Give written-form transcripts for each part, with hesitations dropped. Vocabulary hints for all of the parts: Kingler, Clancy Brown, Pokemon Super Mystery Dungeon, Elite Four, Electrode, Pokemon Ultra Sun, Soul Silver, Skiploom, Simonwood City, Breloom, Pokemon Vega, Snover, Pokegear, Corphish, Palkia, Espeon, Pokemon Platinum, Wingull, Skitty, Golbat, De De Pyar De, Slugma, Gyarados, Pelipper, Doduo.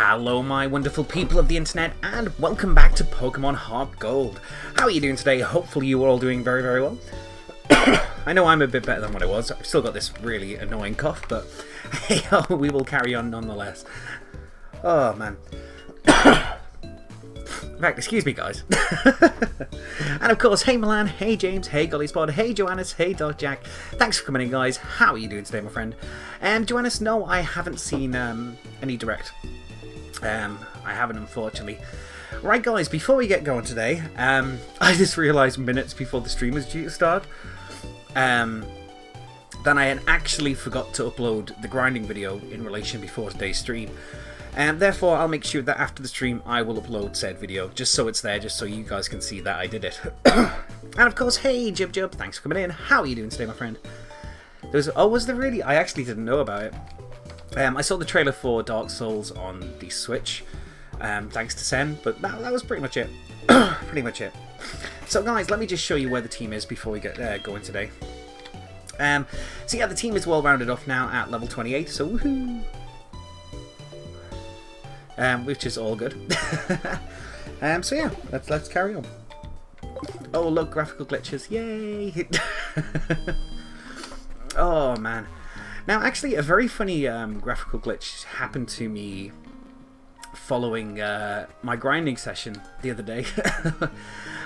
Hello my wonderful people of the internet, and welcome back to Pokemon HeartGold. How are you doing today? Hopefully you are all doing very, very well. I know I'm a bit better than what I was. I've still got this really annoying cough, but hey, oh, we will carry on nonetheless. Oh man. In fact, excuse me guys. And of course, hey Milan, hey James, hey Gollyspod, hey Johannes, hey Dark Jack. Thanks for coming in guys. How are you doing today my friend? Johannes, no I haven't seen any direct. I haven't unfortunately. Right guys, before we get going today, I just realised minutes before the stream was due to start, then I had actually forgot to upload the grinding video in relation before today's stream. And therefore I'll make sure that after the stream I will upload said video, just so it's there, just so you guys can see that I did it. And of course, hey Jib Jib, thanks for coming in, how are you doing today my friend? Was there really? I actually didn't know about it. I saw the trailer for Dark Souls on the Switch, thanks to Sen, but that was pretty much it. Pretty much it. So guys, let me just show you where the team is before we get going today. So yeah, the team is well rounded off now at level 28, so woohoo! Which is all good. So yeah, let's carry on. Oh look, graphical glitches, yay! Oh man. Now actually a very funny graphical glitch happened to me following my grinding session the other day.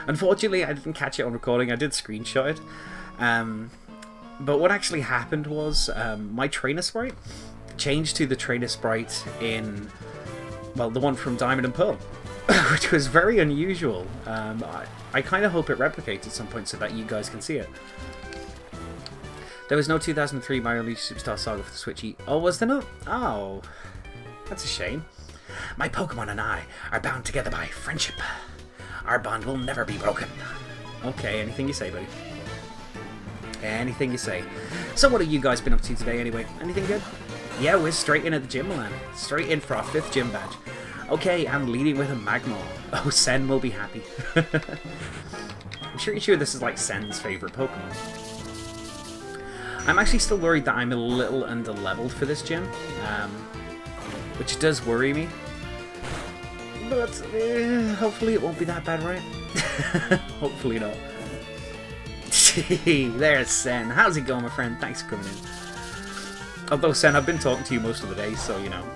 Unfortunately I didn't catch it on recording, I did screenshot it. But what actually happened was my trainer sprite changed to the trainer sprite in... well, the one from Diamond and Pearl, which was very unusual. I kind of hope it replicates at some point so that you guys can see it. There was no 2003 Mario & Luigi Superstar Saga for the Switch. Oh, was there not? Oh, that's a shame. My Pokemon and I are bound together by friendship. Our bond will never be broken. Okay, anything you say, buddy. Anything you say. So what have you guys been up to today anyway? Anything good? Yeah, we're straight in at the gym, man. Straight in for our 5th gym badge. Okay, I'm leading with a Magmar. Oh, Sen will be happy. I'm pretty sure this is like Sen's favourite Pokemon. I'm actually still worried that I'm a little under-leveled for this gym, which does worry me. But hopefully it won't be that bad, right? Hopefully not. Gee, there's Sen. How's it going, my friend? Thanks for coming in. Although, Sen, I've been talking to you most of the day, so, you know,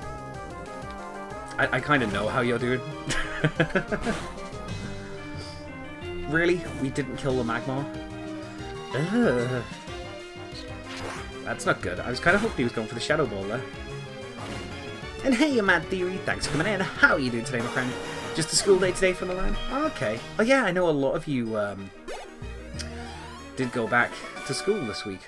I kind of know how you're doing. Really? We didn't kill the Magmar? Ugh. That's not good. I was kind of hoping he was going for the Shadow Ball there. And hey, you Mad Theory, thanks for coming in. How are you doing today, my friend? Just a school day today for Milan? Okay. Oh, yeah, I know a lot of you did go back to school this week.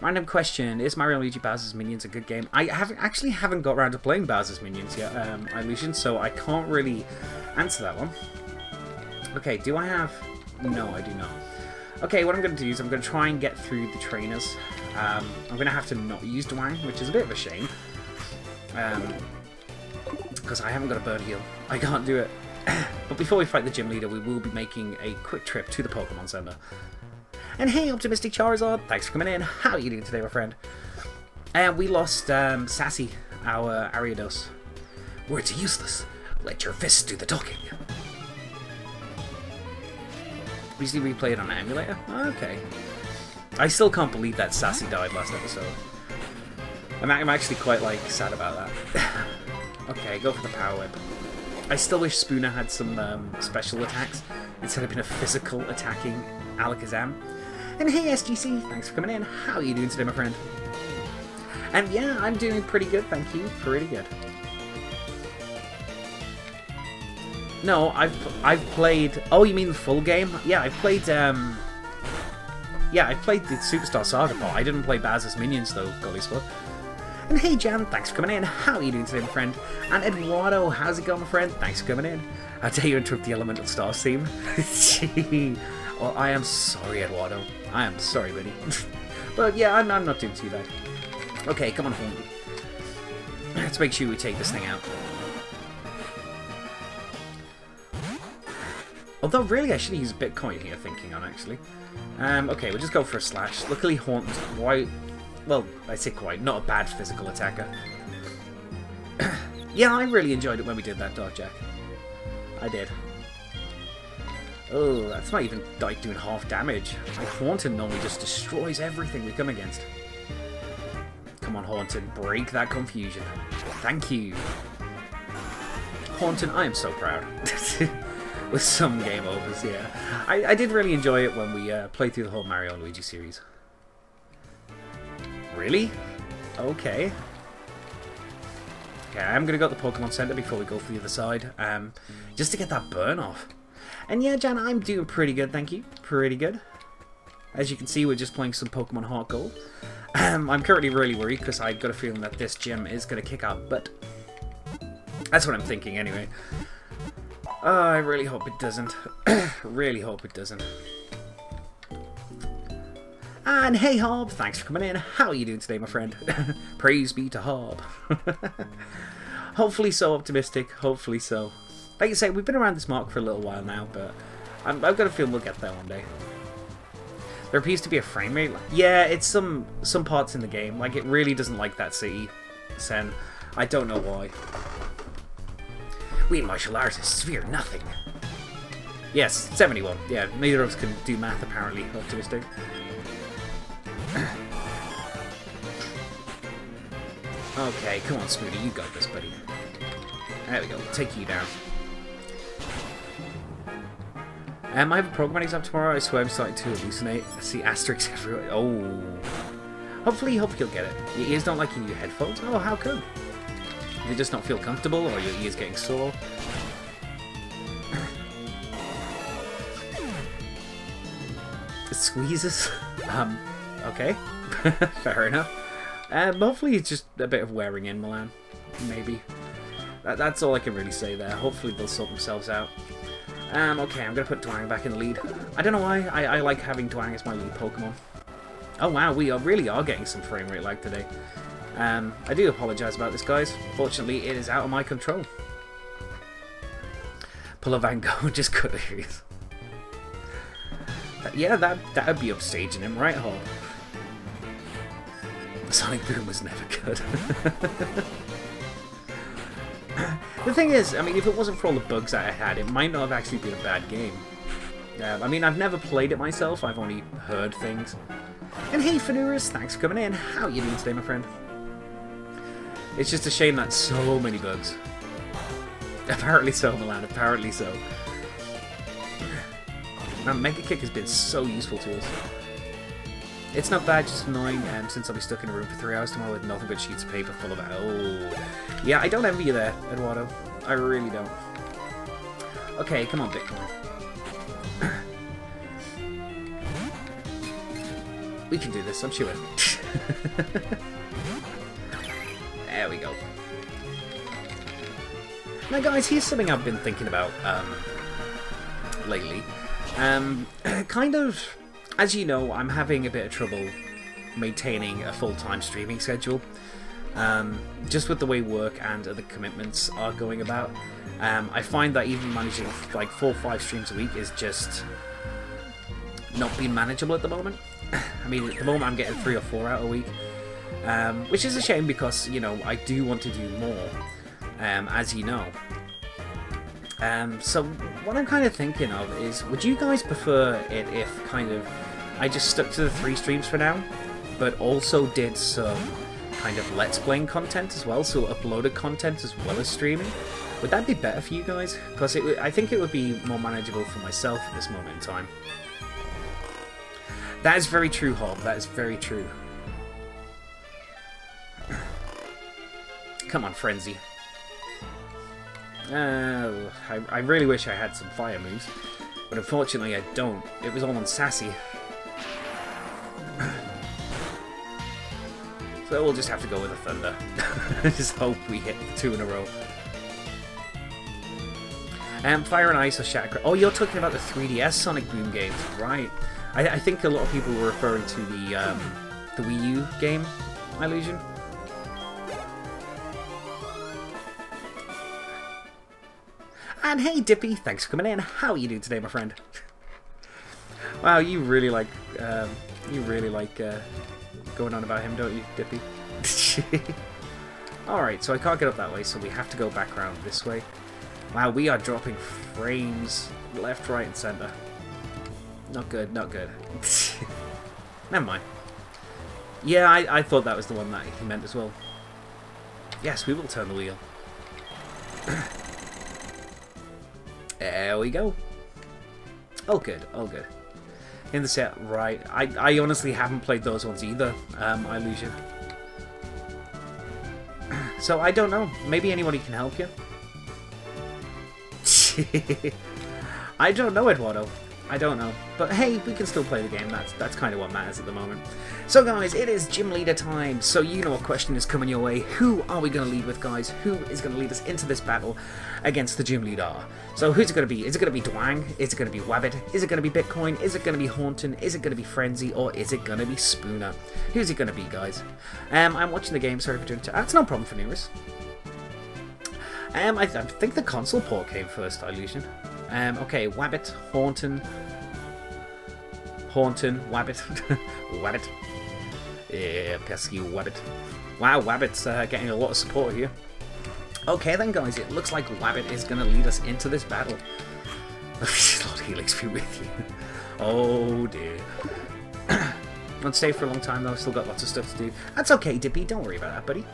Random question, is Mario & Luigi Bowser's Minions a good game? I actually haven't got around to playing Bowser's Minions yet, Illusion, so I can't really answer that one. Okay, do I have... no, I do not. Okay, what I'm going to do is I'm going to try and get through the trainers. I'm going to have to not use Dwang, which is a bit of a shame. Because I haven't got a bird heal. I can't do it. But before we fight the gym leader, we will be making a quick trip to the Pokemon Center. And hey, Optimistic Charizard, thanks for coming in. How are you doing today, my friend? And we lost Sassy, our Ariados. Words are useless. Let your fists do the talking. Recently replayed on an emulator? Okay. I still can't believe that Sassy died last episode. I'm actually quite, like, sad about that. Okay, go for the Power Whip. I still wish Spooner had some special attacks instead of being a physical attacking Alakazam. And hey SGC, thanks for coming in. How are you doing today, my friend? And yeah, I'm doing pretty good, thank you. Pretty good. No, I've played... oh, you mean the full game? Yeah, I've played... yeah, I played the Superstar Saga part. I didn't play Bowser's Minions, though, Gollyspot. And hey Jan, thanks for coming in. How are you doing today, my friend? And Eduardo, how's it going, my friend? Thanks for coming in. How dare you interrupt the Elemental Stars theme? Gee. Well, I am sorry, Eduardo. I am sorry, buddy. But yeah, I'm not doing too bad. Okay, come on, Horn. Let's make sure we take this thing out. Although, really, I should use Bitcoin here, thinking on, actually. Okay, we'll just go for a slash. Luckily, Haunt's quite... well, I say quite. Not a bad physical attacker. Yeah, I really enjoyed it when we did that, Darkjack. I did. Oh, that's not even like doing half damage. Like Haunted normally just destroys everything we come against. Come on, Haunted, break that confusion. Thank you. Haunted, I am so proud. With some game overs, yeah. I did really enjoy it when we played through the whole Mario and Luigi series. Really? Okay. Okay, I'm going to go to the Pokemon Center before we go for the other side, just to get that burn off. And yeah, Jan, I'm doing pretty good, thank you. Pretty good. As you can see, we're just playing some Pokemon HeartGold. I'm currently really worried because I've got a feeling that this gym is going to kick our butt. That's what I'm thinking, anyway. Oh, I really hope it doesn't. Really hope it doesn't. And hey, Hob, thanks for coming in. How are you doing today, my friend? Praise be to Hob. Hopefully so, optimistic. Hopefully so. Like you say, we've been around this mark for a little while now, but I've got a feeling we'll get there one day. There appears to be a frame rate. Yeah, it's some parts in the game. Like, it really doesn't like that city, Sen. I don't know why. We martial artists fear nothing. Yes, 71. Yeah, neither of us can do math, apparently. Optimistic. Okay, come on, Smoothie. You got this, buddy. There we go. We'll take you down. I have a Pokemon exam tomorrow. I swear I'm starting to hallucinate. I see asterisks everywhere. Oh. Hopefully, hope you'll get it. Your ears don't like your new headphones? Oh, how come? You just not feel comfortable, or your ears getting sore? It squeezes. Okay. Fair enough. Hopefully it's just a bit of wearing in, Milan. Maybe. That's all I can really say there. Hopefully they'll sort themselves out. Okay, I'm going to put Dwang back in the lead. I don't know why. I like having Dwang as my lead Pokemon. Oh wow, we are really are getting some frame rate lag today. I do apologise about this, guys. Fortunately, it is out of my control. Pull a Van Gogh, just cut the ears. Yeah, that would be upstaging him, right, Hall? Sonic Boom was never good. The thing is, I mean, if it wasn't for all the bugs that I had, it might not have actually been a bad game. I mean, I've never played it myself, I've only heard things. And hey, Fanuras, thanks for coming in. How are you doing today, my friend? It's just a shame that so many bugs. Apparently so, Milan, apparently so. Man, Mega Kick has been so useful to us. It's not bad, just annoying, since I'll be stuck in a room for 3 hours tomorrow with nothing but sheets of paper full of... Oh. Yeah, I don't envy you there, Eduardo. I really don't. Okay, come on, Bitcoin. We can do this, I'm sure. There we go. Now, guys, here's something I've been thinking about lately. Kind of... As you know, I'm having a bit of trouble maintaining a full-time streaming schedule, just with the way work and other commitments are going about. I find that even managing like 4 or 5 streams a week is just not being manageable at the moment. I mean, at the moment I'm getting 3 or 4 out a week, which is a shame because, you know, I do want to do more, as you know. So what I'm kind of thinking of is, would you guys prefer it if kind of I just stuck to the 3 streams for now, but also did some kind of Let's Playing content as well, so uploaded content as well as streaming? Would that be better for you guys? Because I think it would be more manageable for myself at this moment in time. That is very true, Hob. That is very true. Come on, Frenzy. I really wish I had some fire moves, but unfortunately I don't. It was all on Sassy. So we'll just have to go with a Thunder. Just hope we hit 2 in a row. Fire and Ice or Chakra. Oh, you're talking about the 3DS Sonic Boom games, right? I think a lot of people were referring to the Wii U game, Illusion. And hey, Dippy, thanks for coming in. How are you doing today, my friend? Wow, you really like going on about him, don't you, Dippy? Alright, so I can't get up that way, so we have to go back around this way. Wow, we are dropping frames left, right, and center. Not good, not good. Never mind. Yeah, I thought that was the one that he meant as well. Yes, we will turn the wheel. There we go. Oh good, oh good. In the set, right. I honestly haven't played those ones either, Illusion. So I don't know. Maybe anybody can help you. I don't know, Eduardo. I don't know. But hey, we can still play the game. That's kind of what matters at the moment. So guys, it is gym leader time. So you know what question is coming your way. Who are we going to lead with, guys? Who is going to lead us into this battle against the gym leader? So who's it going to be? Is it going to be Dwang? Is it going to be Wabbit? Is it going to be Bitcoin? Is it going to be Haunton? Is it going to be Frenzy? Or is it going to be Spooner? Who's it going to be, guys? I'm watching the game. Sorry for doing it. That's no problem for Nerus. I think the console port came first, Illusion. Okay, Wabbit, Haunton, Wabbit, Wabbit, yeah, pesky Wabbit. Wow, Wabbit's getting a lot of support here. Okay then, guys, it looks like Wabbit is going to lead us into this battle. Lord Helix be with you. Oh dear. Not safe for a long time though, still got lots of stuff to do. That's okay, Dippy, don't worry about that, buddy.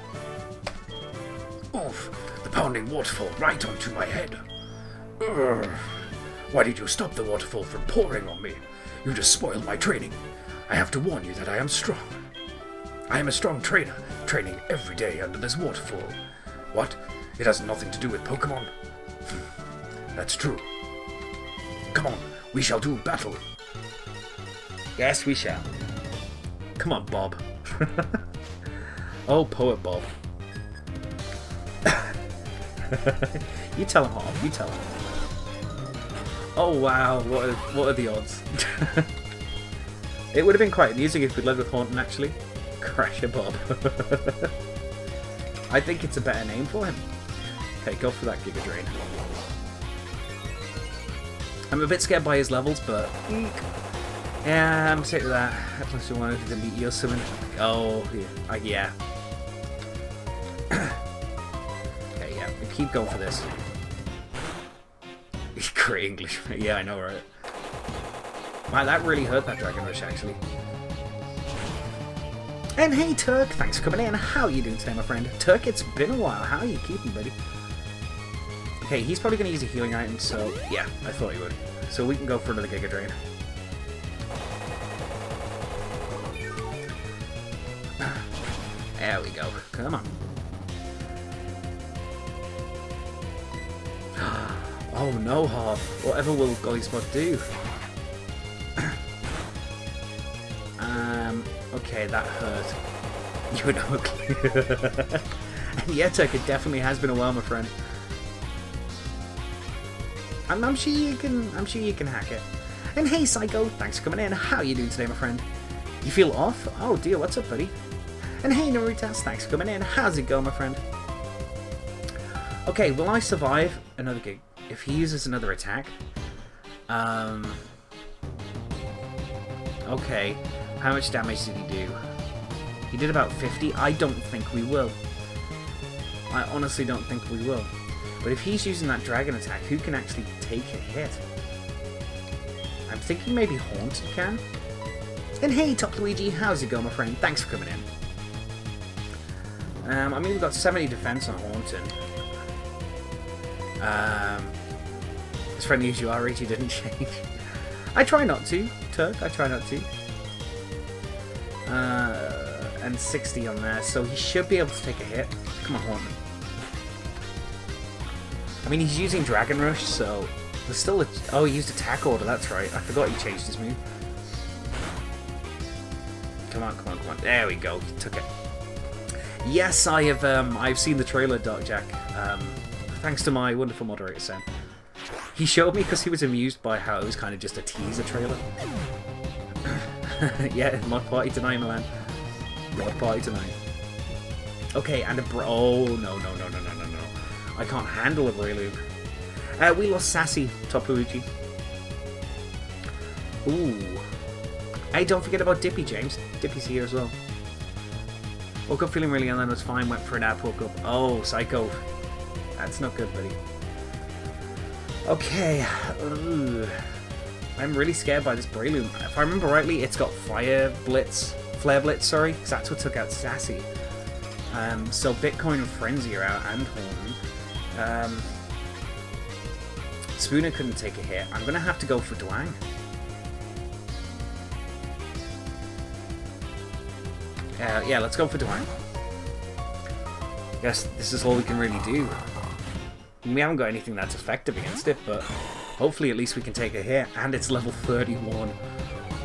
Oof, the pounding waterfall right onto my head. Urgh. Why did you stop the waterfall from pouring on me? You just spoiled my training. I have to warn you that I am strong. I am a strong trainer, training every day under this waterfall. What? It has nothing to do with Pokemon? That's true. Come on, we shall do battle. Yes, we shall. Come on, Bob. Oh, Poet Bob. You tell him, Bob. You tell him. Oh wow, what are the odds? It would have been quite amusing if we'd led with Haunton, actually. Crasher Bob. I think it's a better name for him. Okay, go for that Giga Drain. I'm a bit scared by his levels, but... yeah, I'm sick of that. At least we wanted to meet your summon. Oh, yeah. Okay, yeah, we keep going for this. Great English. Yeah, I know, right? Wow, that really hurt, that Dragon Rush, actually. And hey, Turk! Thanks for coming in. How are you doing today, my friend? Turk, it's been a while. How are you keeping, buddy? Okay, he's probably going to use a healing item, so... yeah, I thought he would. So we can go for another Giga Drain. There we go. Come on. Oh no, Harv. Whatever will Gollyspot do? Okay, that hurt. You were no clue. And yeah, Turk, it definitely has been a while, my friend. I'm sure you can hack it. And hey, Psycho, thanks for coming in. How are you doing today, my friend? You feel off? Oh dear, what's up, buddy? And hey, Narutas, thanks for coming in. How's it going, my friend? Okay, will I survive another gig? If he uses another attack, okay, how much damage did he do? He did about 50. I don't think we will. I honestly don't think we will. But if he's using that dragon attack, who can actually take a hit? I'm thinking maybe Haunted can. And hey, Top Luigi, how's it going, my friend? Thanks for coming in. I mean, we've got 70 defense on Haunted. As friendly as you are, Richie didn't change. I try not to, Turk, I try not to. And 60 on there, so he should be able to take a hit. Come on, Horton. I mean, he's using Dragon Rush, so there's still a... oh, he used Attack Order, that's right. I forgot he changed his move. Come on, come on, come on. There we go, he took it. Yes, I have, I've seen the trailer, Dark Jack. Thanks to my wonderful moderator, Sam. He showed me because he was amused by how it was kind of just a teaser trailer. Yeah, Mod Party tonight, man. Mod Party tonight. Okay, and a oh, no. I can't handle a Breloom. We lost Sassy, Top Luigi. Ooh. Hey, don't forget about Dippy, James. Dippy's here as well. Woke up feeling really ill and was fine, went for a nap, woke up. Oh, psycho. That's not good, buddy. Okay. Ooh. I'm really scared by this Breloom. If I remember rightly, it's got Flare Blitz, sorry, because that's what took out Sassy. So Bitcoin and Frenzy are out, and Horn. Spooner couldn't take a hit. I'm going to have to go for Dwang. Yeah, let's go for Dwang. Guess this is all we can really do. We haven't got anything that's effective against it, but hopefully at least we can take a hit. And it's level 31.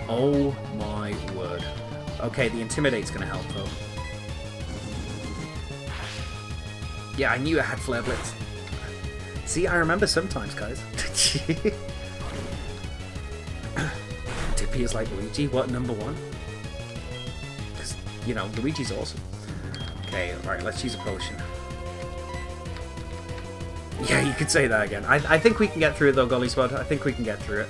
Oh my word. Okay, the Intimidate's going to help, though. Yeah, I knew I had Flare Blitz. See, I remember sometimes, guys. Dippy is like Luigi. What, number one? Because, you know, Luigi's awesome. Okay, right, let's use a potion. Yeah, you could say that again. I think we can get through it, though, Golly Squad. I think we can get through it.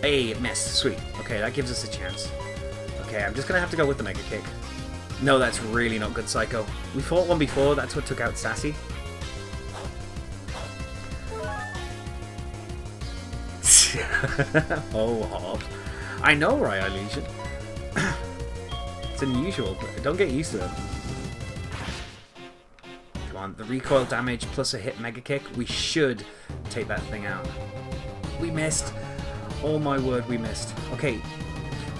Hey, miss. Sweet. Okay, that gives us a chance. Okay, I'm just going to have to go with the Mega Kick. No, that's really not good, Psycho. We fought one before. That's what took out Sassy. Oh, Hob. I know, right, Illusion? It's unusual, but don't get used to it. Come on, the recoil damage plus a hit Mega Kick. We should take that thing out. We missed. Oh my word, we missed. Okay,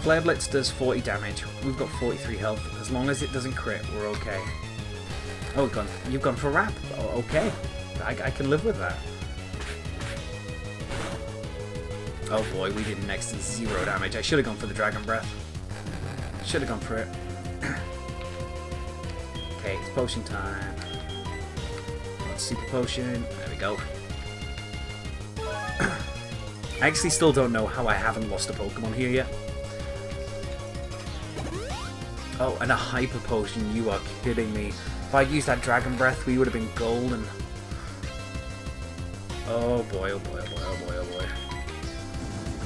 Flare Blitz does 40 damage. We've got 43 health. As long as it doesn't crit, we're okay. Oh, you've gone for Wrap. Oh, okay, I can live with that. Oh boy, we did next to 0 damage. I should have gone for the Dragon Breath. Should have gone for it. Okay, it's potion time. Let's Super Potion. There we go. I actually still don't know how I haven't lost a Pokemon here yet. Oh, and a Hyper Potion. You are kidding me. If I'd used that Dragon Breath, we would have been golden. Oh boy, oh boy, oh boy, oh boy, oh boy.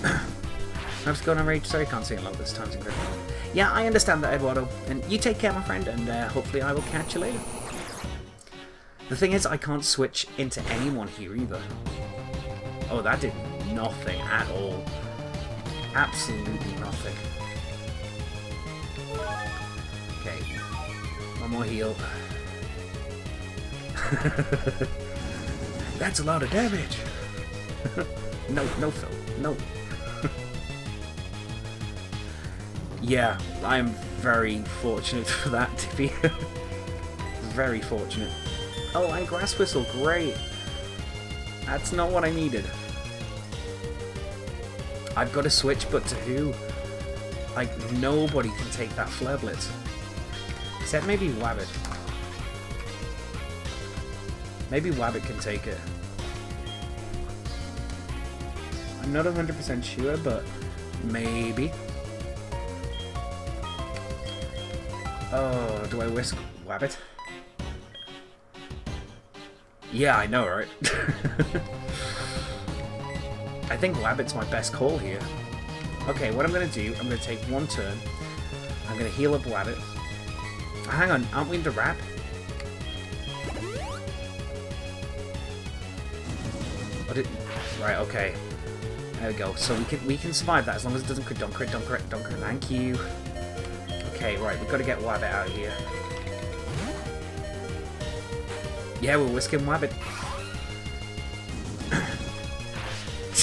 I'm just going on rage. Sorry, I can't sing a lot this time's incredible. Yeah, I understand that, Eduardo. And you take care, my friend, and hopefully I will catch you later. The thing is, I can't switch into anyone here either. Oh, that did nothing at all. Absolutely nothing. Okay. One more heal. That's a lot of damage. No, Phil. No. Yeah, I'm very fortunate for that, Tippy. Very fortunate. Oh, and Grass Whistle. Great. That's not what I needed. I've got to switch, but to who? Like, nobody can take that Flare Blitz. Except maybe Wabbit. Maybe Wabbit can take it. I'm not 100% sure, but maybe. Oh, do I whisk Wabbit? Yeah, I know, right? I think Wabbit's my best call here. Okay, what I'm going to do, I'm going to take one turn. I'm going to heal up Wabbit. Hang on, aren't we into Wrap? Right, okay. There we go. So we can survive that as long as it doesn't crit, don't crit, don't crit, don't crit. Thank you. Okay, right, we've got to get Wabbit out of here. Yeah, we're whisking Wabbit.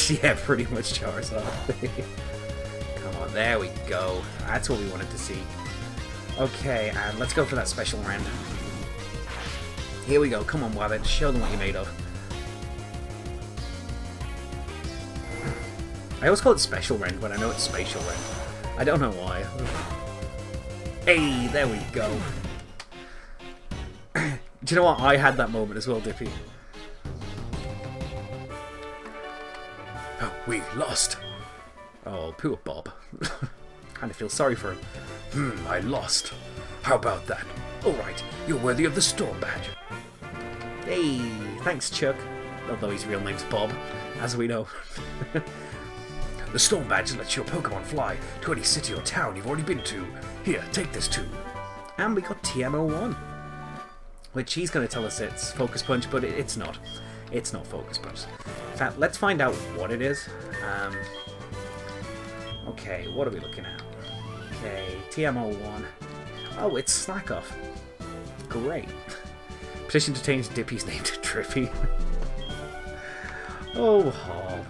Yeah, pretty much Charizard. Come on, there we go. That's what we wanted to see. Okay, and let's go for that special round. Here we go. Come on, Wabbit. Show them what you're made of. I always call it special round when I know it's spatial round. I don't know why. Hey, there we go. Do you know what? I had that moment as well, Dippy. We lost. Oh, poor Bob. Kind of feel sorry for him. I lost. How about that? All right, you're worthy of the Storm Badge. Hey, thanks, Chuck. Although his real name's Bob, as we know. The Storm Badge lets your Pokemon fly to any city or town you've already been to. Here, take this too. And we got TM01, which he's going to tell us it's Focus Punch, but it's not. It's not Focus Punch. In fact, let's find out what it is. Okay, what are we looking at? Okay, TM01. Oh, it's Slack Off. Great. Petition to change Dippy's name to Trippy. Oh, Hall.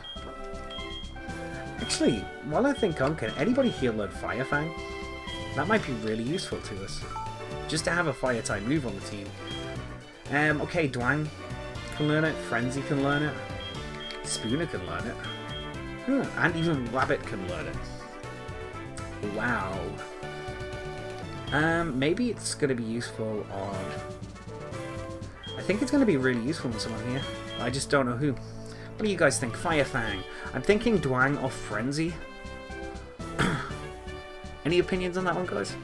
Actually, while I think on, can anybody here learn Fire Fang? That might be really useful to us. Just to have a fire type move on the team. Okay, Dwang can learn it, Frenzy can learn it, Spooner can learn it, and even Rabbit can learn it. Wow. Maybe it's going to be useful on... I think it's going to be really useful on someone here. I just don't know who. What do you guys think? Fire Fang. I'm thinking Dwang or Frenzy. Any opinions on that one, guys?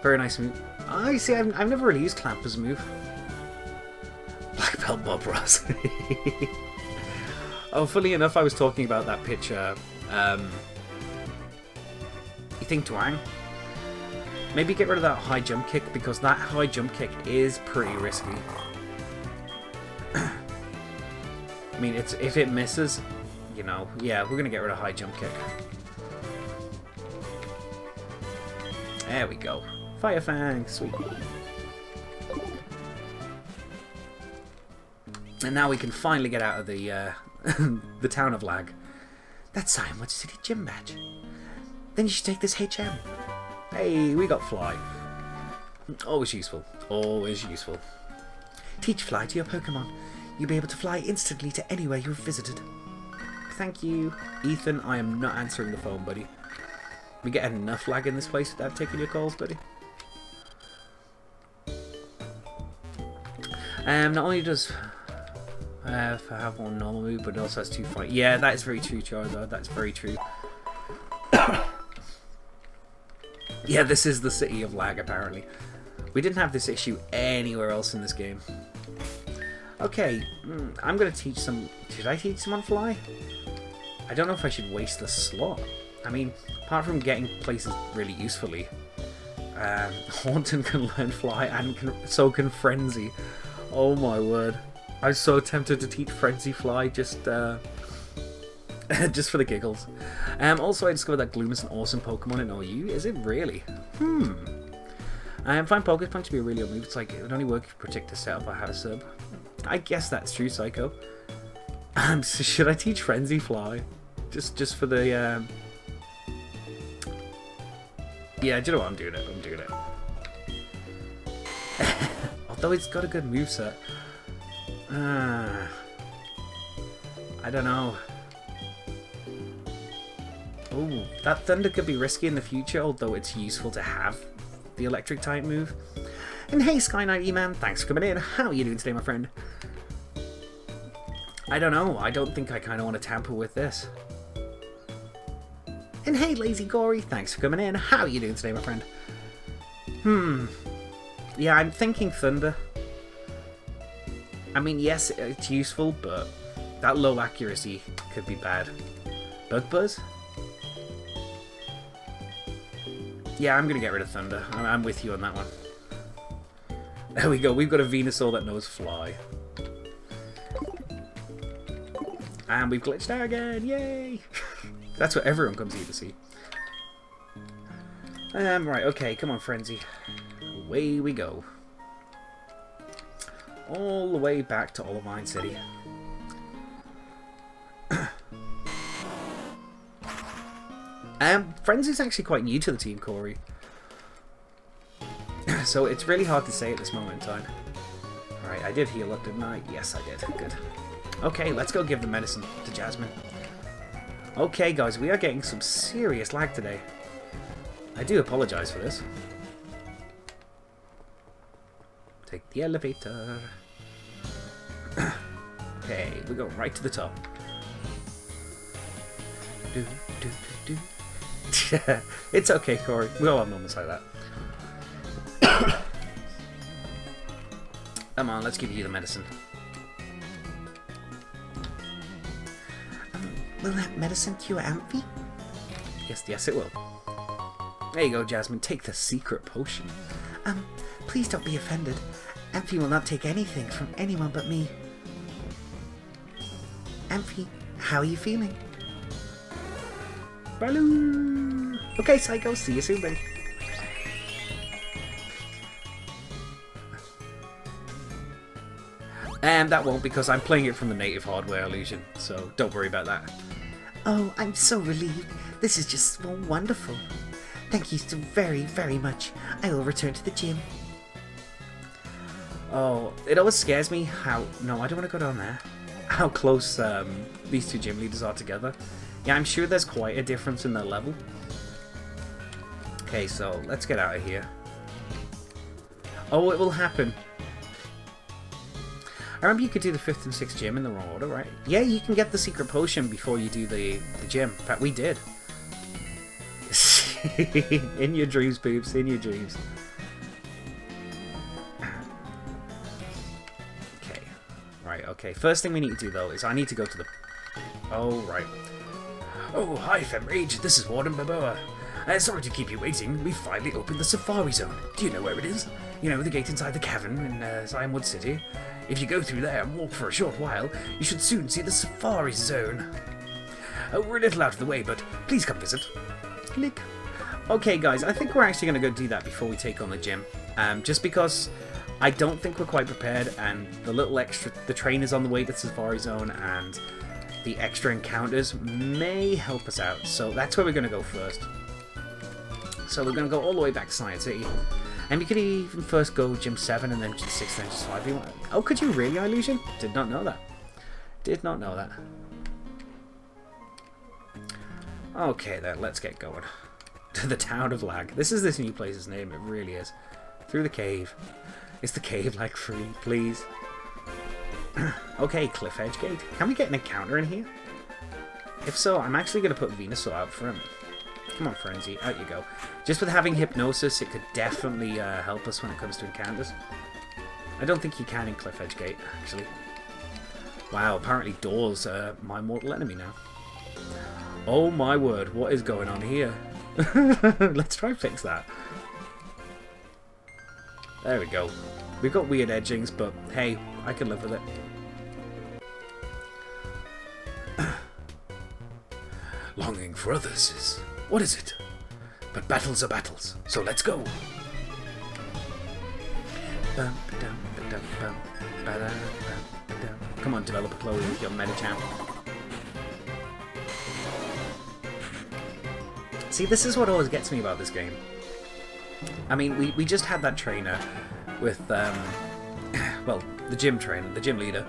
Very nice move. I see, I've never really used Clamp as a move. Black Belt Bob Ross. Oh, funny enough, I was talking about that picture. You think Dwang? Maybe get rid of that high jump kick, because that high jump kick is pretty risky. I mean, it's if it misses, you know, yeah, we're going to get rid of high jump kick. There we go. Fire Fang, sweet. And now we can finally get out of the the town of Lag. That's Simon Wood City Gym Badge. Then you should take this HM. Hey, we got Fly. Always useful. Always useful. Teach Fly to your Pokemon. You'll be able to fly instantly to anywhere you've visited. Thank you. Ethan, I am not answering the phone, buddy. We get enough lag in this place without taking your calls, buddy. Not only does I have one normal move, but it also has two fight. Yeah, that is very true, Charizard. That's very true. Yeah, this is the city of Lag, apparently. We didn't have this issue anywhere else in this game. Okay, I'm going to teach some... Should I teach someone Fly? I don't know if I should waste the slot. I mean, apart from getting places really usefully, Haunton can learn Fly, and so can Frenzy. Oh my word. I was so tempted to teach Frenzy Fly just for the giggles. Also, I discovered that Gloom is an awesome Pokemon in OU. Is it really? I find Focus Punch to be a really old move. It's like, it would only work if you predict a setup I had a sub. I guess that's true, Psycho. So should I teach Frenzy Fly? Just for the... Yeah, do you know what? I'm doing it. I'm doing it. Although it's got a good moveset. I don't know. Oh, that Thunder could be risky in the future, although it's useful to have the electric type move. And hey, Sky Knight E-Man, thanks for coming in. How are you doing today, my friend? I don't know. I don't think I kind of want to tamper with this. And hey, Lazy Gory, thanks for coming in. How are you doing today, my friend? Yeah, I'm thinking Thunder. I mean, yes, it's useful, but that low accuracy could be bad. Bug Buzz? Yeah, I'm going to get rid of Thunder. I'm with you on that one. There we go. We've got a Venusaur that knows Fly. And we've glitched out again. Yay! That's what everyone comes here to see. Right, okay. Come on, Frenzy. Away we go. All the way back to Olivine City. Frenzy's actually quite new to the team, Corey. So it's really hard to say at this moment in time. Alright, I did heal up, didn't I? Yes, I did. Good. Okay, let's go give the medicine to Jasmine. Okay, guys, we are getting some serious lag today. I do apologize for this. Take the elevator. Okay, we're going right to the top. It's okay, Corey. We all have moments like that. Come on, let's give you the medicine. Will that medicine cure Amphi? Yes, it will. There you go, Jasmine. Take the secret potion. Please don't be offended. Amphi will not take anything from anyone but me. Amphi, how are you feeling? Baloo! Okay, Psycho, see you soon then. And that won't, because I'm playing it from the native hardware, Illusion, so don't worry about that. Oh, I'm so relieved. This is just so wonderful. Thank you so very, very much. I will return to the gym. Oh, it always scares me how... No, I don't want to go down there. How close these two gym leaders are together. Yeah, I'm sure there's quite a difference in their level. Okay, so let's get out of here. Oh, it will happen. I remember you could do the 5th and 6th gym in the wrong order, right? Yeah, you can get the secret potion before you do the gym. In fact, we did. In your dreams, boobs. In your dreams. Okay. Right, okay. First thing we need to do, though, is I need to go to the... Oh, right. Oh, hi, Femrage. This is Warden Baboa. Sorry to keep you waiting. We finally opened the Safari Zone. Do you know where it is? You know, the gate inside the cavern in Simonwood City. If you go through there and walk for a short while, you should soon see the Safari Zone. We're a little out of the way, but please come visit. Click. Okay, guys, I think we're actually going to go do that before we take on the gym. Just because I don't think we're quite prepared, and the little extra... The train is on the way to the Safari Zone, and the extra encounters may help us out. So that's where we're going to go first. So we're going to go all the way back to Science City. And we could even first go Gym 7 and then Gym 6 and then Gym 5. Oh, could you really, Illusion? Did not know that. Did not know that. Okay, then, let's get going. To the Town of Lag. This is this new place's name, it really is. Through the cave. Is the cave like free, please? Okay, Cliff Edge Gate. Can we get an encounter in here? If so, I'm actually going to put Venusaur out for him. Come on, Frenzy, out you go. Just with having Hypnosis, it could definitely help us when it comes to encounters. I don't think you can in Cliff Edge Gate, actually. Wow, apparently doors are my mortal enemy now. Oh my word, what is going on here? Let's try and fix that. There we go. We've got weird edgings, but hey, I can live with it. Longing for others is... What is it? But battles are battles, so let's go! Come on, developer Chloe, with your Medicham. See, this is what always gets me about this game. I mean, we just had that trainer with, well, the gym trainer, the gym leader.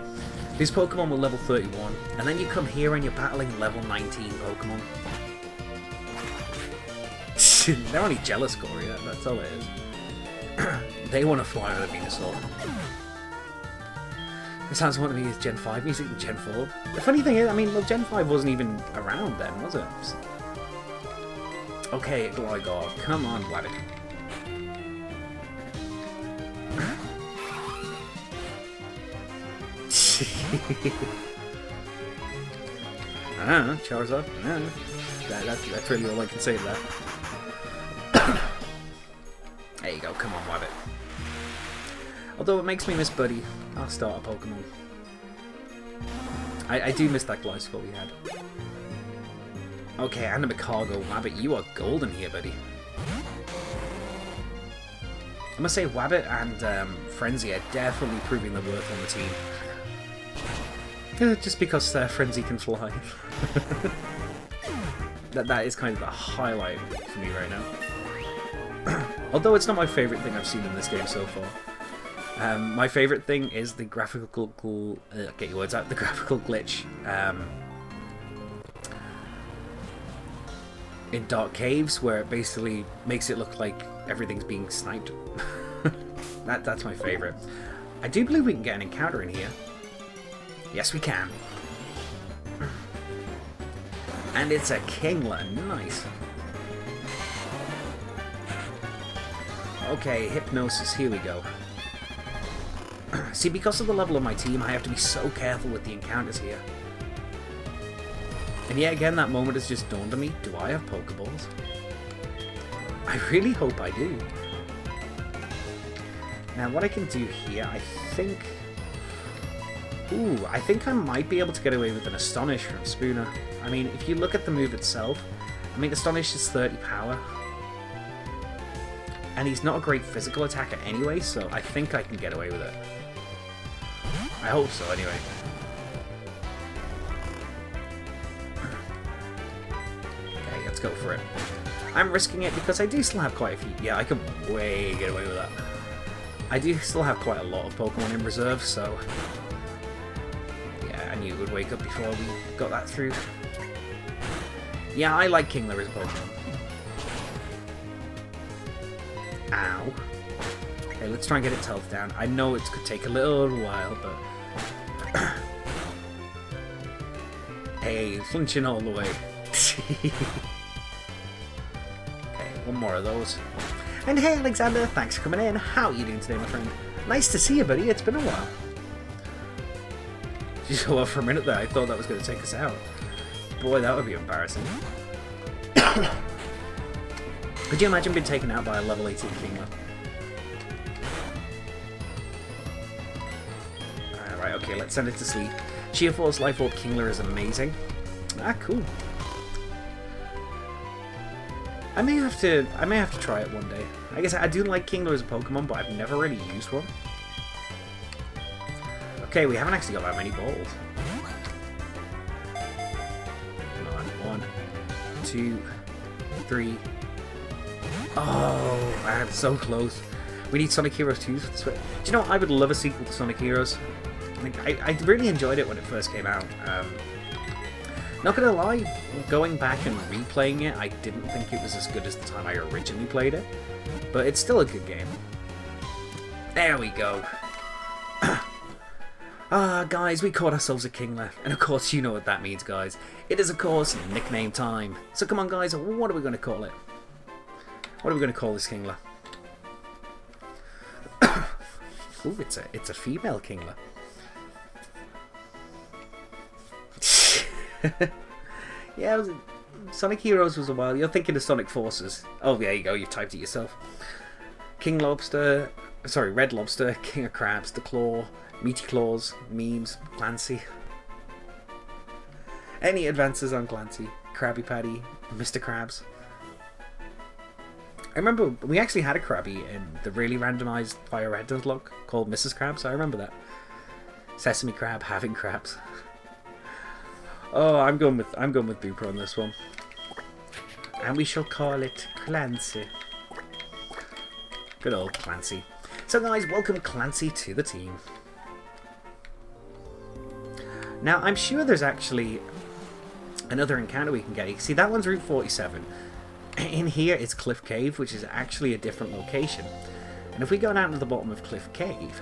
These Pokemon were level 31, and then you come here and you're battling level 19 Pokemon. They're only jealous, Gory, that's all it is. They want to fly with a Venusaur. It sounds like one of me is Gen 5 music and Gen 4. The funny thing is, I mean, well, Gen 5 wasn't even around then, was it? Okay, Gligar, come on, Blabbit. I don't know, Charizard? I don't know. That's really all I can say to that. There you go, come on, Wabbit. Although it makes me miss Buddy, our starter Pokemon. I do miss that Gliscor we had. Okay, and a Magcargo. Wabbit, you are golden here, buddy. I must say, Wabbit and Frenzy are definitely proving their worth on the team. Just because Frenzy can fly. That is kind of the highlight for me right now. Although it's not my favourite thing I've seen in this game so far. My favourite thing is the graphical get your words out. The graphical glitch in Dark Caves, where it basically makes it look like everything's being sniped. That's my favourite. I do believe we can get an encounter in here. Yes, we can. And it's a Kingler, nice. Okay, Hypnosis, here we go. See, because of the level of my team, I have to be so careful with the encounters here. And yet again, that moment has just dawned on me. Do I have Pokeballs? I really hope I do. Now, what I can do here, I think... Ooh, I think I might be able to get away with an Astonish from Spooner. I mean, if you look at the move itself, I mean, Astonish is 30 power. And he's not a great physical attacker anyway, so I think I can get away with it. I hope so, anyway. Okay, let's go for it. I'm risking it because I do still have quite a few... Yeah, I can way get away with that. I do still have quite a lot of Pokemon in reserve, so... Yeah, I knew it would wake up before we got that through. Yeah, I like Kingler as a Pokemon. Ow. Okay, let's try and get its health down. I know it could take a little while, but... Hey, flinching all the way. Okay, one more of those. And hey, Alexander, thanks for coming in. How are you doing today, my friend? Nice to see you, buddy. It's been a while. Just well, for a minute there, I thought that was going to take us out. Boy, that would be embarrassing. Could you imagine being taken out by a level 18 Kingler? Alright, okay, let's send it to sleep. Sheer Force Life Orb Kingler is amazing. Ah, cool. I may have to try it one day. I guess I do like Kingler as a Pokemon, but I've never really used one. Okay, we haven't actually got that many balls. Come on, 1, 2, 3. Oh, man, so close. We need Sonic Heroes 2 for the Switch. Do you know what? I would love a sequel to Sonic Heroes. Like, I really enjoyed it when it first came out. Not gonna lie, going back and replaying it, I didn't think it was as good as the time I originally played it. But it's still a good game. There we go. Ah, guys, we caught ourselves a Kingler. And of course, you know what that means, guys. It is, of course, nickname time. So come on, guys, what are we gonna call it? What are we going to call this Kingler? Ooh, it's a female Kingler. Yeah, Sonic Heroes was a while. You're thinking of Sonic Forces. Oh, there you go. You've typed it yourself. King Lobster. Sorry, Red Lobster. King of Crabs. The Claw. Meaty Claws. Memes. Clancy. Any advances on Clancy. Krabby Patty. Mr. Krabs. I remember we actually had a Krabby in the really randomized Fire Red Nuzlocke called Mrs. Krabs. I remember that. Sesame Crab having crabs. Oh, I'm going with Booper on this one. And we shall call it Clancy. Good old Clancy. So guys, welcome Clancy to the team. Now I'm sure there's actually another encounter we can get. See, that one's Route 47. In here is Cliff Cave, which is actually a different location. And if we go down to the bottom of Cliff Cave,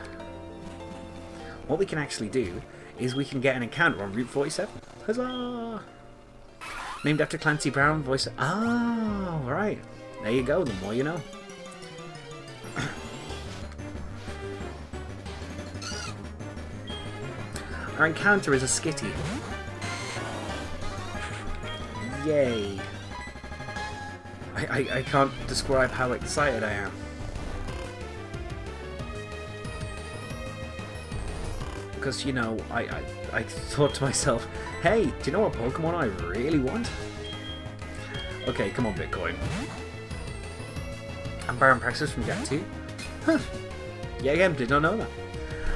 what we can actually do is we can get an encounter on Route 47. Huzzah! Named after Clancy Brown, voice... Ah, oh, right. There you go, the more you know. Our encounter is a Skitty. Yay. I can't describe how excited I am. Because, you know, I thought to myself, hey, do you know what Pokemon I really want? Okay, come on, Bitcoin. I'm Baron Praxis from Gen 2. Huh. Yeah, again, did not know that.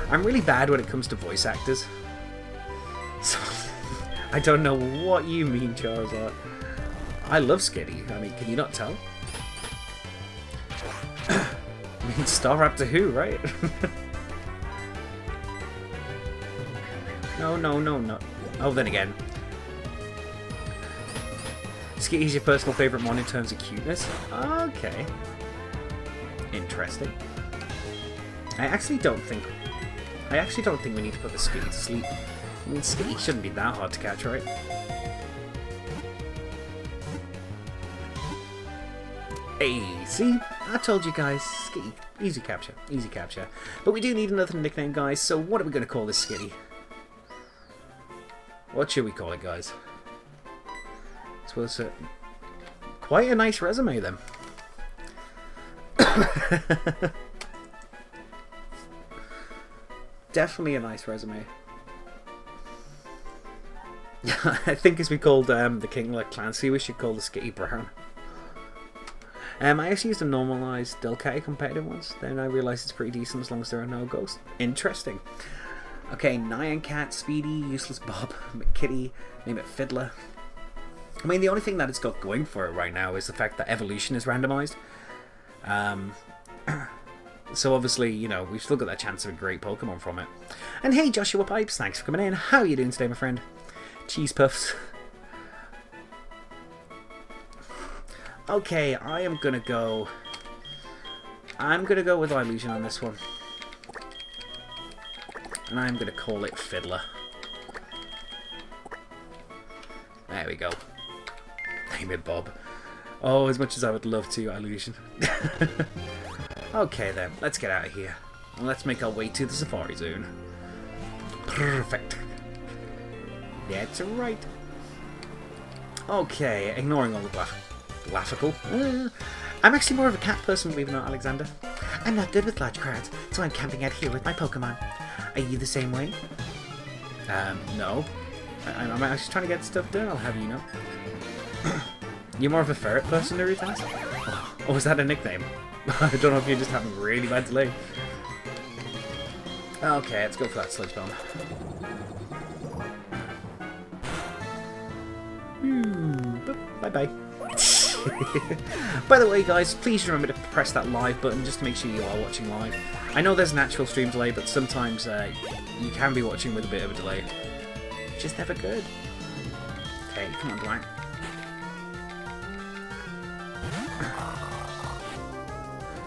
I'm really bad when it comes to voice actors. So, I don't know what you mean, Charizard. I love Skitty. I mean, can you not tell? I mean, Staraptor who, right? No. Oh, then again. Skitty's your personal favourite one in terms of cuteness? Okay. Interesting. I actually don't think we need to put the Skitty to sleep. I mean, Skitty shouldn't be that hard to catch, right? Hey, see? I told you guys, Skitty. Easy capture, easy capture. But we do need another nickname, guys, so what are we going to call this Skitty? What should we call it, guys? was quite a nice resume then. Definitely a nice resume. I think as we called the King like Clancy, we should call the Skitty Brown. I actually used a normalised Delcatty competitive once, then I realised it's pretty decent as long as there are no ghosts. Interesting. Okay, Nyancat, Speedy, Useless Bob, McKitty, name it Fiddler. I mean, the only thing that it's got going for it right now is the fact that evolution is randomised. So obviously, you know, we've still got that chance of a great Pokemon from it. And hey, Joshua Pipes, thanks for coming in. How are you doing today, my friend? Cheese puffs. Okay, I am gonna go. I'm gonna go with Illusion on this one, and I'm gonna call it Fiddler. There we go. Name it Bob. Oh, as much as I would love to, Illusion. Okay then, let's get out of here and let's make our way to the Safari Zone. Perfect. That's right. Okay, ignoring all the laughable. I'm actually more of a cat person, believe it or not, Alexander. I'm not good with large crowds, so I'm camping out here with my Pokemon. Are you the same way? No. I'm actually trying to get stuff done, I'll have you know. You're more of a ferret person, Narutas? Oh, was that a nickname? I don't know if you're just having really bad delay. Okay, let's go for that sledge bomb. Bye-bye. By the way, guys, please remember to press that live button just to make sure you are watching live. I know there's an actual stream delay, but sometimes you can be watching with a bit of a delay. Just never good. Okay, come on, Dwight.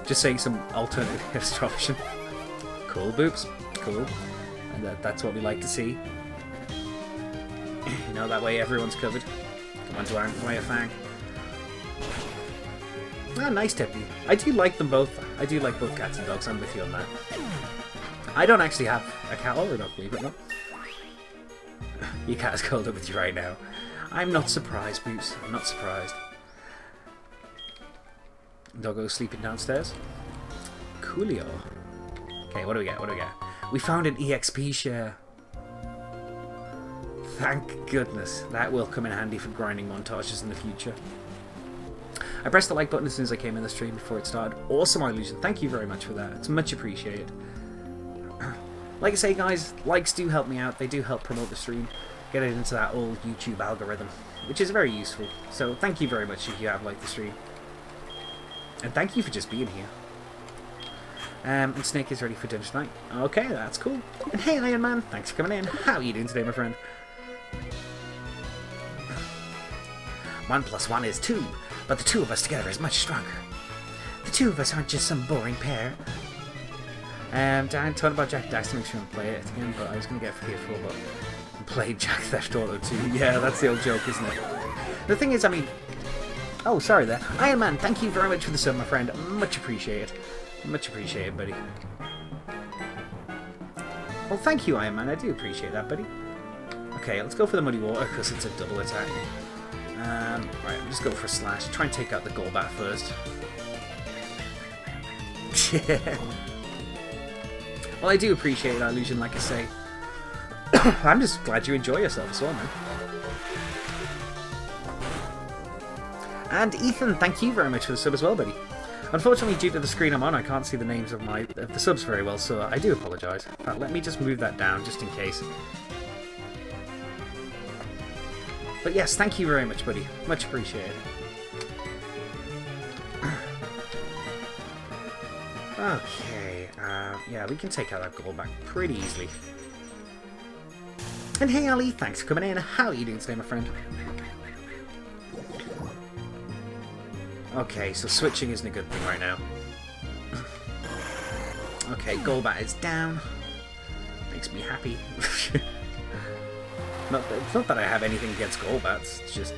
Just saying some alternative extraction. Cool, boobs. Cool. And that's what we like to see. You know, that way everyone's covered. Come on, Dwight, play a fang. Ah, nice Tippy. I do like them both. I do like both cats and dogs. I'm with you on that. I don't actually have a cat or a dog, believe it or not. Your cat is curled up with you right now. I'm not surprised, Boots. I'm not surprised. Doggo's sleeping downstairs. Coolio. Okay, what do we get? What do we get? We found an EXP share. Thank goodness. That will come in handy for grinding montages in the future. I pressed the like button as soon as I came in the stream before it started. Awesome, Illusion. Thank you very much for that. It's much appreciated. Like I say, guys, likes do help me out. They do help promote the stream. Get it into that old YouTube algorithm, which is very useful. So thank you very much if you have liked the stream. And thank you for just being here. And Snake is ready for dinner tonight. Okay, that's cool. And hey, Iron Man, thanks for coming in. How are you doing today, my friend? 1 + 1 is 2. But the two of us together is much stronger. The two of us aren't just some boring pair. I told about Jack Dax to make sure I play it again, but I was going to get it for PS4, but play Jack Theft Auto 2. Yeah, that's the old joke, isn't it? The thing is, I mean... Oh, sorry there. Iron Man, thank you very much for the sub, my friend. Much appreciated. Much appreciated, buddy. Well, thank you, Iron Man. I do appreciate that, buddy. Okay, let's go for the Muddy Water, because it's a double attack. Right, I'm just going for a slash. Try and take out the Golbat first. Yeah. Well, I do appreciate that, Illusion, like I say. I'm just glad you enjoy yourself as well, man. And Ethan, thank you very much for the sub as well, buddy. Unfortunately, due to the screen I'm on, I can't see the names of the subs very well, so I do apologise. In fact, let me just move that down, just in case. But yes, thank you very much, buddy. Much appreciated. Okay, yeah, we can take out that goal back pretty easily. And hey, Ali, thanks for coming in. How are you doing today, my friend? Okay, so switching isn't a good thing right now. Okay, Golbat is down. Makes me happy. It's not that I have anything against Golbats, it's just...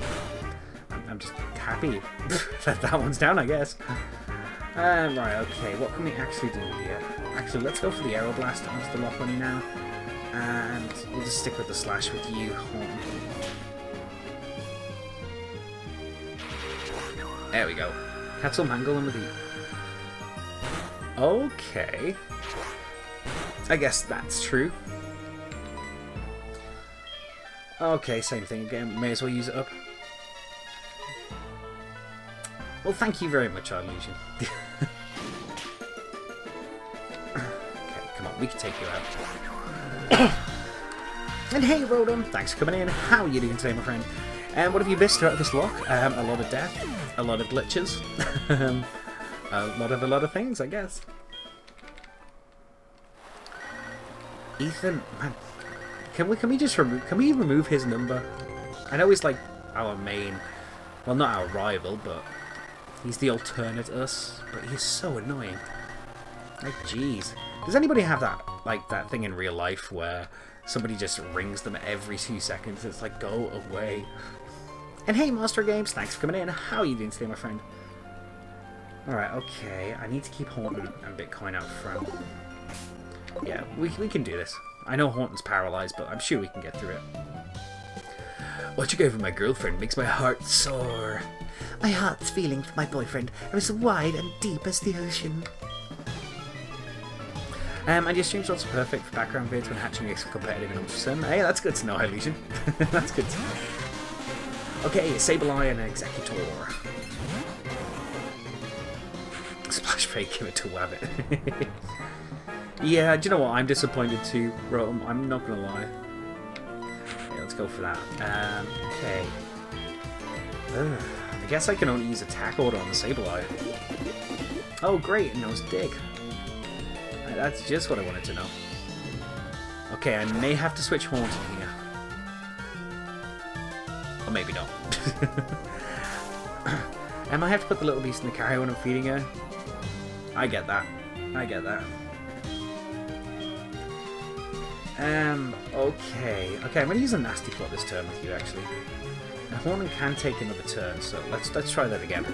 I'm just happy that that one's down, I guess. Right, okay, what can we actually do here? Actually, let's go for the Aeroblast onto the Lopunny now. And we'll just stick with the Slash with you. There we go. Had some angle on the beat. Okay. I guess that's true. Okay, same thing again. May as well use it up. Well, thank you very much, Arlusion. Okay, come on, we can take you out. And hey, Rodom, thanks for coming in. How are you doing today, my friend? And what have you missed out of this lock? A lot of death, a lot of glitches, a lot of things, I guess. Ethan, man, can we remove his number? I know he's like our main, well, not our rival, but he's the alternate us. But he's so annoying. Like, jeez, does anybody have that that thing in real life where somebody just rings them every 2 seconds? It's like, go away. And hey, Master Games, thanks for coming in. How are you doing today, my friend? Alright, okay. I need to keep Haunton and Bitcoin out front. Yeah, we can do this. I know Haunton's paralysed, but I'm sure we can get through it. What you gave my girlfriend makes my heart soar. My heart's feeling for my boyfriend are as wide and deep as the ocean. And your stream's also perfect for background vids when hatching a competitive in Ultra Sun. Hey, that's good to know, Illusion. That's good to know. Okay, Sableye and Executor. Splash Pay, give it to Wabbit. Yeah, do you know what? I'm disappointed too, Rotom. I'm not gonna lie. Yeah, let's go for that. Okay. I guess I can only use attack order on the Sableye. Oh, great, it knows Dig. That's just what I wanted to know. Okay, I may have to switch Haunton here. Or maybe not. I might have to put the little beast in the carrier when I'm feeding her. I get that. I get that. Okay. Okay, I'm going to use a nasty plot this turn with you, actually. Now, Haunton can take another turn, so let's try that again.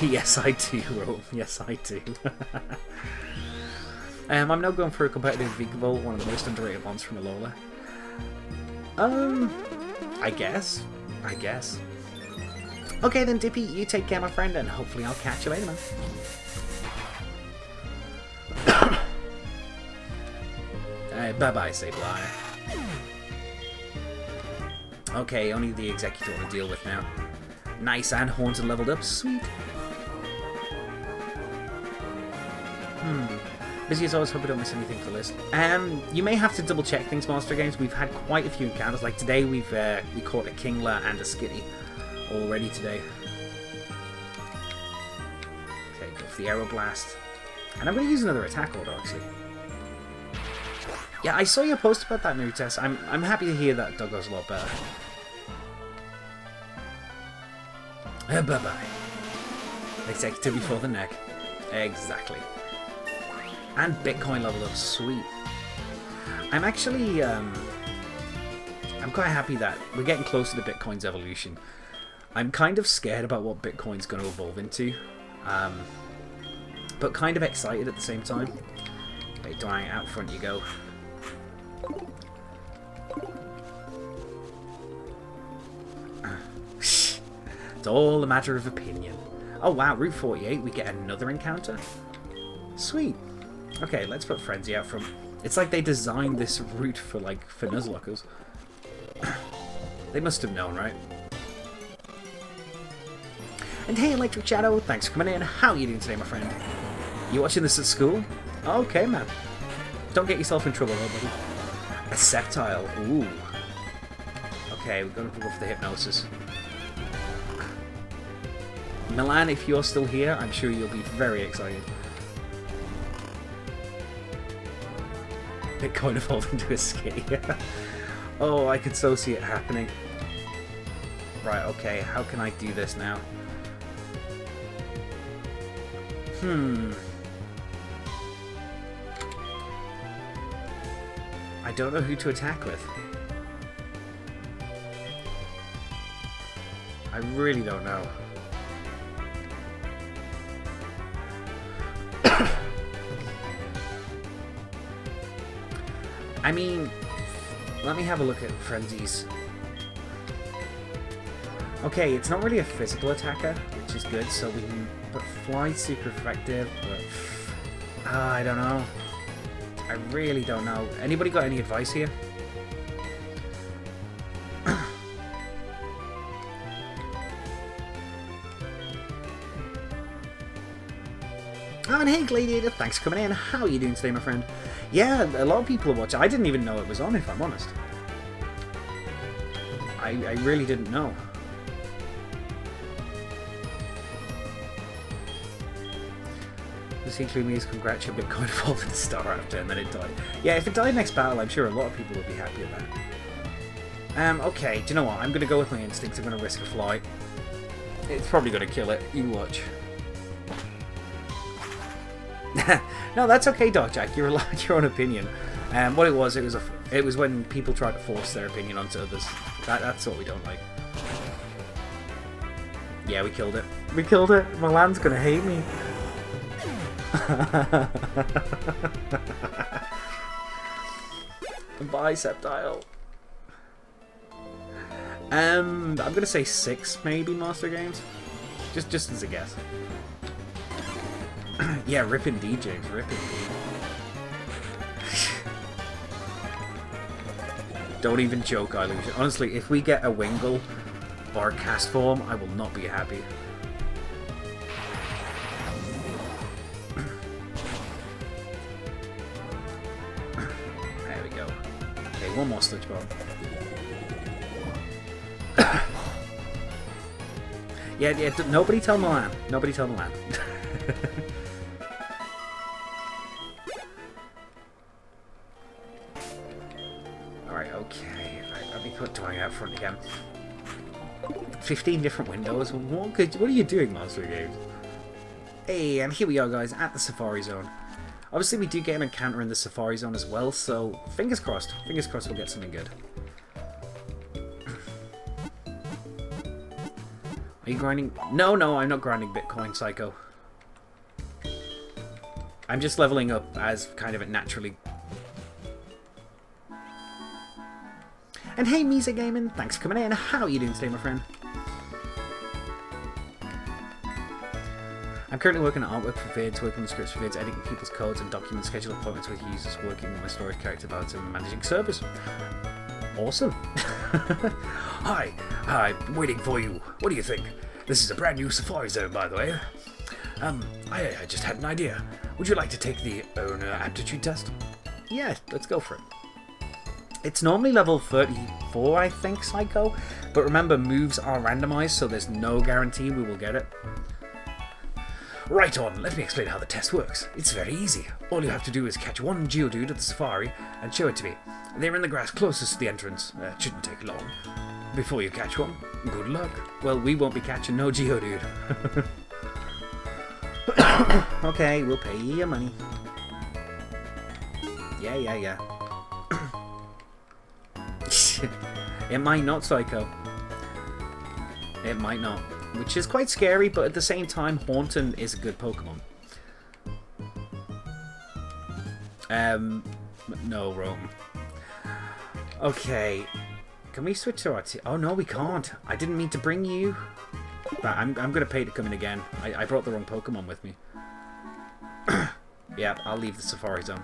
Yes, I do, Rob. Yes, I do. I'm now going for a competitive Vigvol, one of the most underrated ones from Alola. I guess. Okay then, Dippy, you take care, my friend, and hopefully I'll catch you later, man. Bye-bye, Sableye. Okay, only the Executor to deal with now. Nice, and Haunted leveled up. Sweet. Busy as always, hope I don't miss anything for the list. You may have to double check things, Master Games. We've had quite a few encounters. Like today, we caught a Kingler and a Skitty already today. Okay, go for the Aeroblast. And I'm going to use another attack order, actually. Yeah, I saw your post about that new test. I'm happy to hear that Duggo's a lot better. Bye-bye. Executive before the neck. Exactly. And Bitcoin level up. Sweet. I'm actually... I'm quite happy that we're getting closer to Bitcoin's evolution. I'm kind of scared about what Bitcoin's going to evolve into. But kind of excited at the same time. Okay, dying out front you go. It's all a matter of opinion. Oh wow, Route 48, we get another encounter? Sweet. Okay, let's put Frenzy out from... It's like they designed this route for Nuzlockers. They must have known, right? And hey, Electric Shadow, thanks for coming in. How are you doing today, my friend? You watching this at school? Okay, man. Don't get yourself in trouble, though, buddy. A Sceptile, ooh. Okay, we're going to go for the Hypnosis. Milan, if you're still here, I'm sure you'll be very excited. Bitcoin evolved into a skitty. Yeah. Oh, I could so see it happening. Right, okay, how can I do this now? I don't know who to attack with. I really don't know. I mean, let me have a look at Frenzy's. Okay, it's not really a physical attacker, which is good, so we can... But fly's super effective, but... I don't know. I really don't know. Anybody got any advice here? Oh, and hey Gladiator, thanks for coming in. How are you doing today, my friend? Yeah, a lot of people are watching. I didn't even know it was on, if I'm honest. I really didn't know. Include me as congrats, but Bitcoin evolved into Staraptor and then it died. Yeah, if it died next battle, I'm sure a lot of people would be happy about it. Okay, do you know what? I'm gonna go with my instincts. I'm gonna risk a fly. It's probably gonna kill it. You watch. No, that's okay, Darkjack. You're allowed your own opinion. What it was when people try to force their opinion onto others. That's what we don't like. Yeah, we killed it. We killed it. Milan's gonna hate me. The Biceptile. I'm gonna say 6, maybe, Master Games. Just as a guess. Yeah, rip indeed, James. Rip indeed. Don't even joke, Illusion. Honestly, if we get a Wingull or a cast form, I will not be happy. One more Sludge Bomb. yeah, nobody tell Milan. Nobody tell Milan. Alright, okay. Right, let me put Twang out front again. 15 different windows. What are you doing, Master Games? Hey, and here we are, guys, at the Safari Zone. Obviously, we do get an encounter in the Safari Zone as well, so fingers crossed. Fingers crossed we'll get something good. Are you grinding? No, I'm not grinding Bitcoin, Psycho. I'm just leveling up as kind of it naturally. And hey, Misa Gaming, thanks for coming in. How are you doing today, my friend? I'm currently working on artwork for vids, working on scripts for vids, editing people's codes and documents, scheduling appointments with users, working with my storage character balance and managing servers. Awesome. Hi, I'm waiting for you. What do you think? This is a brand new Safari Zone, by the way. I just had an idea. Would you like to take the owner aptitude test? Yeah, let's go for it. It's normally level 34, I think, Psycho, but remember moves are randomized, so there's no guarantee we will get it. Right on, let me explain how the test works. It's very easy. All you have to do is catch one Geodude at the Safari and show it to me. They're in the grass closest to the entrance. It shouldn't take long. Before you catch one, good luck. Well, we won't be catching no Geodude. Okay, we'll pay you your money. Yeah. It might not, Psycho. It might not. Which is quite scary, but at the same time, Haunton is a good Pokemon. No, wrong. Okay. Can we switch to our team? Oh, no, we can't. I didn't mean to bring you. But I'm going to pay to come in again. I brought the wrong Pokemon with me. Yeah, I'll leave the Safari Zone.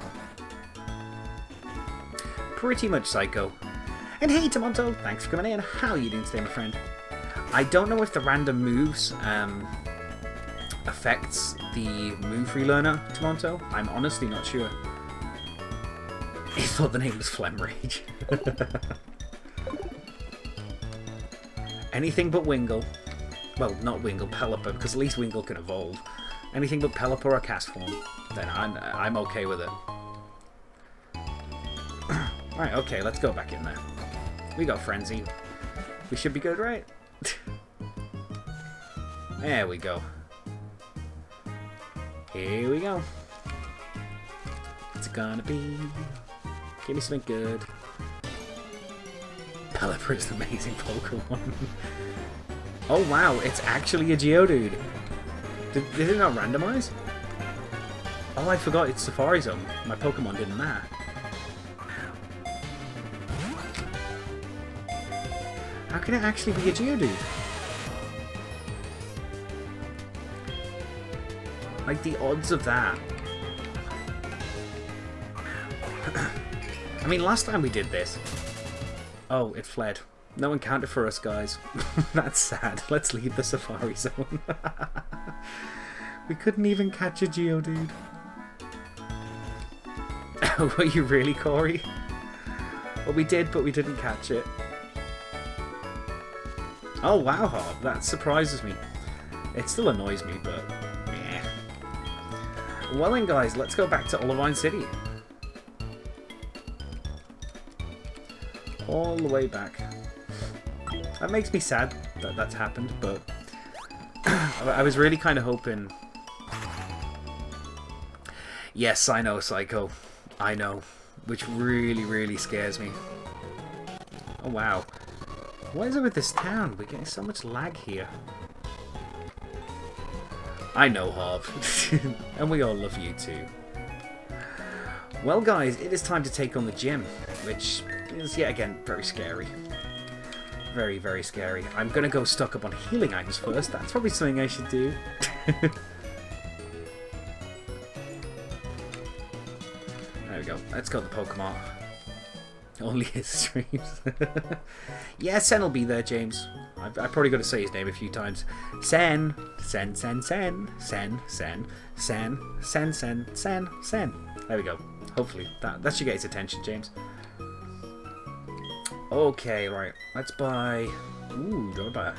Pretty much Psycho. And hey, Tamonto, thanks for coming in. How are you doing today, my friend? I don't know if the random moves affects the move relearner, Tomonto. I'm honestly not sure. I thought the name was Phlegm Rage. Anything but Wingull. Well, not Wingull, Pelipper, because at least Wingull can evolve. Anything but Pelipper or Cast Form, then I'm okay with it. Right, okay, let's go back in there. We got Frenzy. We should be good, right? There we go. Here we go. It's gonna be... Give me something good. Pelipper is an amazing Pokemon. Oh wow, it's actually a Geodude. Did it not randomize? Oh, I forgot it's Safari Zone. My Pokemon didn't matter. How can it actually be a Geodude? Like, the odds of that. I mean, last time we did this... Oh, it fled. No one counted for us, guys. That's sad. Let's leave the Safari Zone. We couldn't even catch a Geodude. Were you really, Corey? Well, we did, but we didn't catch it. Oh, wow, Hob. That surprises me. It still annoys me, but... yeah. Well then, guys, let's go back to Olivine City. All the way back. That makes me sad that that's happened, but I was really kind of hoping... Yes, I know, Psycho. I know. Which really, really scares me. Oh, wow. What is it with this town? We're getting so much lag here. I know, Hob. And we all love you, too. Well, guys, it is time to take on the gym, which... is yet again very scary. Very, very scary. I'm gonna go stock up on healing items first. That's probably something I should do. There we go. Let's go to Pokemon. Only his streams. Yeah, Sen'll be there, James. I've probably got to say his name a few times. Sen. Sen, Sen, Sen. Sen, Sen. Sen, Sen, Sen, Sen, Sen. There we go. Hopefully. That should get his attention, James. Okay, right. Let's buy... Ooh, do I buy...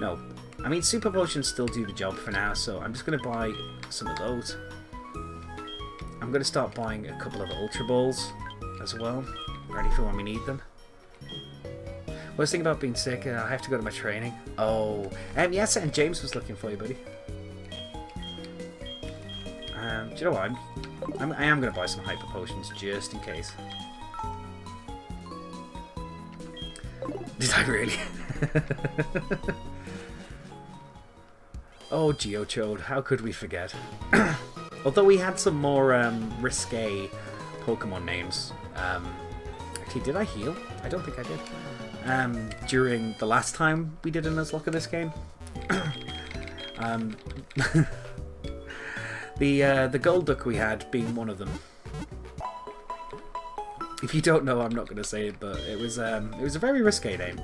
No. I mean, Super Potions still do the job for now, so I'm just going to buy some of those. I'm going to start buying a couple of Ultra Balls as well, ready for when we need them. Worst thing about being sick, I have to go to my training. Oh. Yes, and James was looking for you, buddy. Do you know what? I am going to buy some Hyper Potions just in case. Did I really? Oh, Geochode, how could we forget? Although we had some more risque Pokemon names. Actually, did I heal? I don't think I did. During the last time we did a Nuzlocke of this game. The Golduck we had being one of them. If you don't know, I'm not going to say it, but it was a very risque name.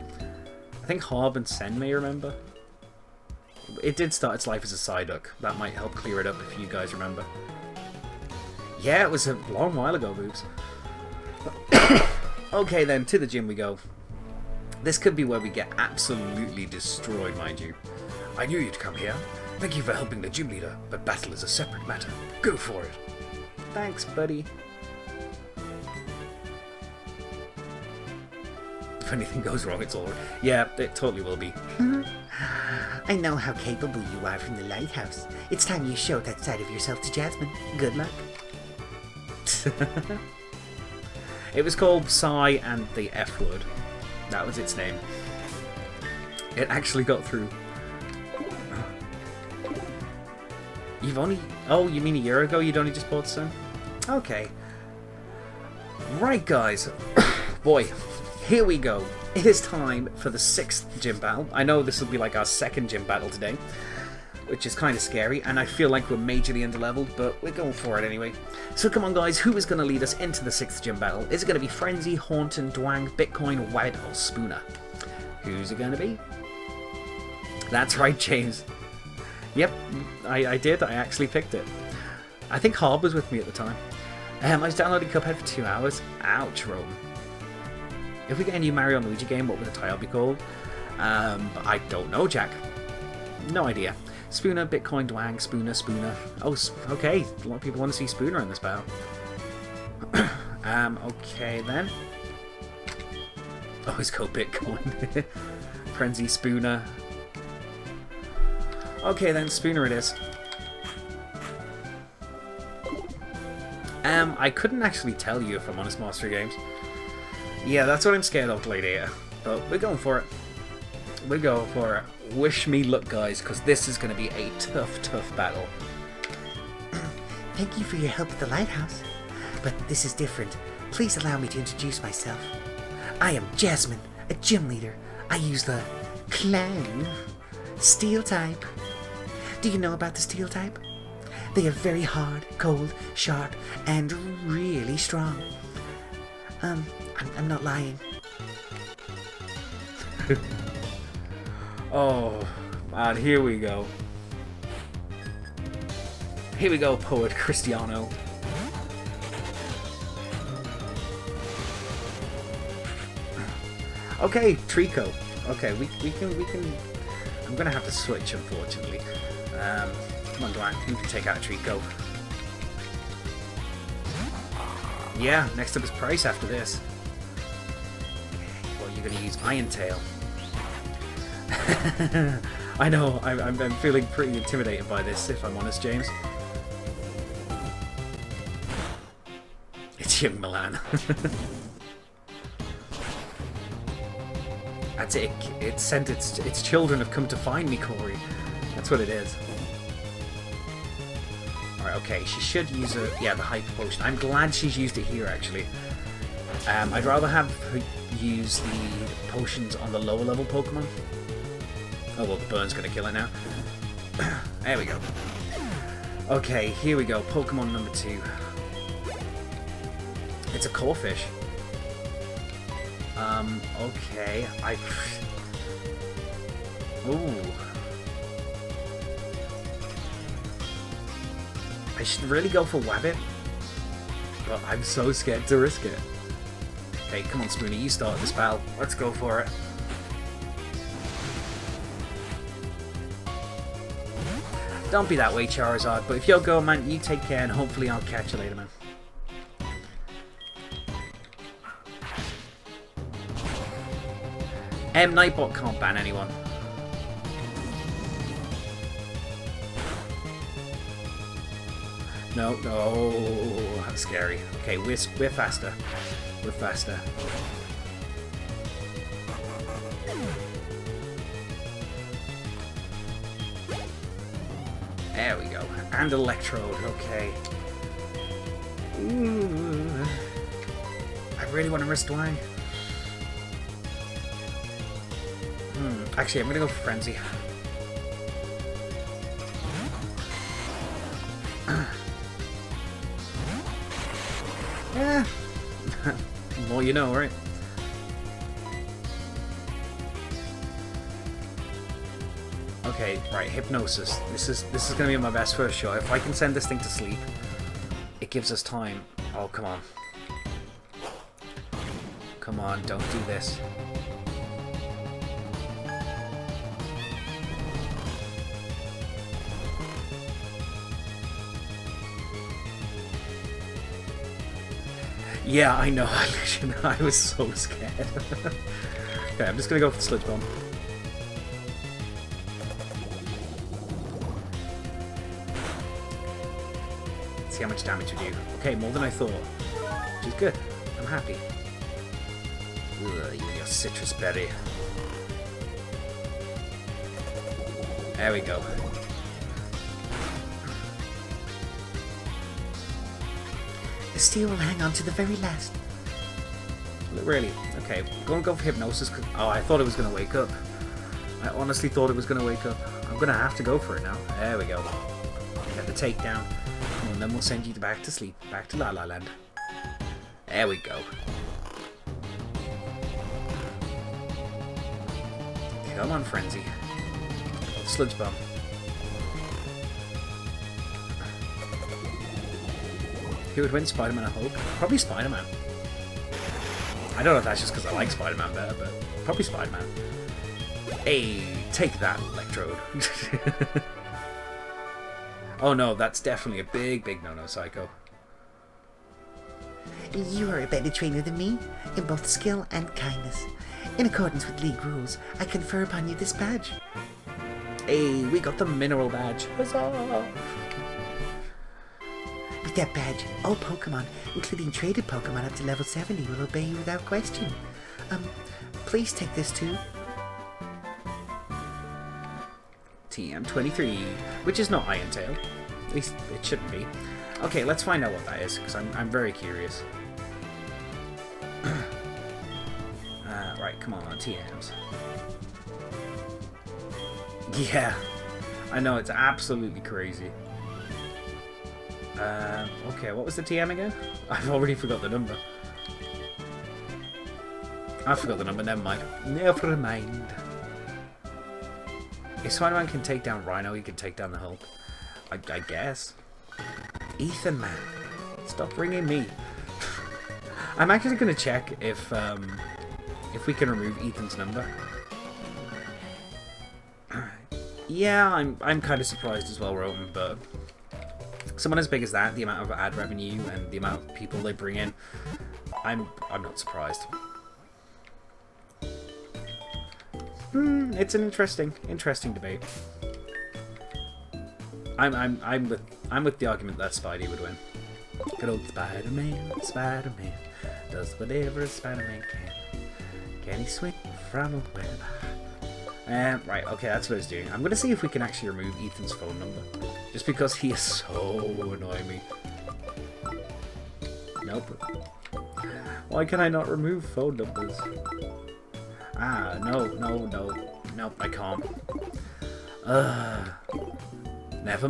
I think Hob and Sen may remember. It did start its life as a Psyduck. That might help clear it up if you guys remember. Yeah, it was a long while ago, boobs. Okay then, to the gym we go. This could be where we get absolutely destroyed, mind you. I knew you'd come here. Thank you for helping the gym leader, but battle is a separate matter. Go for it. Thanks, buddy. If anything goes wrong, it's all... Yeah, it totally will be. I know how capable you are from the lighthouse. It's time you showed that side of yourself to Jasmine. Good luck. It was called Psy and the F word. That was its name. It actually got through. You've only... Oh, you mean a year ago you'd only just bought some? Okay. Right, guys. Boy. Here we go. It is time for the 6th gym battle. I know this will be like our 2nd gym battle today, which is kind of scary, and I feel like we're majorly underleveled, but we're going for it anyway. So come on, guys, who is going to lead us into the 6th gym battle? Is it going to be Frenzy, Haunton, Dwang, Bitcoin, Wad, or Spooner? Who's it going to be? That's right, James. Yep, I did. I actually picked it. I think Hob was with me at the time. I was downloading Cuphead for 2 hours. Ouch, Rome. If we get a new Mario & Luigi game, what would the title be called? I don't know, Jack. No idea. Spooner, Bitcoin, Dwang, Spooner, Spooner. Oh, okay. A lot of people want to see Spooner in this battle. Okay, then. Oh, it's called Bitcoin. Frenzy, Spooner. Okay, then. Spooner it is. I couldn't actually tell you if I'm honest, Master Games. Yeah, that's what I'm scared of, Gladiator. But we're going for it. We're going for it. Wish me luck, guys, because this is going to be a tough, tough battle. Thank you for your help at the lighthouse. But this is different. Please allow me to introduce myself. I am Jasmine, a gym leader. I use the Clang Steel type. Do you know about the Steel type? They are very hard, cold, sharp, and really strong. I'm not lying. Oh, man, here we go. Here we go, poet Cristiano. Okay, Trico. Okay, we can. I'm gonna have to switch, unfortunately. Come on, Dwan. You can take out Trico. Yeah. Next up is Price. After this, well, you're gonna use Iron Tail. I know. I'm feeling pretty intimidated by this, if I'm honest, James. It's Young Milan. That's it. It sent its children have come to find me, Corey. That's what it is. Alright, okay. She should use a... Yeah, the Hyper Potion. I'm glad she's used it here, actually. I'd rather have her use the potions on the lower level Pokemon. Oh, well, the burn's going to kill it now. There we go. Okay, here we go. Pokemon number 2. It's a Corphish. Okay, Ooh. I should really go for Wabbit, but I'm so scared to risk it. Hey, come on, Spoonie, you start this battle. Let's go for it. Don't be that way, Charizard, but if you're going, man, you take care, and hopefully I'll catch you later, man. Nightbot can't ban anyone. No, no, that's scary. Okay, we're faster. We're faster. There we go. And Electrode. Okay. Ooh. I really want to risk Dwang. Actually, I'm gonna go for Frenzy. Yeah. More you know, right? Okay, right. Hypnosis. This is gonna be my best first shot. If I can send this thing to sleep, it gives us time. Oh, come on. Come on! Don't do this. Yeah, I know. I was so scared. Okay, I'm just gonna go for the Sludge Bomb. Let's see how much damage we do. Okay, more than I thought. Which is good. I'm happy. Ugh, you and your citrus berry. There we go. The steel will hang on to the very last. Really? Okay, I'm going to go for Hypnosis. Oh, I thought it was going to wake up. I honestly thought it was going to wake up. I'm going to have to go for it now. There we go. Get the takedown. And then we'll send you back to sleep. Back to La La Land. There we go. Come on, Frenzy. Sludge Bomb. Who would win, Spider-Man or Hulk? Probably Spider-Man. I don't know if that's just because I like Spider-Man better, but probably Spider-Man. Hey, take that, Electrode. Oh no, that's definitely a big, big no-no, Psycho. You are a better trainer than me, in both skill and kindness. In accordance with League rules, I confer upon you this badge. Hey, we got the Mineral Badge. Huzzah! With that badge, all Pokemon, including traded Pokemon up to level 70, will obey you without question. Please take this too. TM23, which is not Iron Tail. At least it shouldn't be. Okay, let's find out what that is, because I'm very curious. Right, come on, TMs. Yeah, I know, it's absolutely crazy. Okay, what was the TM again? I've already forgot the number. I forgot the number, never mind. Never mind. If Spider-Man can take down Rhino, he can take down the Hulk. I guess. Ethan, man. Stop ringing me. I'm actually going to check if we can remove Ethan's number. Yeah, I'm kind of surprised as well, Roman, but someone as big as that, the amount of ad revenue and the amount of people they bring in, I'm not surprised. It's an interesting debate. I'm with the argument that Spidey would win. Good old Spider-Man, Spider-Man does whatever a Spider-Man can. Can he swing from a web? Right, okay, that's what I was doing. I'm going to see if we can actually remove Ethan's phone number. Just because he is so annoying me. Nope. Why can I not remove phone numbers? Ah, no, I can't. Never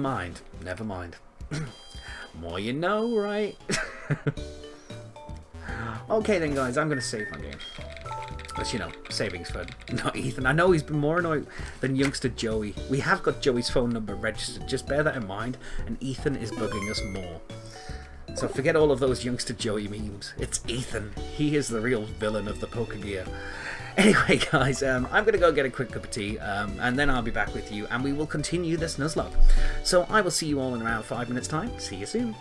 mind. More you know, right? Okay then, guys, I'm going to save my game. But you know, savings for not Ethan. I know he's been more annoyed than youngster Joey. We have got Joey's phone number registered, just bear that in mind, and Ethan is bugging us more. So forget all of those youngster Joey memes. It's Ethan. He is the real villain of the Pokegear. Anyway, guys, I'm going to go get a quick cup of tea, and then I'll be back with you, and we will continue this Nuzlocke. So I will see you all in around 5 minutes' time. See you soon.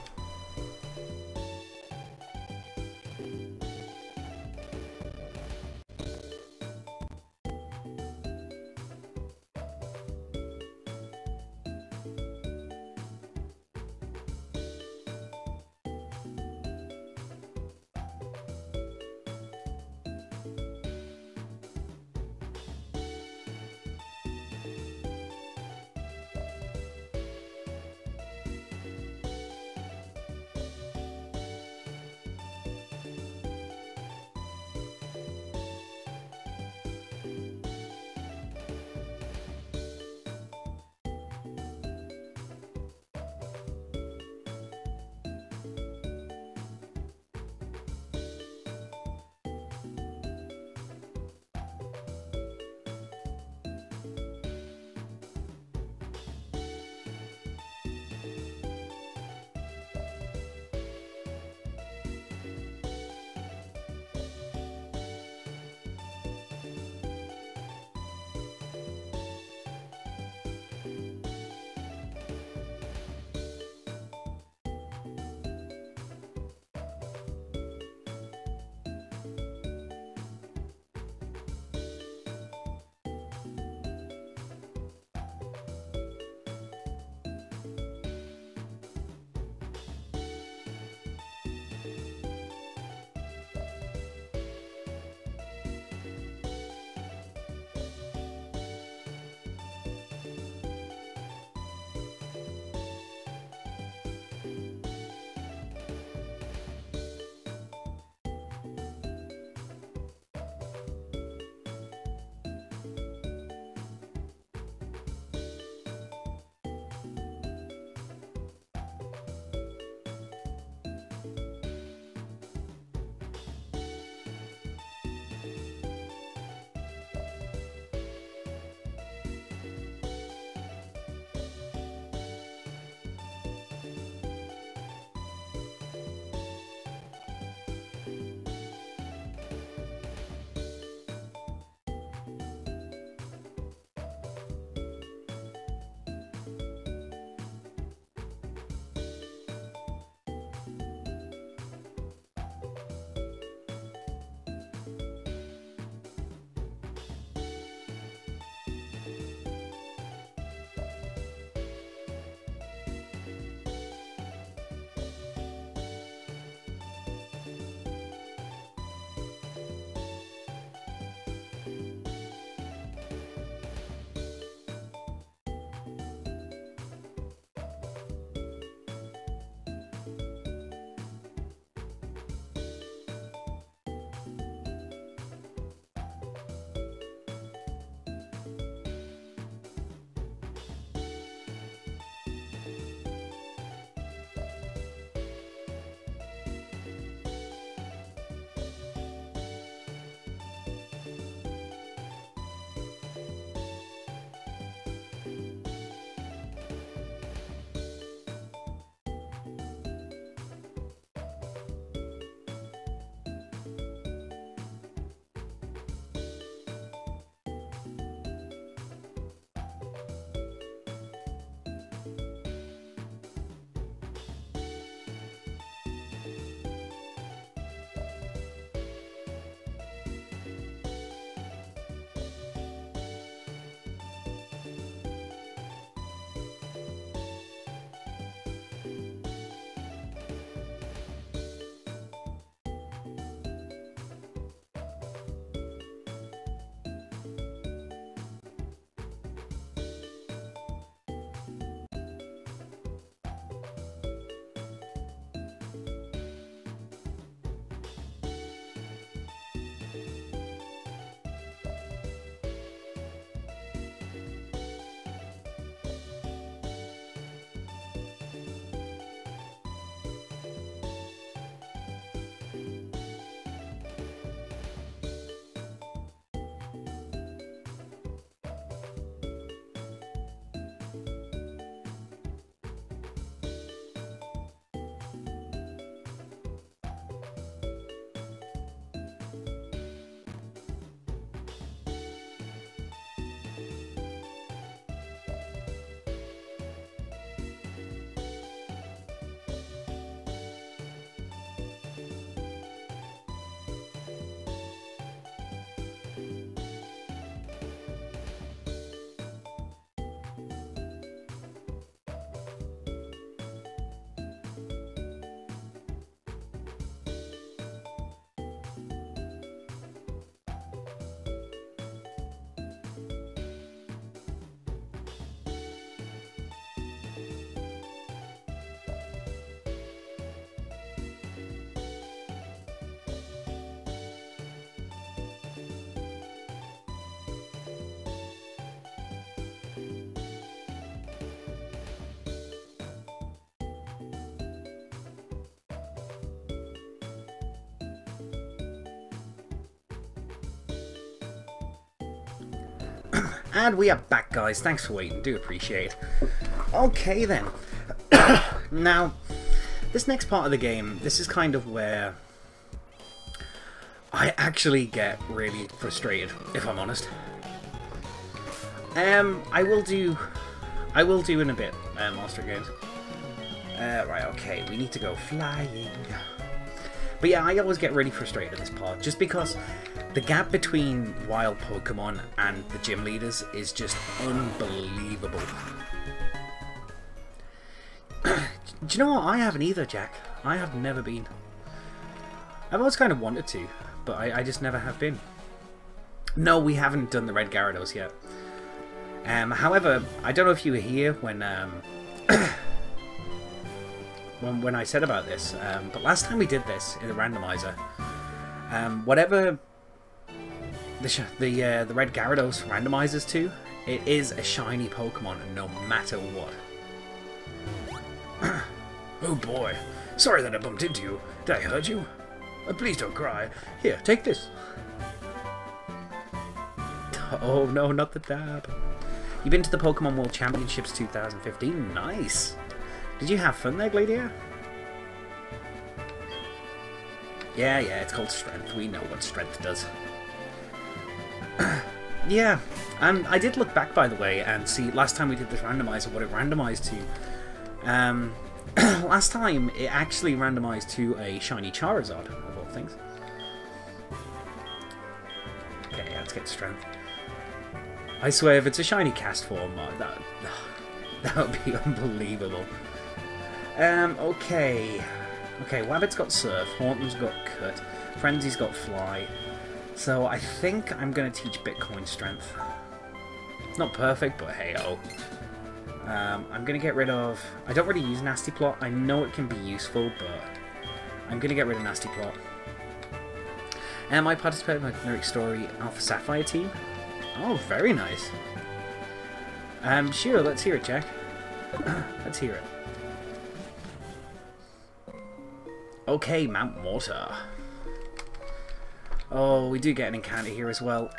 And we are back, guys. Thanks for waiting. Do appreciate it. Okay, then. Now, this next part of the game, this is kind of where I actually get really frustrated, if I'm honest. I will do in a bit, Monster Games. Right, okay, we need to go flying. But yeah, I always get really frustrated at this part, just because the gap between wild Pokemon and the gym leaders is just unbelievable. Do you know what? I haven't either, Jack. I have never been. I've always kind of wanted to, but I just never have been. No, we haven't done the Red Gyarados yet. However, I don't know if you were here when when I said about this, but last time we did this in the randomizer, whatever the Red Gyarados randomizes to, it is a shiny Pokemon no matter what. Oh boy, sorry that I bumped into you. Did I hurt you? Please don't cry. Here, take this. Oh no, not the dab. You've been to the Pokemon World Championships 2015. Nice. Did you have fun there, Gladia? Yeah, it's called strength. We know what strength does. Yeah, and I did look back, by the way, and see last time we did this randomizer what it randomized to. Last time it actually randomized to a shiny Charizard, of all things. Okay, let's get strength. I swear, if it's a shiny cast form, that would be unbelievable. Okay, Wabbit's got Surf, Haunton's got Cut, Frenzy's got Fly. So I think I'm going to teach Bitcoin Strength. Not perfect, but hey-oh. I'm going to get rid of... I don't really use Nasty Plot. I know it can be useful, but I'm going to get rid of Nasty Plot. And I participated in the Lyric Story Alpha Sapphire team. Oh, very nice. Sure, let's hear it, Jack. Let's hear it. Okay, Mount Mortar. Oh, we do get an encounter here as well.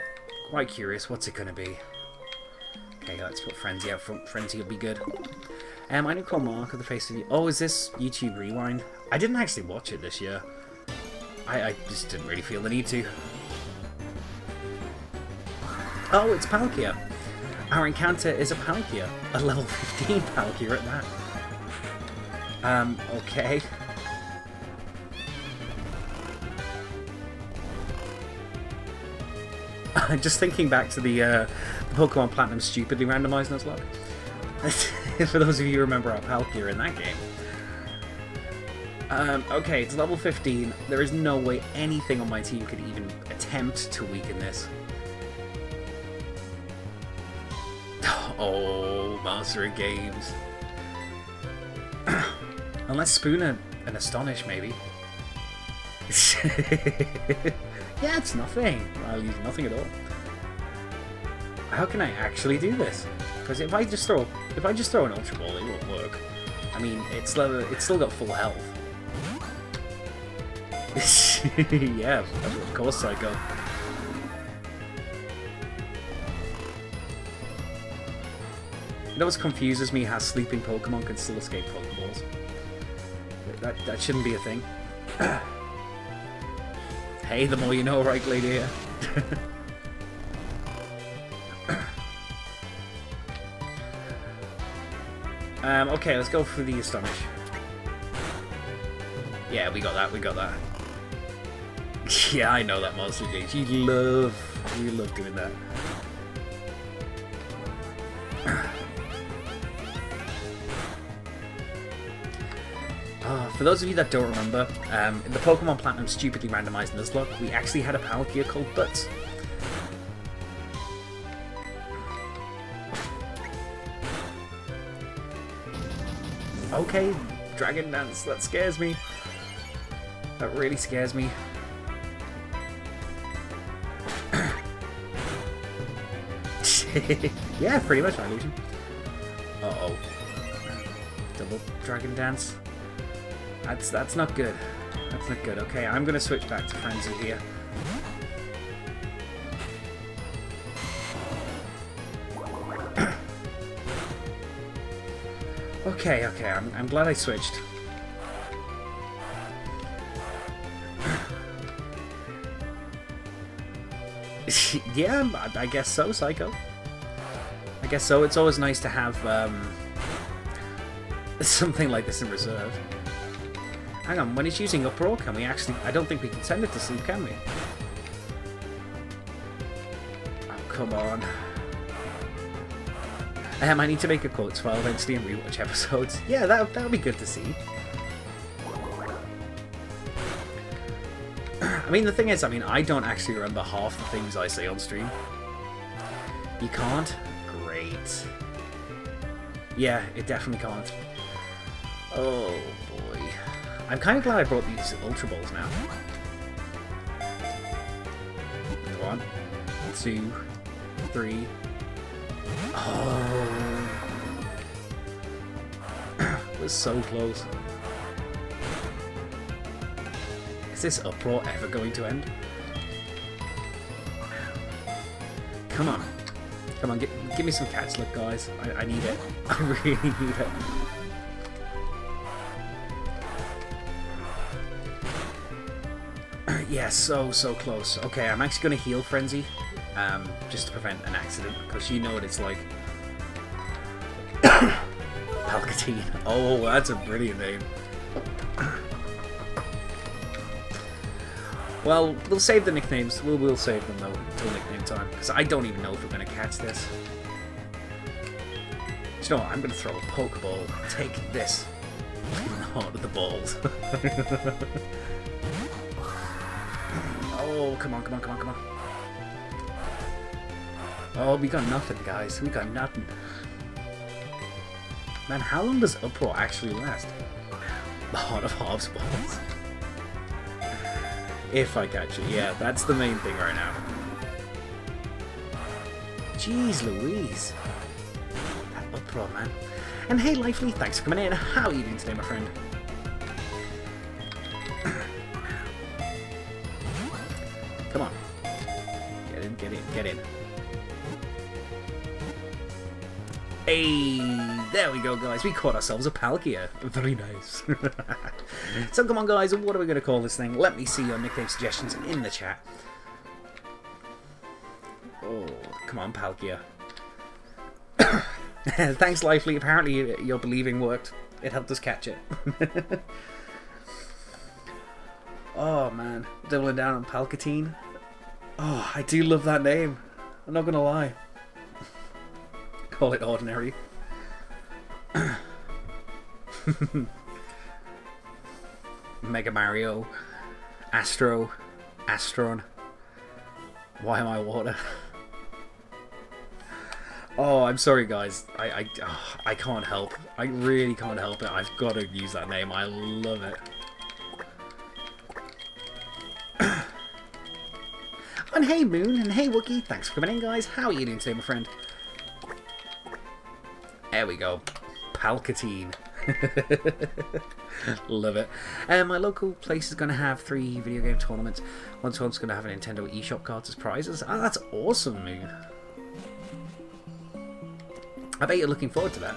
Quite curious, what's it going to be? Okay, let's put Frenzy out front. Frenzy will be good. I need to call Mark on the face of you. Oh, is this YouTube Rewind? I didn't actually watch it this year. I just didn't really feel the need to. Oh, it's Palkia. Our encounter is a Palkia. A level 15 Palkia at that. Okay. Just thinking back to the Pokemon Platinum stupidly randomized Nuzlocke. For those of you who remember our Palkia in that game. Okay, it's level 15. There is no way anything on my team could even attempt to weaken this. Oh, Master of Games. Unless Spooner and Astonish, maybe. Yeah, it's nothing. I'll use nothing at all. How can I actually do this? Because if I just throw an Ultra Ball, it won't work. I mean, it's still got full health. Yeah, of course I go. It always confuses me how sleeping Pokemon can still escape Pokeballs. That shouldn't be a thing. Hey, the more you know, right, lady? Okay, let's go for the Astonish. Yeah, we got that. Yeah, I know that, Monster Games. You love doing that. For those of you that don't remember, in the Pokemon Platinum stupidly randomized Nuzlocke, we actually had a Palkia called Butts. Okay, Dragon Dance, that scares me. That really scares me. Yeah, pretty much, I lose him. Uh-oh. Double Dragon Dance. That's not good. That's not good. Okay, I'm going to switch back to Frenzy here. Okay, okay, I'm glad I switched. Yeah, I guess so, Psycho. I guess so. It's always nice to have something like this in reserve. Hang on, when it's using Uproar, can we actually... I don't think we can send it to sleep, can we? Oh, come on. I need to make a quotes file eventually and rewatch episodes. Yeah, that'll be good to see. I mean, the thing is, I don't actually remember half the things I say on stream. You can't? Great. Yeah, it definitely can't. Oh, boy. I'm kind of glad I brought these Ultra Balls now. One, two, three... Oh... We're so close. Is this uproar ever going to end? Come on. Come on, give me some cat's look, guys. I need it. I really need it. Yeah, so close. Okay, I'm actually going to heal Frenzy. Just to prevent an accident, because you know what it's like. Palcatine. Oh, that's a brilliant name. Well, we'll save the nicknames. We'll save them, though, until nickname time, because I don't even know if we're going to catch this. Do you know what? I'm going to throw a Pokeball. Take this. Look in the heart of the balls. Oh, come on, come on, come on, come on. Oh, we got nothing, guys. We got nothing. Man, how long does Uproar actually last? The Heart of Halves Balls. If I catch it. Yeah, that's the main thing right now. Jeez Louise. That Uproar, man. And hey, Lifely, thanks for coming in. How are you doing today, my friend? Come on. Get in, get in, get in. Hey, there we go, guys. We caught ourselves a Palkia. Very nice. So come on, guys. What are we going to call this thing? Let me see your nickname suggestions in the chat. Oh, come on, Palkia. Thanks, Lifely. Apparently, your believing worked. It helped us catch it. Oh, man. Doubling down on Palcatine. Oh, I do love that name. I'm not going to lie. Call it ordinary. Mega Mario, Astro, Astron. Why am I water? Oh, I'm sorry, guys. I can't help. I really can't help it. I've got to use that name. I love it. And hey, Moon, and hey, Wookie. Thanks for coming in, guys. How are you doing today, my friend? There we go. Palcatine. Love it. My local place is going to have 3 video game tournaments. One's going to have a Nintendo eShop card as prizes. Oh, that's awesome, Moon. I bet you're looking forward to that.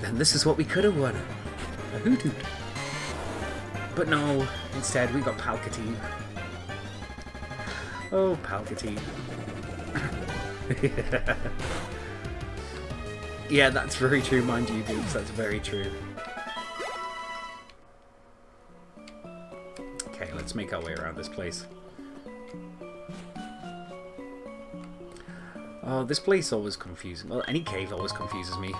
Then this is what we could have won. A hoodoo. But no, instead we got Palcatine. Oh, Palcatine. Yeah, that's very true, mind you, Boobs. That's very true. Okay, let's make our way around this place. Oh, this place always confuses me. Well, any cave always confuses me.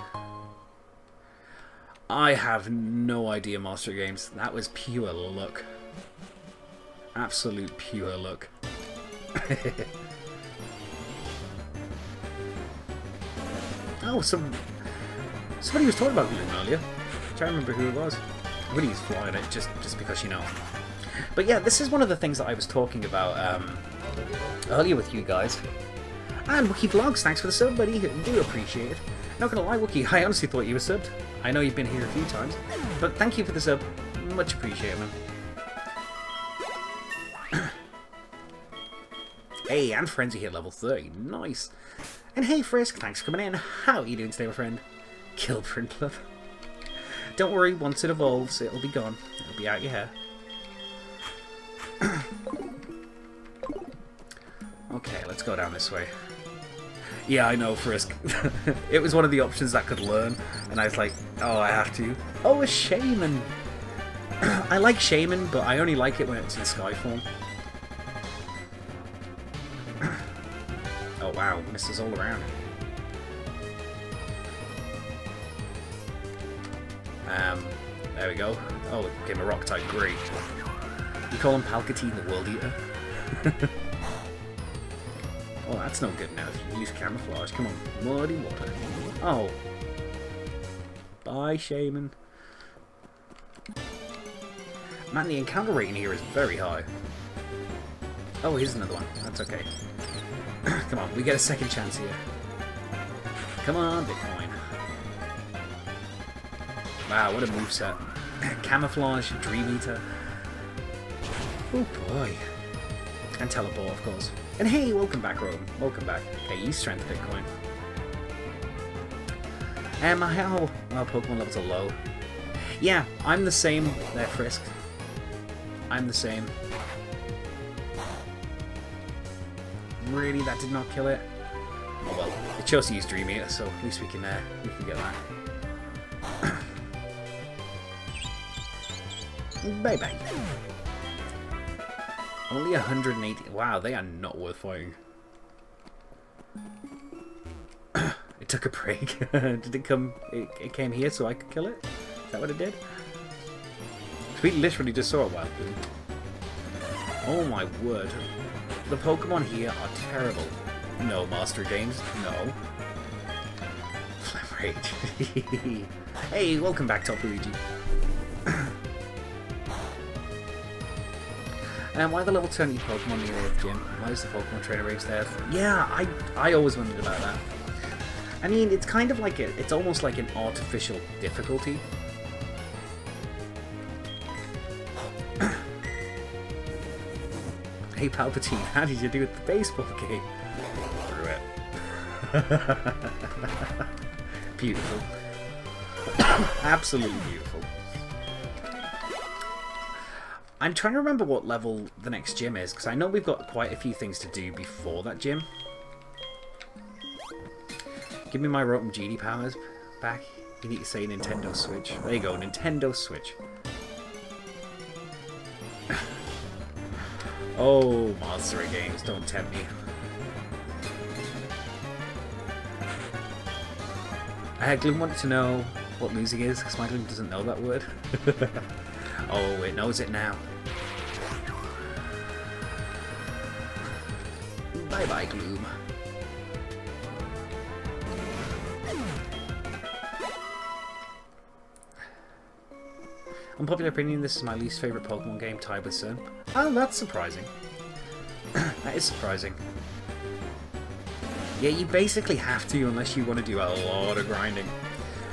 I have no idea, Master Games. That was pure luck. Absolute pure luck. Oh, somebody was talking about Gloom earlier. I'm trying to remember who it was. Willie's flying it just because you know. But yeah, this is one of the things that I was talking about earlier with you guys. And Wookie Vlogs, thanks for the sub, buddy. Do appreciate it. Not gonna lie, Wookie, I honestly thought you were subbed. I know you've been here a few times, but thank you for the sub. Much appreciated, man. Hey, and Frenzy here, level 30. Nice. And hey Frisk, thanks for coming in. How are you doing today, my friend? Kill Printlove. Don't worry, once it evolves, it'll be gone. It'll be out your hair. Okay, let's go down this way. Yeah, I know, Frisk. It was one of the options that I could learn, and I was like, oh, I have to. Oh, a Shaman! I like Shaman, but I only like it when it's in Skyform. Oh wow, misses all around. There we go. Oh, it became a rock type, great. You call him Palpatine the World Eater? Oh, that's no good now. If you use camouflage, come on, muddy water. Oh. Bye, Shaman. Man, the encounter rating here is very high. Oh, here's another one. That's okay. Come on, we get a second chance here. Come on, Bitcoin. Wow, what a moveset. Camouflage, Dream Eater. Oh boy. And teleport, of course. And hey, welcome back, Rome. Welcome back. Hey, you strength Bitcoin. How our Pokemon levels are low. Yeah, I'm the same there, Frisk. I'm the same. Really, that did not kill it? Oh well, it chose to use Dream Eater, so at least we can get that. Bye bye. Only 180. Wow, they are not worth fighting. It took a break. Did it come? It came here so I could kill it? Is that what it did? We literally just saw it wild boom. Oh my word. The Pokemon here are terrible. No Master Games, no. Flame Rage. Hey, welcome back, Top Luigi. And why the level 20 Pokemon near the gym? Why is the Pokemon trainer race there? Yeah, I always wondered about that. I mean, it's kind of like it's almost like an artificial difficulty. Hey Palpatine, how did you do with the baseball game? Threw it. Beautiful. Absolutely beautiful. I'm trying to remember what level the next gym is, because I know we've got quite a few things to do before that gym. Give me my Rotom Genie powers back. You need to say Nintendo Switch. There you go, Nintendo Switch. Oh, Monster Games, don't tempt me. Gloom wanted to know what losing is, because my Gloom doesn't know that word. Oh, it knows it now. Bye-bye, Gloom. Unpopular opinion, this is my least favourite Pokemon game, tied with Sun. Oh, that's surprising. That is surprising. Yeah, you basically have to, unless you want to do a lot of grinding.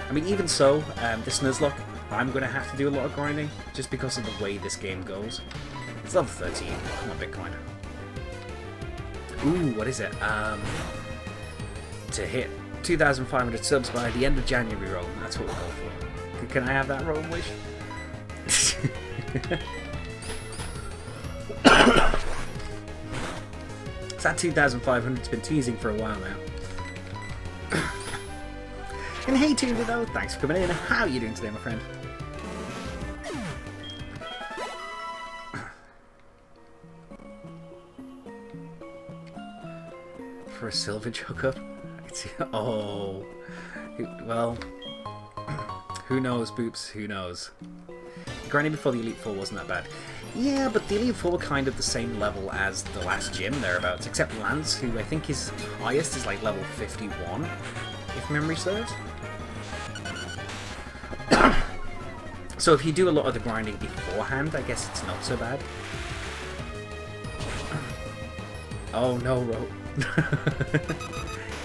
I mean, even so, this Nuzlocke, I'm going to have to do a lot of grinding, just because of the way this game goes. It's level 13, come on, Bitcoin. Ooh, what is it? To hit 2,500 subs by the end of January roll, that's what we'll go for. Can I have that roll wish? It's that 2,500 has been teasing for a while now. And hey Tinder though, thanks for coming in. How are you doing today, my friend? For a silver choker? Oh, well, who knows, Boops? Who knows? Grinding before the Elite Four wasn't that bad. Yeah, but the Elite Four were kind of the same level as the last gym thereabouts, except Lance, who I think his highest is like level 51, if memory serves. So if you do a lot of the grinding beforehand, I guess it's not so bad. Oh no, Ro.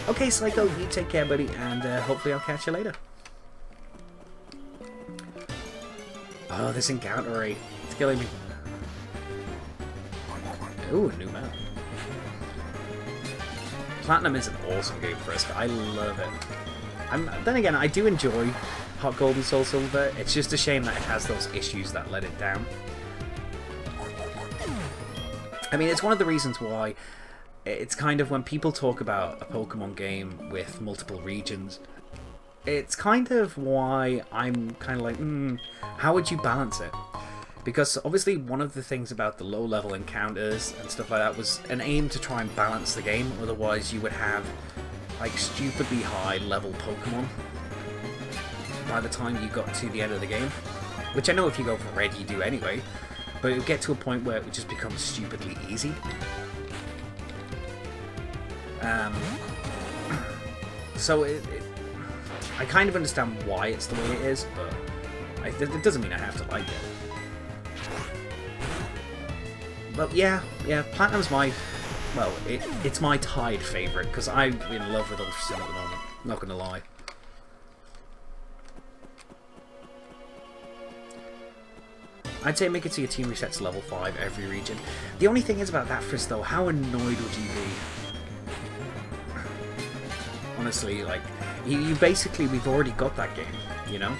Okay, Psycho, you take care, buddy, and hopefully I'll catch you later. Oh, this encounter rate. It's killing me. Ooh, a new map. Platinum is an awesome game for us. I love it. Then again, I do enjoy HeartGold and Soul Silver. It's just a shame that it has those issues that let it down. I mean, it's one of the reasons why it's kind of when people talk about a Pokemon game with multiple regions, it's kind of why I'm kind of like, how would you balance it? Because obviously one of the things about the low-level encounters and stuff like that was an aim to try and balance the game, otherwise you would have like stupidly high-level Pokemon by the time you got to the end of the game. Which I know if you go for Red you do anyway, but it would get to a point where it would just become stupidly easy. I kind of understand why it's the way it is, but it doesn't mean I have to like it. But yeah, Platinum's my, well, it's my tied favourite, because I'm in love with Ultra Sun at the moment, not gonna lie. I'd say make it so your team resets to level 5 every region. The only thing is about that for us though, how annoyed would you be? Honestly, like, you basically, we've already got that game, you know?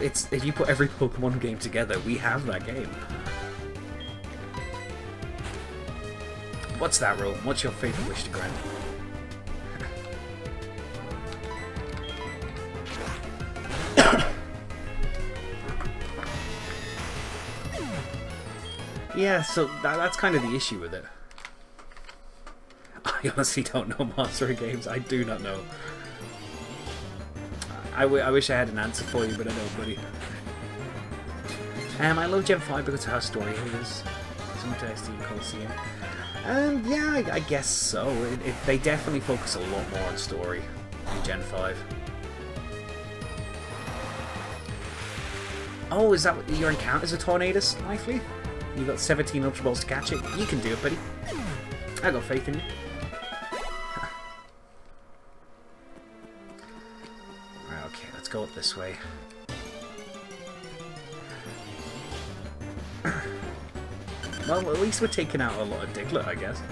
It's, if you put every Pokemon game together, we have that game. What's that, Rome? What's your favourite wish to grant? Yeah, so that's kind of the issue with it. I honestly don't know Master of Games. I do not know. I wish I had an answer for you, but I don't, buddy. I love Gen 5 because of how story it is. Some tasty Colosseum. Yeah, I guess so. They definitely focus a lot more on story in Gen 5. Oh, is that what your encounters are, Tornadus, Knifely? You got 17 Ultra Balls to catch it. You can do it, buddy. I got faith in you. Right, okay, let's go up this way. Well, at least we're taking out a lot of Diglett, I guess.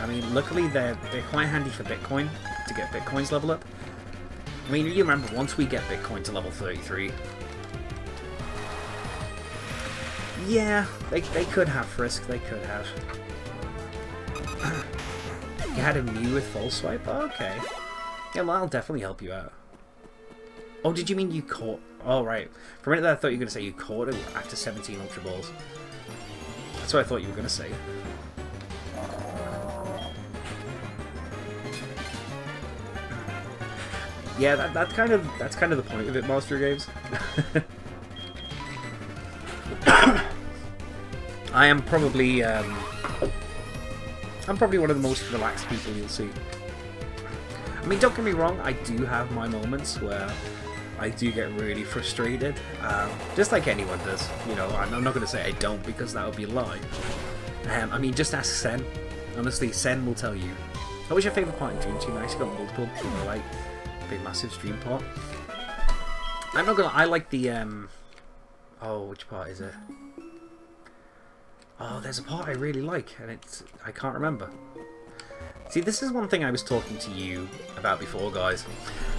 I mean, luckily they're quite handy for Bitcoin, to get Bitcoin's level up. I mean, you remember, once we get Bitcoin to level 33... Yeah, they could have Frisk, they could have. You had a Mew with False Swipe? Oh, okay. Yeah, well, that'll definitely help you out. Oh, did you mean you caught... Oh, right. For a minute there, I thought you were going to say you caught it after 17 Ultra Balls. That's what I thought you were going to say. Yeah, that's kind of the point of it, Master Games. I am probably, I'm probably one of the most relaxed people you'll see. I mean, don't get me wrong, I do have my moments where I do get really frustrated, just like anyone does, you know. I'm not going to say I don't, because that would be a lie. I mean, just ask Sen. Honestly, Sen will tell you. What was your favourite part in Dream Team? I actually got multiple, like, big massive stream part. I'm not going to, I like the, oh, which part is it? Oh, there's a part I really like, and I can't remember. See, this is one thing I was talking to you about before, guys.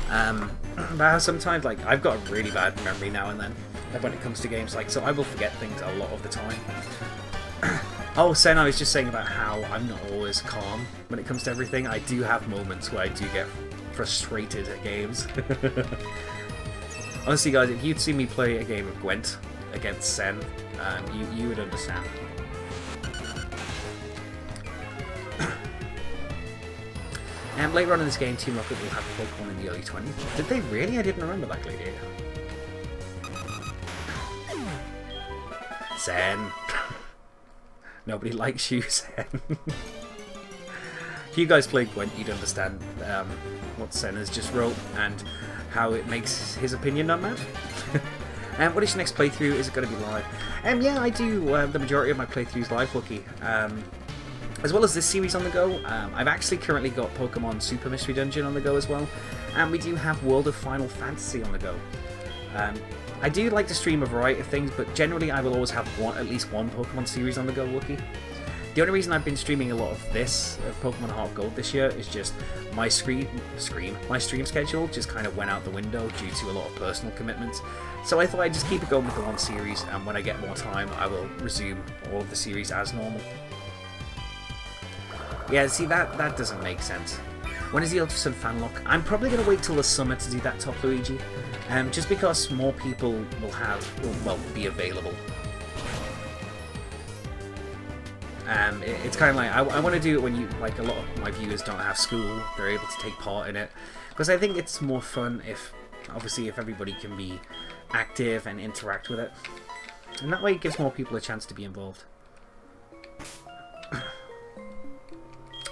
About how sometimes, like, I've got a really bad memory now and then when it comes to games, like, so I will forget things a lot of the time. Oh, Sen, I was just saying about how I'm not always calm when it comes to everything. I do have moments where I do get frustrated at games. Honestly, guys, if you'd seen me play a game of Gwent against Sen, you would understand. And later on in this game, Team Rocket will have a Pokemon in the early 20s. Did they really? I didn't remember that lady. Sen. Nobody likes you, Sen. If you guys played Gwent, you'd understand what Sen has just wrote and how it makes his opinion not mad. And what is your next playthrough? Is it going to be live? Yeah, I do the majority of my playthroughs live, Lucky. As well as this series on the go, I've actually currently got Pokemon Super Mystery Dungeon on the go as well. And we do have World of Final Fantasy on the go. I do like to stream a variety of things, but generally I will always have at least one Pokemon series on the go, Lucky. The only reason I've been streaming a lot of this Pokemon HeartGold this year is just my stream schedule just kind of went out the window due to a lot of personal commitments. So I thought I'd just keep it going with the one series, and when I get more time, I will resume all of the series as normal. Yeah, see, that doesn't make sense. When is the Ultra Sun fanlock? I'm probably going to wait till the summer to do that, Top Luigi, just because more people will be available. It's kind of like, I want to do it when you, like, a lot of my viewers don't have school, they're able to take part in it, because I think it's more fun if, obviously, if everybody can be active and interact with it, and that way it gives more people a chance to be involved.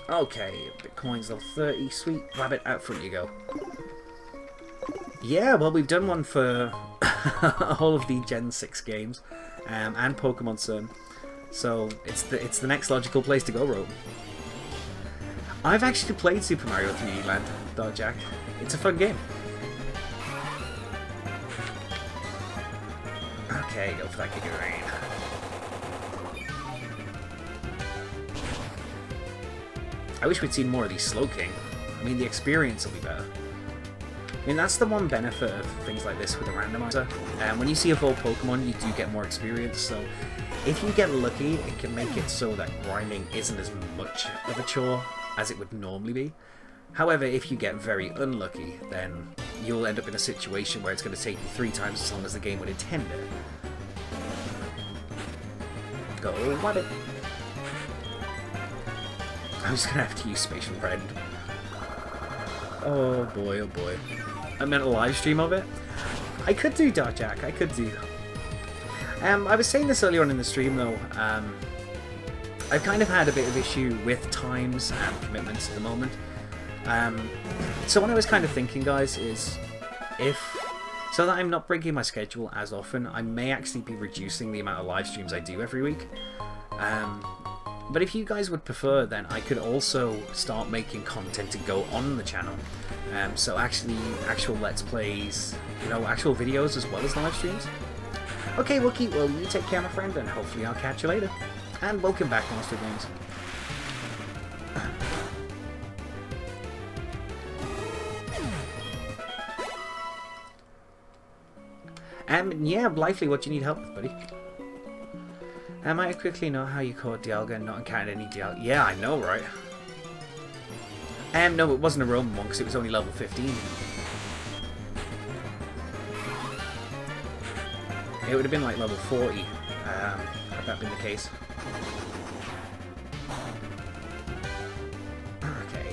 Okay, Bitcoin's level 30, sweet, rabbit, out front you go. Yeah, well, we've done one for all of the Gen 6 games, and Pokemon Sun, so it's the next logical place to go, Rope. I've actually played Super Mario 3D Land, Dark Jack. It's a fun game. Okay, go for that Giga Rain. I wish we'd seen more of these Slowking. I mean, the experience will be better. I mean, that's the one benefit of things like this with a randomizer. When you see evolved Pokemon, you do get more experience, so if you get lucky, it can make it so that grinding isn't as much of a chore as it would normally be. However, if you get very unlucky, then you'll end up in a situation where it's going to take you 3 times as long as the game would intend it. Go Wabbit! I'm just going to have to use Spatial Red. Oh boy, oh boy. I meant a live stream of it? I could do Dark Jack, I could do. I was saying this earlier on in the stream though, I've kind of had a bit of issue with times and commitments at the moment. So what I was kind of thinking, guys, is so that I'm not breaking my schedule as often, I may actually be reducing the amount of live streams I do every week. But if you guys would prefer, then I could also start making content to go on the channel. So actually, actual Let's Plays, you know, actual videos as well as live streams. Okay, Wookie, well, you take care, my friend, and hopefully I'll catch you later. And welcome back, Monster Games. Yeah, Lively, what do you need help with, buddy? I might quickly know how you caught Dialga and not encountered any Dialga. Yeah, I know, right? No, it wasn't a Roman one because it was only level 15. It would have been like level 40, had that been the case. Okay.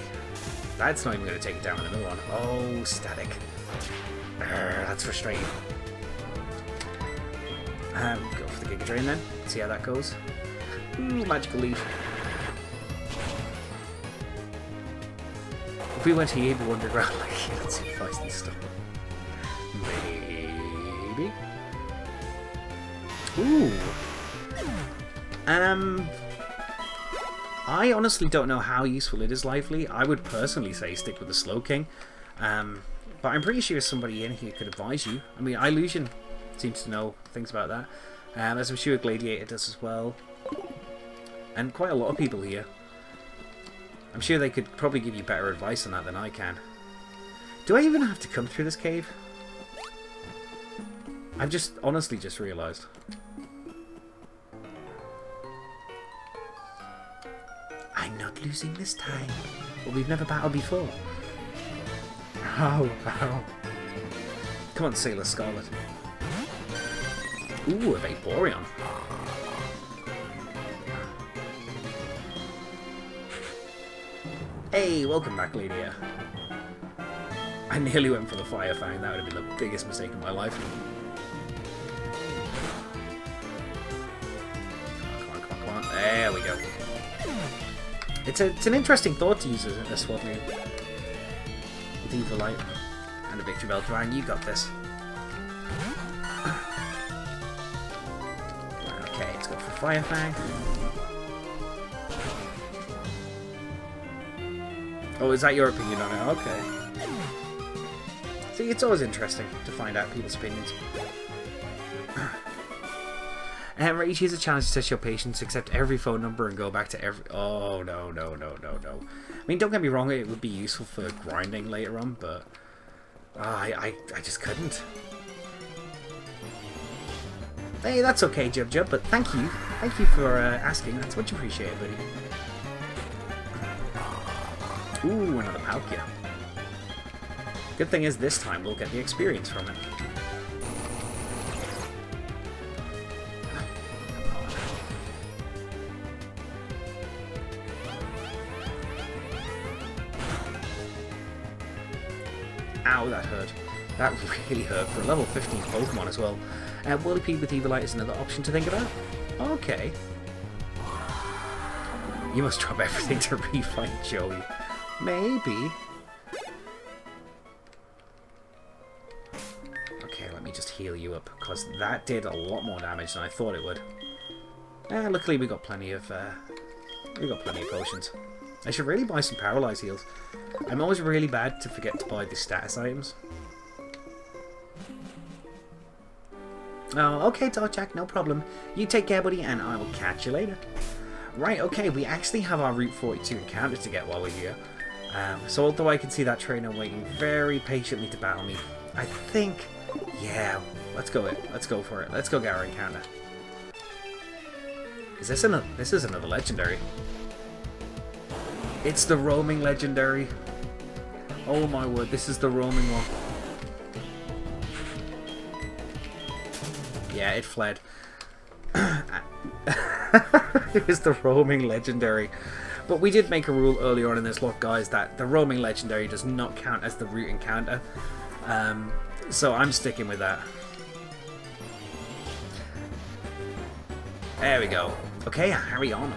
That's not even going to take it down with another one. Oh, static. That's frustrating. Go for the Giga Drain then, see how that goes. Magical Leaf. If we went to Yeba Underground, like, let's see if I can stop it. Maybe. Ooh. I honestly don't know how useful it is, Lively. I would personally say stick with the Slowking. But I'm pretty sure somebody in here could advise you. I mean, Illusion seems to know things about that, as I'm sure Gladiator does as well, and quite a lot of people here. I'm sure they could probably give you better advice on that than I can. Do I even have to come through this cave? I've just honestly just realised. I'm not losing this time. Well, we've never battled before. Oh, wow. Come on, Sailor Scarlet. Ooh, a Vaporeon. Hey, welcome back, Lydia. I nearly went for the Fire Fang. That would have been the biggest mistake of my life. Oh, come on, come on, come on. There we go. It's an interesting thought to use a Swaddling with Evil Light and a Victory Bell. Ryan, you got this. Fire Fang. Oh, is that your opinion on it? Okay. See, it's always interesting to find out people's opinions. Each is a challenge to test your patience. Accept every phone number and go back to every... Oh, no. I mean, don't get me wrong, it would be useful for grinding later on, but... I just couldn't. Hey, that's okay, Jub Jub, but thank you. Thank you for asking. That's much appreciated, buddy. Ooh, another Palkia. Good thing is, this time we'll get the experience from it. Ow, that hurt. That really hurt for a level 15 Pokemon as well. Whirlipede with Evilite is another option to think about. Okay. You must drop everything to refight Joey. Maybe. Okay, let me just heal you up, because that did a lot more damage than I thought it would. Luckily we got plenty of potions. I should really buy some Paralyze heals. I'm always really bad to forget to buy the status items. Oh, okay, Torchak, no problem. You take care, buddy, and I will catch you later. Right, okay, we actually have our Route 42 encounter to get while we're here. So although I can see that trainer waiting very patiently to battle me, I think... Yeah, let's go for it. Let's go get our encounter. Is this another... This is another legendary. It's the roaming legendary. Oh my word, this is the roaming one. Yeah, it fled. It was the roaming legendary. But we did make a rule earlier on in this lot, guys, that the roaming legendary does not count as the route encounter. So I'm sticking with that. There we go. Okay, Ariana.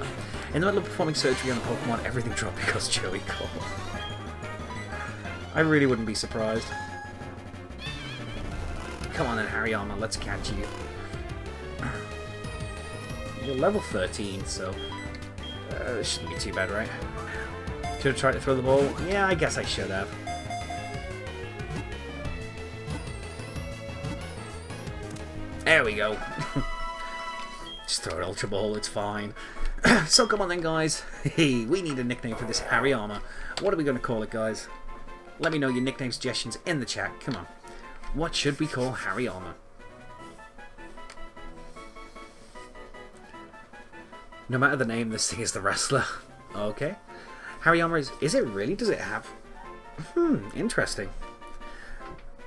In the middle of performing surgery on the Pokemon, everything dropped because Joey called. I really wouldn't be surprised. Come on then, Hariyama, let's catch you. You're level 13, so it shouldn't be too bad, right? Should have tried to throw the ball? Yeah, I guess I should have. There we go. Just throw an Ultra Ball, it's fine. So come on then, guys. Hey, we need a nickname for this Hariyama. What are we going to call it, guys? Let me know your nickname suggestions in the chat. Come on. What should we call Hariyama? No matter the name, this thing is the wrestler. Okay. Hariyama is it really? Does it have... interesting.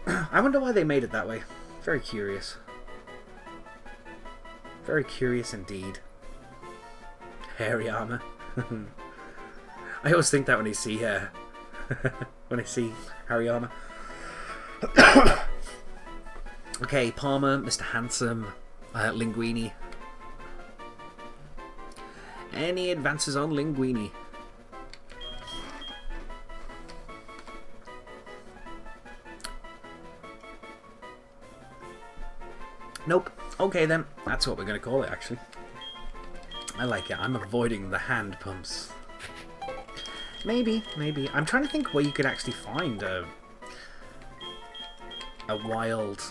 I wonder why they made it that way. Very curious. Very curious indeed. Hariyama. I always think that when I see Hariyama. Okay, Palmer, Mr. Handsome, Linguini. Any advances on Linguini? Nope. Okay then, that's what we're going to call it, actually. I like it. I'm avoiding the hand pumps. Maybe. I'm trying to think where you could actually find a wild...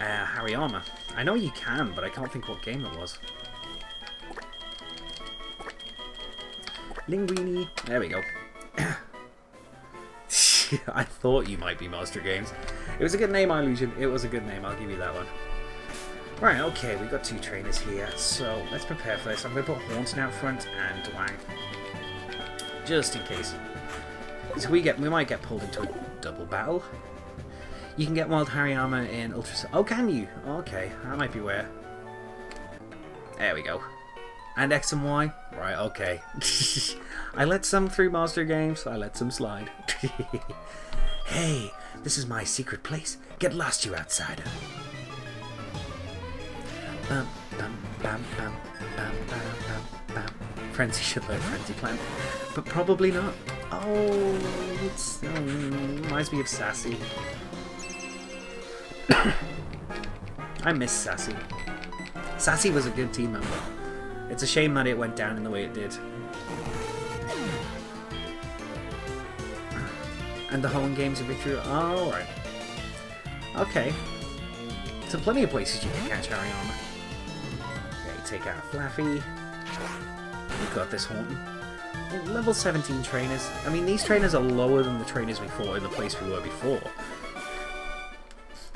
Hariyama. I know you can, but I can't think what game it was. Linguini. There we go. I thought you might be Master Games. It was a good name, Illusion. It was a good name. I'll give you that one. Right, okay. We've got two trainers here, so let's prepare for this. I'm going to put Haunton out front and Wang. Just in case. So we might get pulled into a double battle. You can get Wild Hariyama in Ultra Sun. Oh, can you? Okay, that might be where. There we go. And X and Y? Right, okay. I let some through Master Games, I let some slide. Hey, this is my secret place. Get lost, you outsider. Frenzy should learn Frenzy Plant, but probably not. Oh, it's reminds me of Sassy. I miss Sassy. Sassy was a good team member. It's a shame that it went down in the way it did. And the home games are bit through. Oh, right. Okay. So plenty of places you can catch Hariyama. You take out Flaffy. You got this, Haunton. Level 17 trainers. I mean, these trainers are lower than the trainers we fought in the place we were before.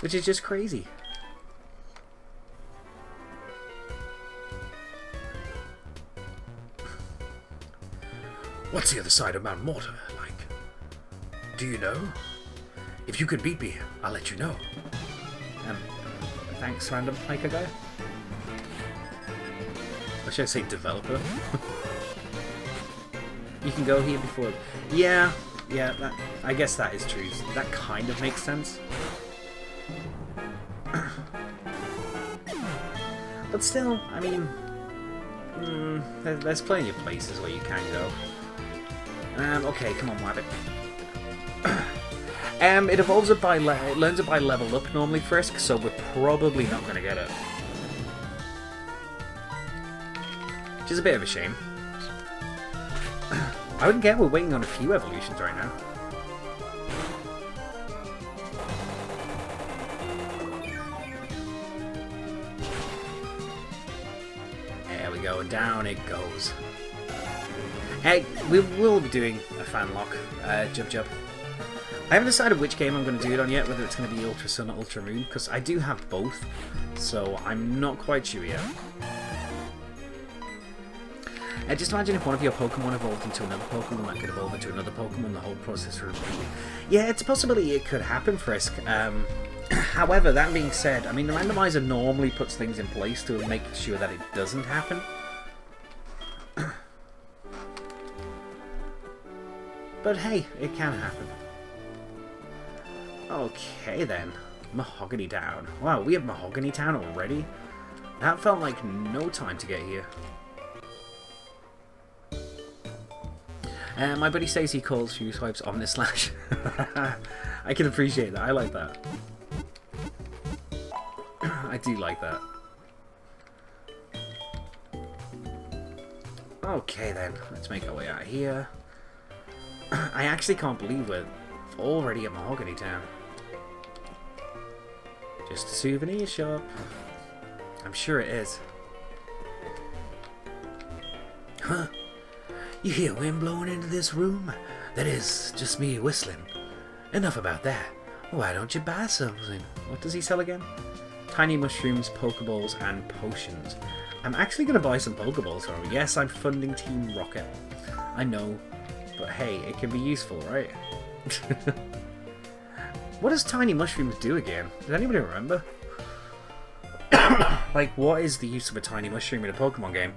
Which is just crazy. What's the other side of Mount Mortar like? Do you know? If you can beat me, I'll let you know. Thanks, random hiker guy. Or should I say developer? You can go here before... Yeah, I guess that is true. That kind of makes sense. But still, I mean... there's plenty of places where you can go. Okay, come on, Wabbit. It evolves it by learns it by level up normally, Frisk, so we're probably not going to get it. Which is a bit of a shame. I wouldn't care, we're waiting on a few evolutions right now. There we go, and down it goes. Hey, we will be doing a Fanlock, Jub. I haven't decided which game I'm going to do it on yet, whether it's going to be Ultra Sun or Ultra Moon, because I do have both, so I'm not quite sure yet. Just imagine if one of your Pokemon evolved into another Pokemon that could evolve into another Pokemon, the whole process would be... Yeah, it's a possibility it could happen, Frisk. However, that being said, I mean, the randomizer normally puts things in place to make sure that it doesn't happen. But hey, it can happen. Okay then, Mahogany Town. Wow, we have Mahogany Town already? That felt like no time to get here. My buddy says he calls few swipes Omnislash. I can appreciate that, I like that. I do like that. Okay then, let's make our way out of here. I actually can't believe we're already at Mahogany Town. Just a souvenir shop. I'm sure it is. Huh? You hear wind blowing into this room? That is, just me whistling. Enough about that. Why don't you buy something? What does he sell again? Tiny mushrooms, Pokeballs, and potions. I'm actually going to buy some Pokeballs from him. Yes, I'm funding Team Rocket. I know. But hey, it can be useful, right? What does tiny mushrooms do again? Does anybody remember? Like, what is the use of a tiny mushroom in a Pokemon game?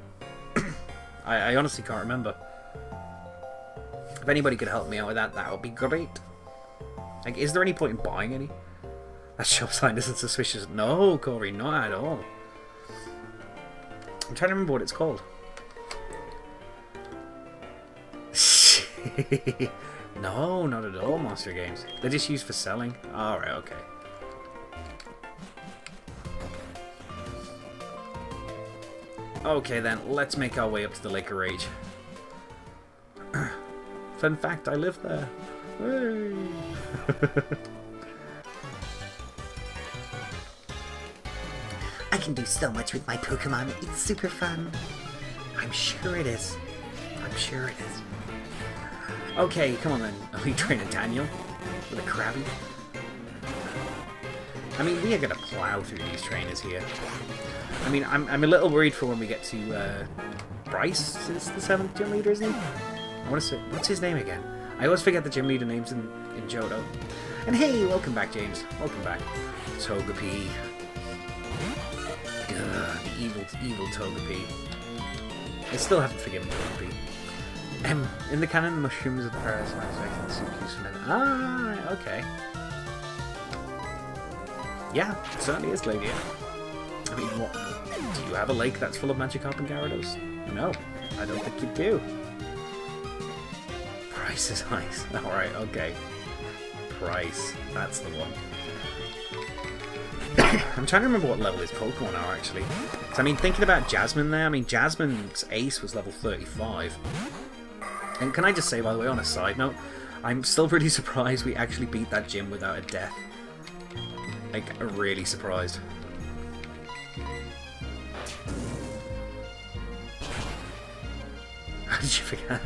I honestly can't remember. If anybody could help me out with that, that would be great. Like, is there any point in buying any? That shop sign isn't suspicious. No, Corey, not at all. I'm trying to remember what it's called. No, not at all, Monster Games. They're just used for selling. Alright, okay. Okay then, let's make our way up to the Lake of Rage. Fun fact, I live there. I can do so much with my Pokemon. It's super fun. I'm sure it is. I'm sure it is. Okay, come on then, Elite Trainer Daniel, with a Krabby. I mean, we are going to plow through these trainers here. I mean, I'm a little worried for when we get to, Bryce is the 7th gym leader, isn't he? I want to say, what's his name again? I always forget the gym leader names in Johto. And hey, welcome back, James. Welcome back. Togepi. Ugh, the evil Togepi. I still haven't forgiven Togepi. In the canon, mushrooms are the parasite that soup used for men. Ah, okay. Yeah, it certainly is, Lady. I mean, what? Do you have a lake that's full of Magikarp and Gyarados? No, I don't think you do. Price is ice. Alright, okay. Price. That's the one. I'm trying to remember what level his Pokemon are, actually. Because, I mean, thinking about Jasmine there, I mean, Jasmine's ace was level 35. And can I just say, by the way, on a side note, I'm still pretty surprised we actually beat that gym without a death. Like, really surprised. How did you forget?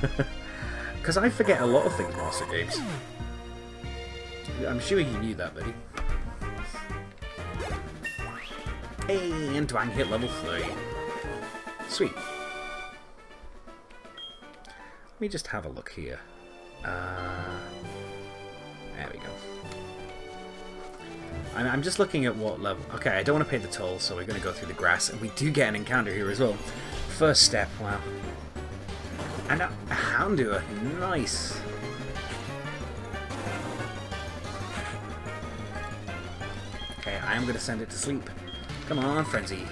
Because I forget a lot of things whilst it games. I'm sure you knew that, buddy. Hey, and Dwang hit level 3. Sweet. Let me just have a look here. There we go. I'm just looking at what level... Okay, I don't want to pay the toll, so we're going to go through the grass. And we do get an encounter here as well. First step, wow. And a Houndour, nice. Okay, I am going to send it to sleep. Come on, Frenzy.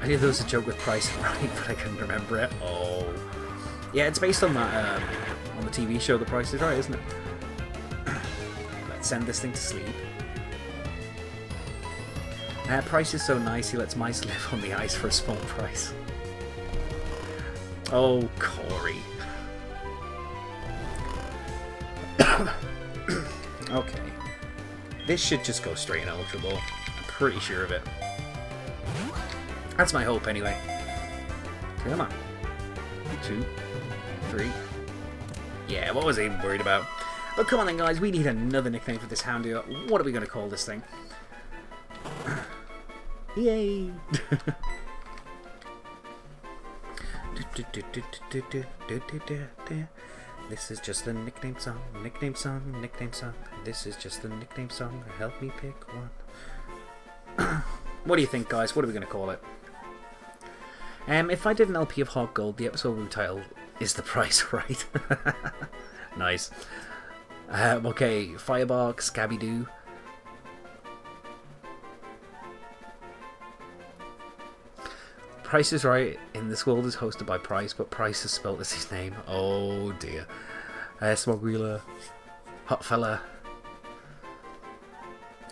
I knew there was a joke with price and running, but I couldn't remember it. Oh. Yeah, it's based on that, on the TV show The Price is Right, isn't it? Let's send this thing to sleep. Price is so nice, he lets mice live on the ice for a small price. Oh, Corey. Okay. This should just go straight in Ultra Ball. I'm pretty sure of it. That's my hope, anyway. Come on. 2, 3. Yeah, what was I even worried about? But come on then, guys, we need another nickname for this Houndour. What are we going to call this thing? Yay! This is just the nickname song, nickname song, nickname song. This is just the nickname song. Help me pick one. What do you think, guys? What are we going to call it? If I did an LP of HeartGold, the episode room title is The Price Right. Nice. Okay, Firebark, Scabby-Doo. Price is Right in this world is hosted by Price, but Price is spelled as his name. Oh dear. Smoglula, Hotfella,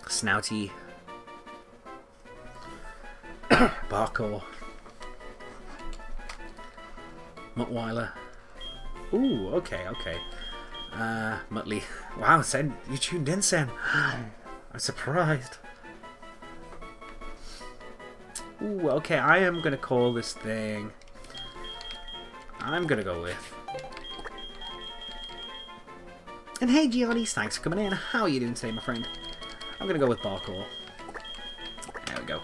Snouty, Barkor, Muttweiler. Ooh, okay, okay. Muttley. Wow, Sen, you tuned in, Sen. I'm surprised. Ooh, okay, I am going to call this thing... I'm going to go with... And hey, Giannis, thanks for coming in. How are you doing today, my friend? I'm going to go with Barkor. There we go.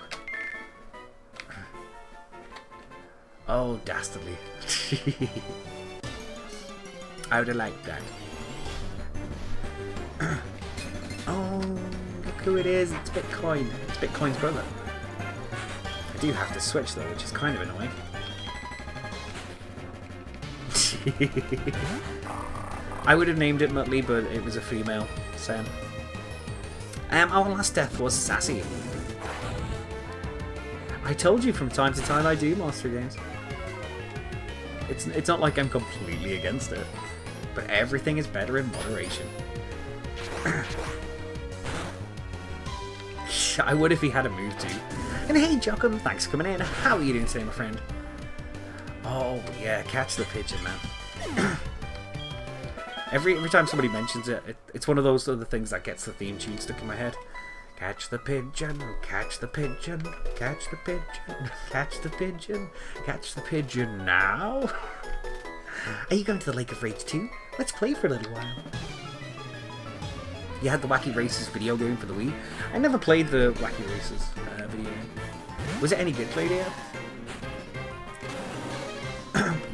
Oh, dastardly. I would have liked that. Oh, look who it is. It's Bitcoin. It's Bitcoin's brother. I do have to switch though, which is kind of annoying. I would have named it Muttley, but it was a female, Sam. Our last death was Sassy. I told you from time to time I do master games. It's not like I'm completely against it, but everything is better in moderation. I would if he had a move too. And hey, Jockum, thanks for coming in. How are you doing today, my friend? Oh yeah, catch the pigeon, man. every time somebody mentions it, it's one of those other things that gets the theme tune stuck in my head. Catch the pigeon, catch the pigeon, catch the pigeon, catch the pigeon, catch the pigeon now. Are you going to the Lake of Rage too? Let's play for a little while. You had the Wacky Races video game for the Wii. I never played the Wacky Races video game. Was it any good, Claudia?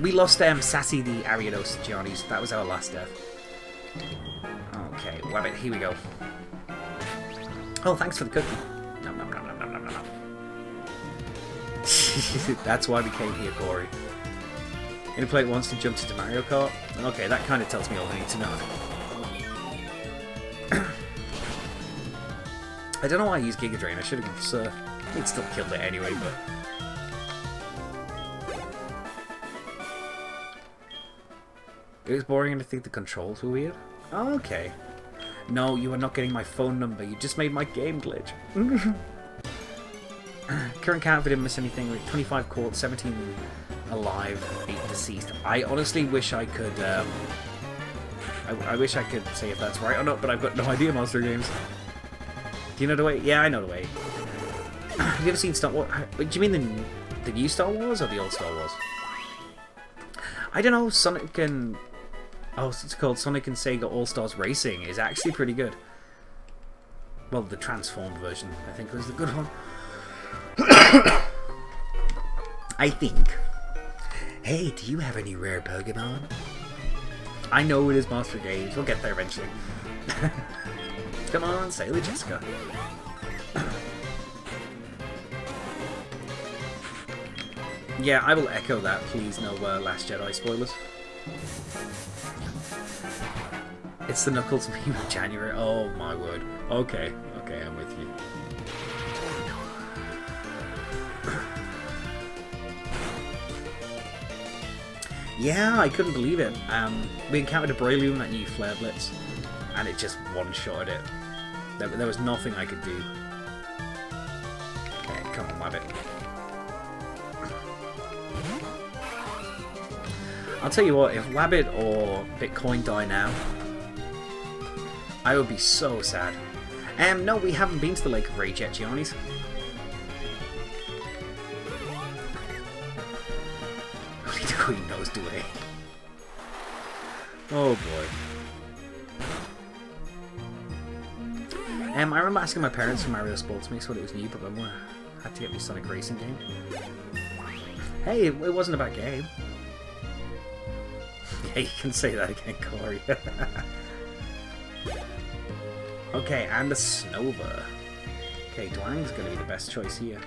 We lost Sassy the Ariados to Johnny's. That was our last death. Okay, Wabbit, here we go. Oh, thanks for the cookie. Nom nom nom nom nom nom nom. That's why we came here, Corey. Gonna play it once and jump into Mario Kart? Okay, that kind of tells me all I need to know. I don't know why I used Giga Drain, I should have surfed. He'd still killed it anyway, but... It was boring and I think the controls were weird. Oh, okay. No, you are not getting my phone number, you just made my game glitch. Current count, if we didn't miss anything, we're 25 caught, 17 alive, 8 deceased. I honestly wish I could, I wish I could say if that's right or not, but I've got no idea, Monster Games. Do you know the way? Yeah, I know the way. Have you ever seen Star Wars? Wait, do you mean the new Star Wars or the old Star Wars? I don't know, Sonic and... oh, it's called Sonic and Sega All Stars Racing is actually pretty good. Well, the transformed version, I think, was the good one. I think. Hey, do you have any rare Pokemon? I know it is Master Gage. We'll get there eventually. Come on, Sailor Jessica. Yeah, I will echo that. Please, no Last Jedi spoilers. It's the Knuckles meme in January. Oh my word. Okay, okay, I'm with you. Yeah, I couldn't believe it. We encountered a Breloom that knew Flare Blitz, and it just one-shotted it. There was nothing I could do. Okay, come on, Wabbit. I'll tell you what, if Wabbit or Bitcoin die now, I would be so sad. No, we haven't been to the Lake of Rage yet, Giannis. Only the Queen knows, do they? Oh boy. I remember asking my parents for Mario Sports Mix what it was new, but I had to get me Sonic Racing game. Hey, it wasn't a bad game. Yeah, you can say that again, Corey. Okay, and a Snover. Okay, Dwang's gonna be the best choice here.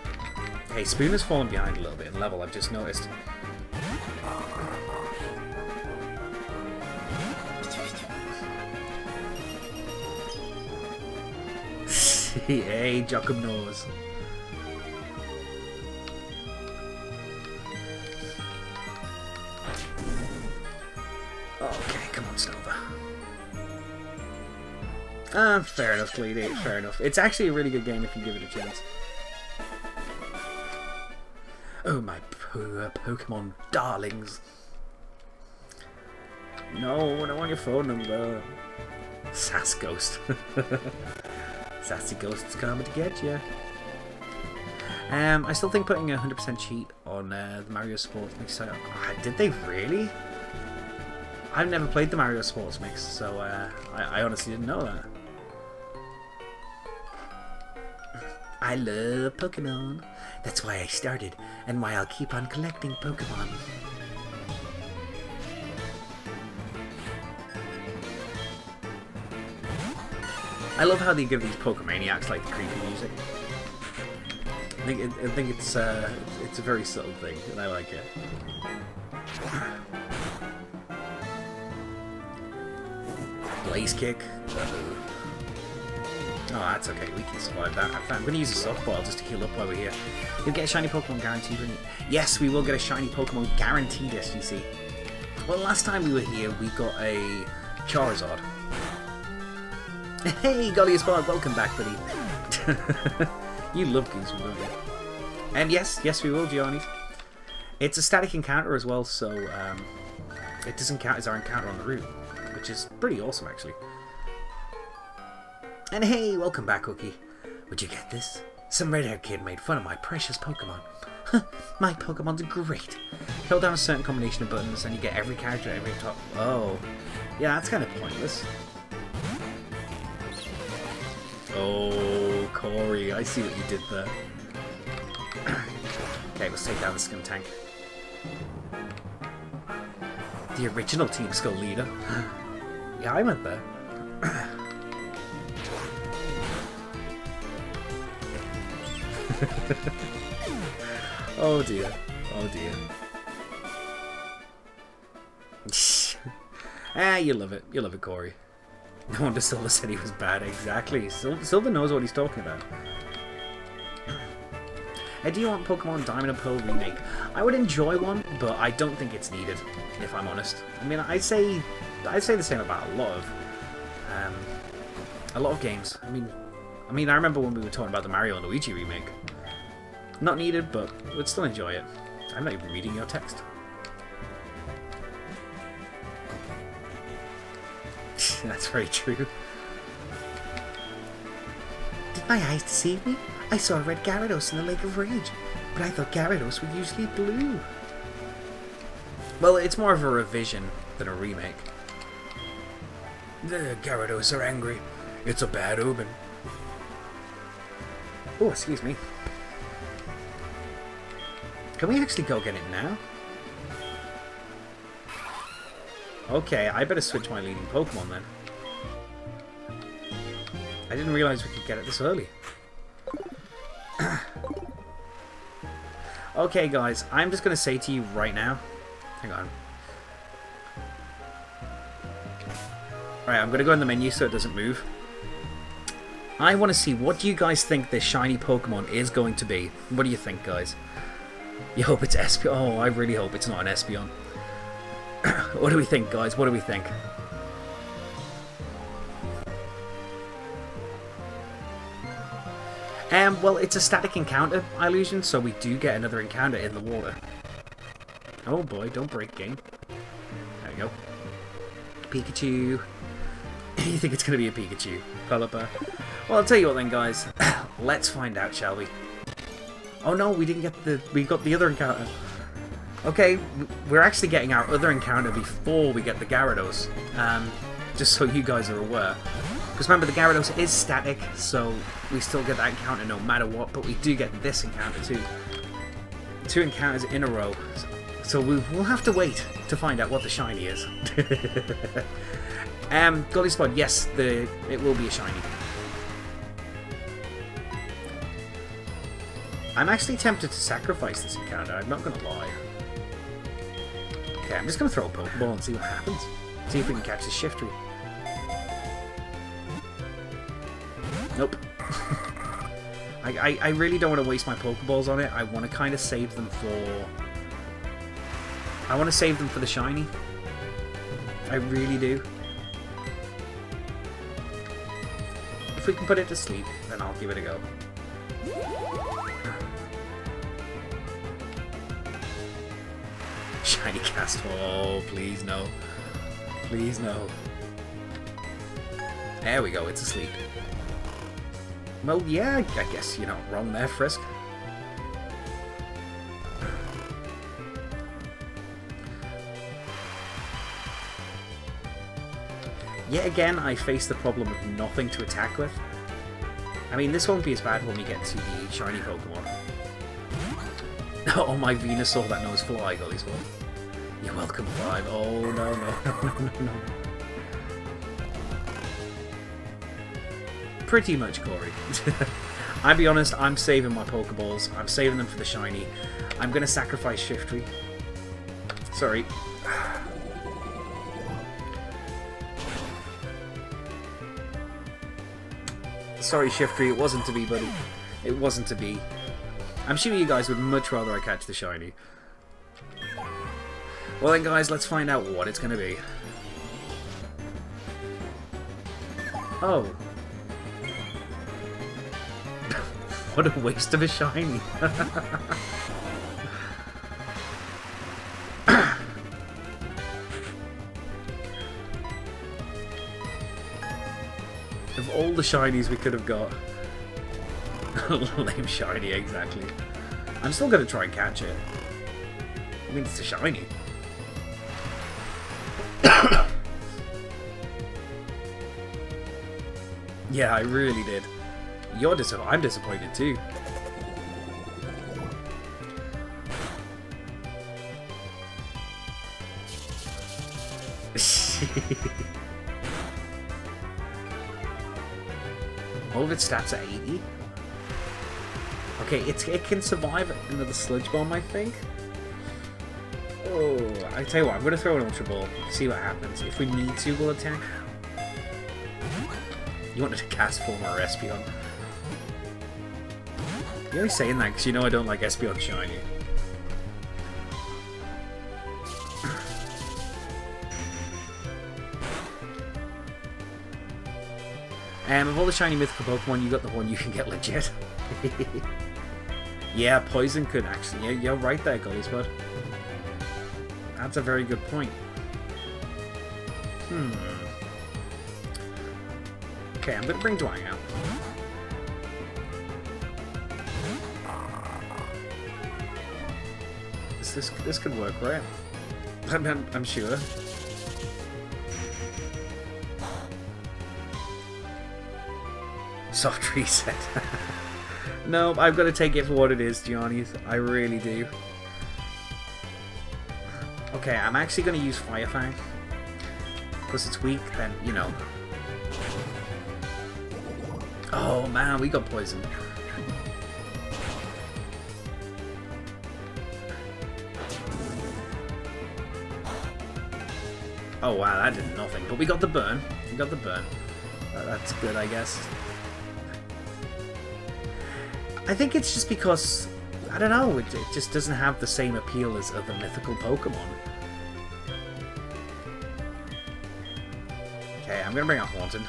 Okay, Spoon has fallen behind a little bit in level, I've just noticed. Hey, Jockum knows. Okay, come on, Snover. Fair enough, Gleedy, fair enough. It's actually a really good game if you give it a chance. Oh, my poor Pokemon darlings. No, I don't want your phone number. Sass Ghost. Sassy Ghost's coming to get you. I still think putting a 100% cheat on the Mario Sports Mix site. Did they really? I've never played the Mario Sports Mix, so I honestly didn't know that. I love Pokemon. That's why I started, and why I'll keep on collecting Pokemon. I love how they give these Pokemaniacs like the creepy music. I think it's a very subtle thing, and I like it. Blaze Kick. Oh, that's okay. We can survive that. I'm going to use a softball just to heal up while we're here. You'll get a shiny Pokemon guaranteed. Yes, we will get a shiny Pokemon guaranteed, as you see. Well, last time we were here, we got a Charizard. Hey, Golly Spark, welcome back, buddy. You love Goosebumps, don't you? And yes, we will, Gianni. It's a static encounter as well, so it doesn't count as our encounter on the route, which is pretty awesome, actually. And hey, welcome back, Ookie. Would you get this? Some red-haired kid made fun of my precious Pokemon. My Pokemon's great. Hold down a certain combination of buttons, and you get every character at every top. Oh, yeah, that's kind of pointless. Oh, Corey, I see what you did there. Okay, let's take down the Skim Tank. The original Team Skull leader. Yeah, I went there. Oh dear, oh dear. Ah, you love it, Corey. No wonder Silver said he was bad. Exactly. Silver knows what he's talking about. Do you want Pokemon Diamond and Pearl remake? I would enjoy one, but I don't think it's needed, if I'm honest. I mean, I say the same about a lot of games. I mean, I remember when we were talking about the Mario and Luigi remake. Not needed, but would still enjoy it. I'm not even reading your text. That's very true. Did my eyes deceive me? I saw a red Gyarados in the Lake of Rage, but I thought Gyarados were usually blue. Well, it's more of a revision than a remake. The Gyarados are angry. It's a bad omen. Oh, excuse me. Can we actually go get it now? Okay, I better switch my leading Pokemon then. I didn't realize we could get it this early. Okay, guys, I'm just going to say to you right now... Hang on. Alright, I'm going to go in the menu so it doesn't move. I want to see, what do you guys think this shiny Pokemon is going to be? What do you think, guys? You hope it's Espeon? Oh, I really hope it's not an Espeon. What do we think, guys? What do we think? Well, it's a static encounter, Illusion, so we do get another encounter in the water. Oh boy, don't break, game. There we go. Pikachu. You think it's going to be a Pikachu? Pelipper. Well, I'll tell you what then, guys. Let's find out, shall we? Oh no, we didn't get the... We got the other encounter. Okay, we're actually getting our other encounter before we get the Gyarados. Just so you guys are aware. Because remember, the Gyarados is static, so we still get that encounter no matter what, but we do get this encounter too. Two encounters in a row. So we'll have to wait to find out what the shiny is. Golly Spot, yes, it will be a shiny. I'm actually tempted to sacrifice this encounter, I'm not going to lie. Okay, I'm just going to throw a Pokeball and see what happens. See if we can catch the Shiftry. Nope. I really don't want to waste my Pokeballs on it. I want to kind of save them for... I want to save them for the shiny. I really do. If we can put it to sleep, then I'll give it a go. Shiny Cast. Oh, please no. Please no. There we go, it's asleep. Well, yeah, I guess you're not wrong there, Frisk. Yet again, I face the problem of nothing to attack with. I mean, this won't be as bad when we get to the shiny Pokemon. Oh, my Venusaur that knows Fly, golly spot. You're welcome, Fly. Oh, no. Pretty much, Corey. I'll be honest, I'm saving my Pokeballs. I'm saving them for the shiny. I'm going to sacrifice Shiftry. Sorry. Sorry, Shiftry. It wasn't to be, buddy. It wasn't to be. I'm sure you guys would much rather I catch the shiny. Well then, guys, let's find out what it's going to be. Oh. What a waste of a shiny. Of all the shinies we could have got. Lame shiny, exactly. I'm still going to try and catch it. I mean, it's a shiny. Yeah, I really did. You're I'm disappointed too. All of its stats are 80. Okay, it can survive another Sludge Bomb, I think. Oh, I tell you what, I'm going to throw an Ultra Ball, see what happens. If we need to, we'll attack. You wanted to cast form or Espeon. You're only saying that because you know I don't like Espeon shiny. Of all the shiny mythical Pokemon, you got the one you can get legit. Yeah, Poison could actually. Yeah, you're right there, Golly Spud. That's a very good point. Okay, I'm going to bring Dwayne out. This could work, right? I'm sure. Soft reset. No, I've got to take it for what it is, Giannis. I really do. Okay, I'm actually going to use Fire Fang. Because it's weak, then, you know. Oh man, we got poisoned. Oh wow, that did nothing. But we got the burn. We got the burn. That's good, I guess. I think it's just because, I don't know, it just doesn't have the same appeal as other mythical Pokemon. Okay, I'm gonna bring out Haunted.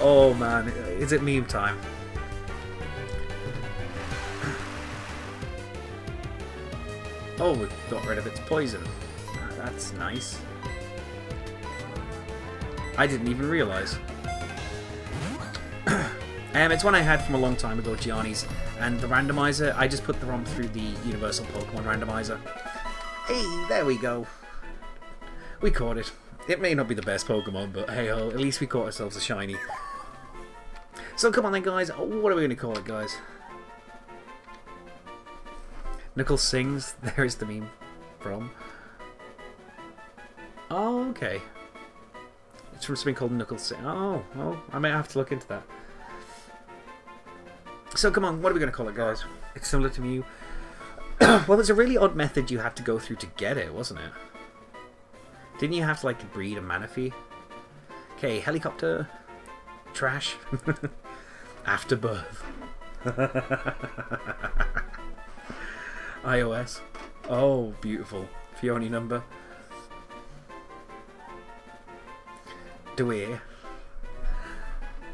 Oh man, is it meme time? Oh, we've got rid of its poison. That's nice. I didn't even realise. It's one I had from a long time ago, Giannis, and the randomizer, I just put the ROM through the Universal Pokemon Randomizer. Hey, there we go. We caught it. It may not be the best Pokemon, but hey-ho, at least we caught ourselves a shiny. So come on then, guys. Oh, what are we going to call it, guys? Knuckles Sings, there is the meme from. Oh, okay. It's from something called Knuckles Sing. Oh, well, I may have to look into that. So come on, what are we going to call it, guys? It's similar to Mew. Well, it's a really odd method you had to go through to get it, wasn't it? Didn't you have to, like, breed a Manaphy? Okay, helicopter. Trash. Afterbirth. iOS. Oh, beautiful. Fioni number. Dwyer.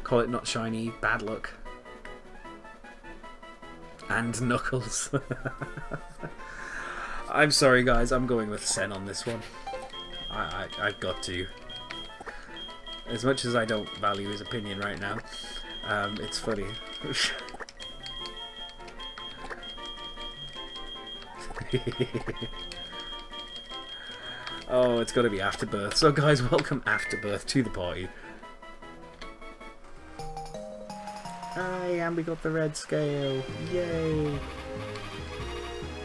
Call it not shiny. Bad luck. And Knuckles. I'm sorry, guys. I'm going with Sen on this one. I've got to. As much as I don't value his opinion right now, it's funny. Oh, it's got to be Afterbirth. So guys, welcome Afterbirth to the party. Aye, and we got the red scale. Yay!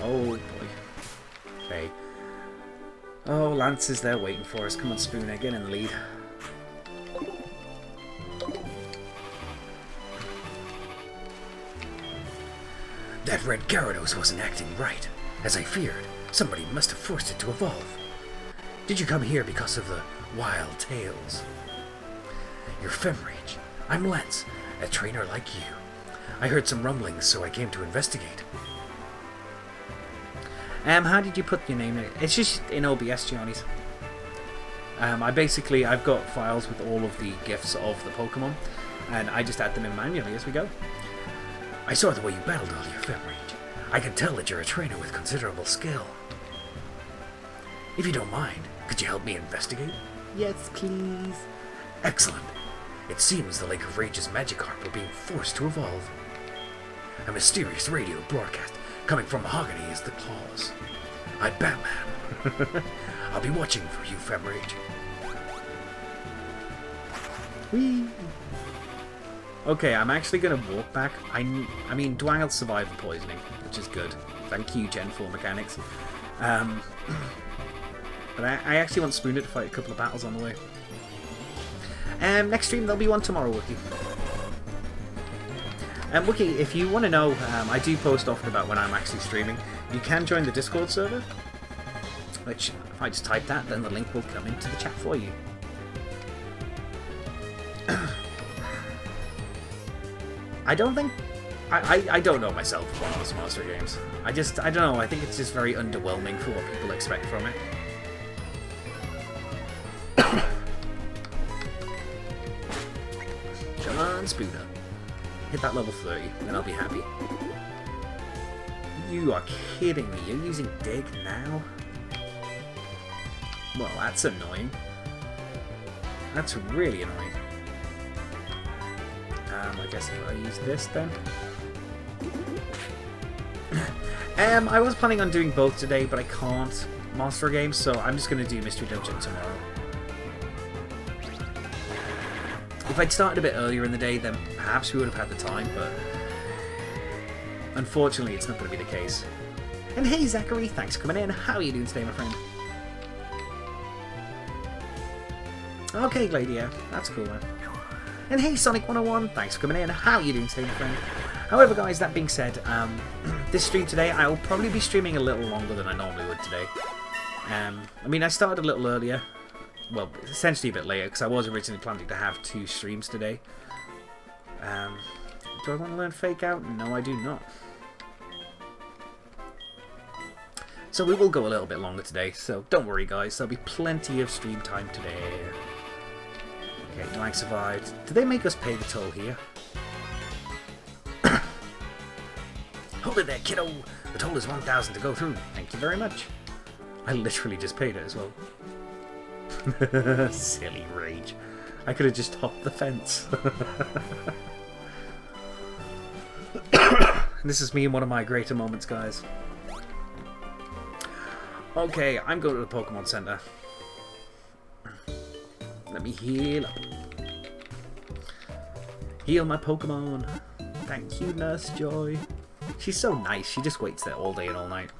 Oh boy. Hey. Oh, Lance is there waiting for us. Come on, Spooner, get in the lead. That red Gyarados wasn't acting right, as I feared. Somebody must have forced it to evolve. Did you come here because of the wild tales? You're Femrage. I'm Lance, a trainer like you. I heard some rumblings, so I came to investigate. How did you put your name in it? It's just in OBS, Giannis. I've got files with all of the GIFs of the Pokemon, and I just add them in manually as we go. I saw the way you battled all your Femrage. I can tell that you're a trainer with considerable skill. If you don't mind, could you help me investigate? Yes, please. Excellent. It seems the Lake of Rage's Magikarp are being forced to evolve. A mysterious radio broadcast coming from Mahogany is the claws. I'm Batman. I'll be watching for you, Femrage. Whee! Okay, I'm actually going to walk back. I mean, Dwangle's survived the poisoning, which is good. Thank you, Gen 4 mechanics. But I actually want Spooner to fight a couple of battles on the way. Next stream, there'll be one tomorrow, Wookie. Wookie, if you want to know, I do post often about when I'm actually streaming. You can join the Discord server, which, if I just type that, then the link will come into the chat for you. I don't think... I don't know myself about those monster games. I don't know, I think it's just very underwhelming for what people expect from it. Spooner. Hit that level 30, and I'll be happy. You are kidding me. You're using Dig now? Well, that's annoying. That's really annoying. I guess if I use this then. I was planning on doing both today, but I can't master games, so I'm just going to do Mystery Dungeon tomorrow. If I'd started a bit earlier in the day, then perhaps we would have had the time, but unfortunately it's not going to be the case. And hey Zachary, thanks for coming in. How are you doing today, my friend? Okay, Gladio, that's cool, man. And hey Sonic101, thanks for coming in. How are you doing today, my friend? However, guys, that being said, this stream today, I will probably be streaming a little longer than I normally would today. I mean, I started a little earlier. Well, essentially a bit later, because I was originally planning to have 2 streams today. Do I want to learn Fake Out? No, I do not. So we will go a little bit longer today, so don't worry guys, there'll be plenty of stream time today. Okay, Nag survived. Did they make us pay the toll here? Hold it there, kiddo! The toll is 1,000 to go through. Thank you very much. I literally just paid it as well. Silly rage. I could have just hopped the fence. This is me in one of my greater moments, guys. Okay, I'm going to the Pokemon Center. Let me heal up. Heal my Pokemon. Thank you, Nurse Joy. She's so nice. She just waits there all day and all night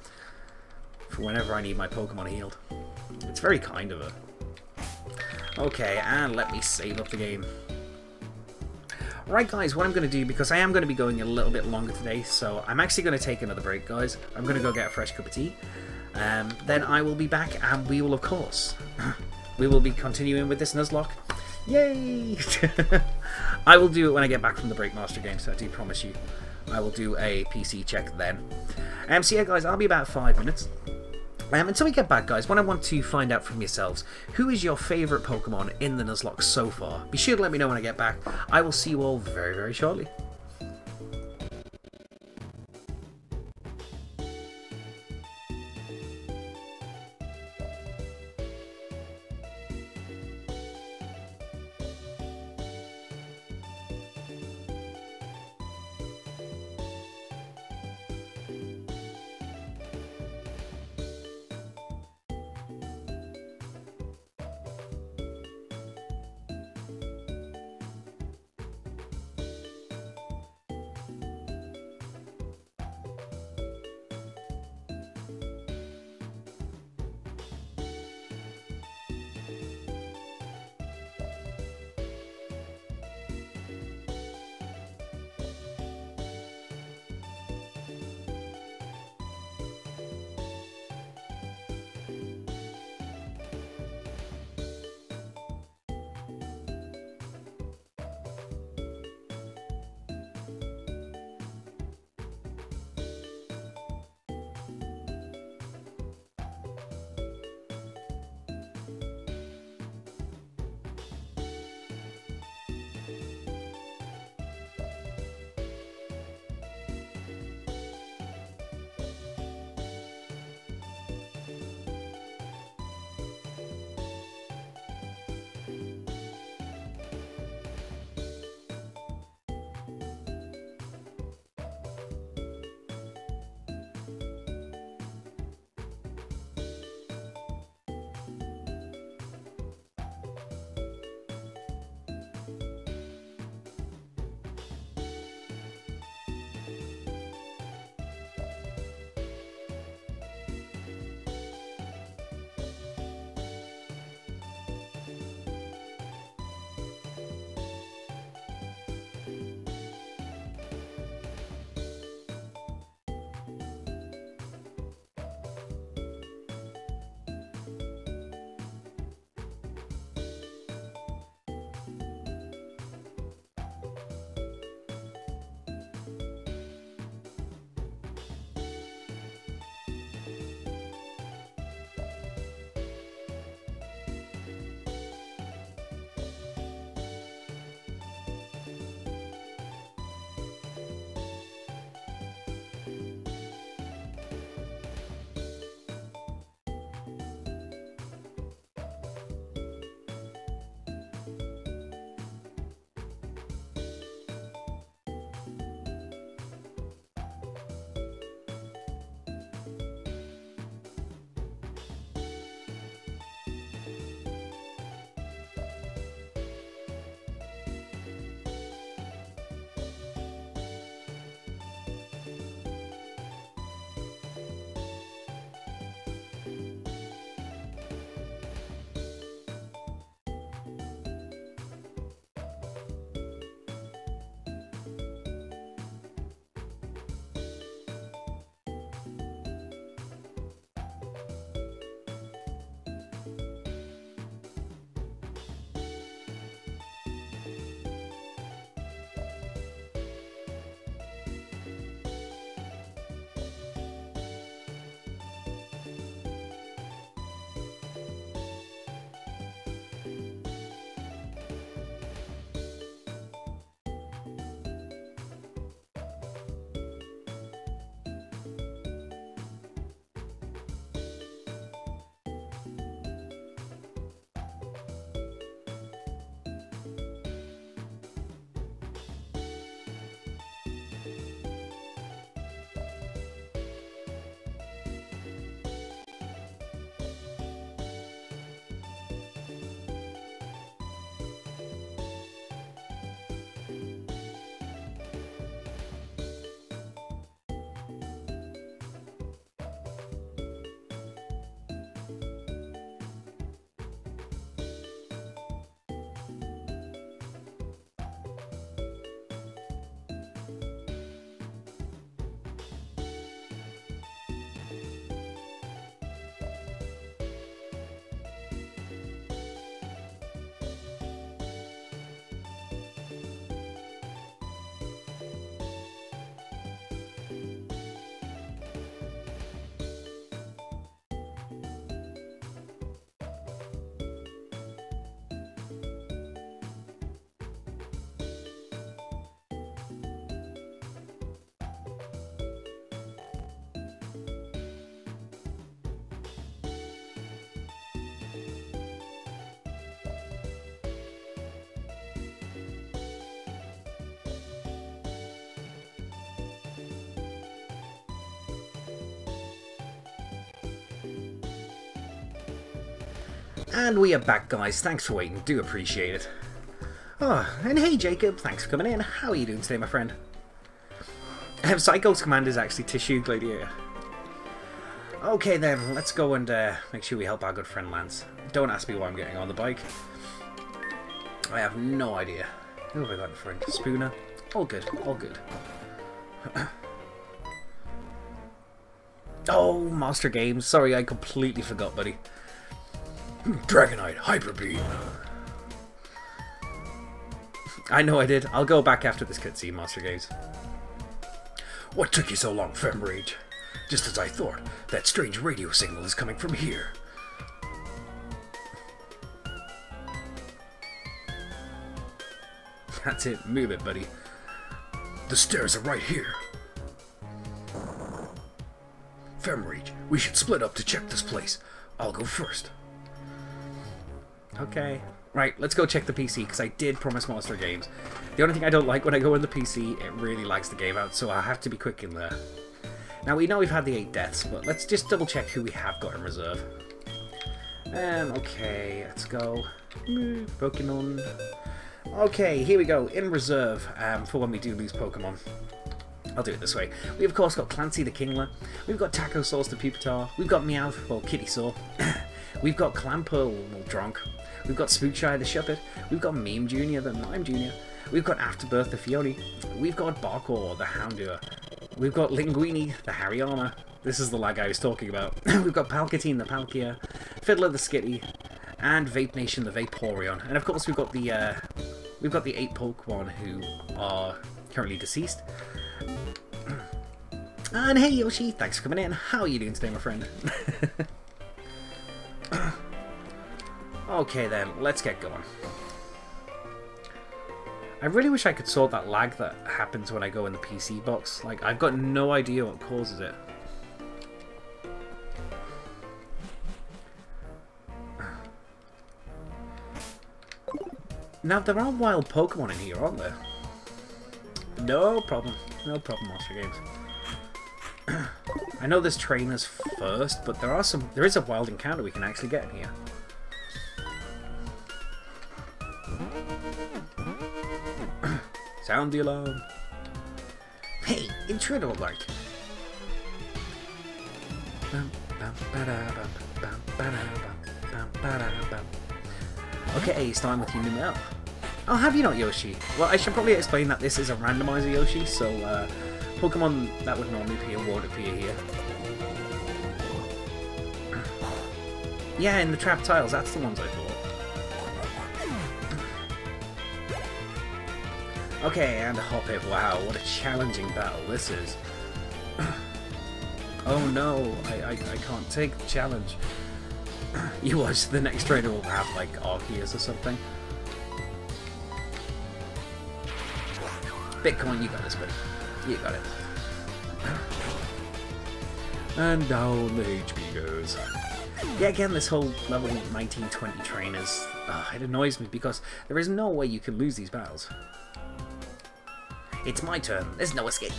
for whenever I need my Pokemon healed. It's very kind of her. Okay, and let me save up the game. Right guys, what I'm going to do, because I am going to be going a little bit longer today, so I'm actually going to take another break, guys. I'm going to go get a fresh cup of tea. Then I will be back, and we will, of course, we will be continuing with this Nuzlocke. Yay! I will do it when I get back from the Breakmaster game, so I do promise you. I will do a PC check then. So yeah, guys, I'll be about 5 minutes. Until we get back, guys, what I want to find out from yourselves, who is your favourite Pokemon in the Nuzlocke so far? Be sure to let me know when I get back. I will see you all very, very shortly. And we are back, guys. Thanks for waiting. Do appreciate it. Oh, and hey, Jacob. Thanks for coming in. How are you doing today, my friend? Psycho's command is actually Tissue Gladiator. Okay, then. Let's go and make sure we help our good friend Lance. Don't ask me why I'm getting on the bike. I have no idea. Who have I got in front? Spooner? All good. All good. Oh, Master Games. Sorry, I completely forgot, buddy. Dragonite, Hyper Beam. I know I did. I'll go back after this cutscene, Master Games. What took you so long, Femrage? Just as I thought, that strange radio signal is coming from here. That's it. Move it, buddy. The stairs are right here. Femrage, we should split up to check this place. I'll go first. Okay. Right, let's go check the PC, because I did promise Monster Games. The only thing I don't like when I go on the PC, it really lags the game out, so I have to be quick in there. Now, we know we've had the 8 deaths, but let's just double-check who we have got in reserve. Okay, let's go. Pokemon. Okay, here we go, in reserve, for when we do lose Pokemon. I'll do it this way. We've, of course, got Clancy the Kingler. We've got Taco Sauce the Pupitar. We've got Meowth, well, Kitty Saw. We've got Clamperl, well, Dronk. We've got Spoocheye the Shepherd. We've got Meme Jr. the Mime Jr. We've got Afterbirth the Fiori. We've got Barkor the Houndour. We've got Linguini the Hariyama. This is the lag I was talking about. We've got Palpatine the Palkia. Fiddler the Skitty. And Vape Nation the Vaporeon. And of course we've got the 8 Pokemon who are currently deceased. And hey Yoshi, thanks for coming in. How are you doing today, my friend? Okay then, let's get going. I really wish I could sort that lag that happens when I go in the PC box. Like, I've got no idea what causes it. Now, there are wild Pokemon in here, aren't there? No problem. No problem, Monster Games. I know there's trainers first, but there are some. There is a wild encounter we can actually get in here. Sound the alarm. Hey, intruder alert. Okay, starting with you, Numel. Oh, have you not, Yoshi? Well, I should probably explain that this is a randomizer, Yoshi, so Pokemon that would normally appear won't appear here. Yeah, in the trap tiles, that's the ones I thought. Okay, and Hoppip, wow, what a challenging battle this is. Oh no, I can't take the challenge. You watch, the next trainer will have, like, Arceus or something. Bitcoin, you got this, buddy. You got it. And down the HP goes. Yeah, again, this whole level 19-20 trainers, it annoys me because there is no way you can lose these battles. It's my turn. There's no escape.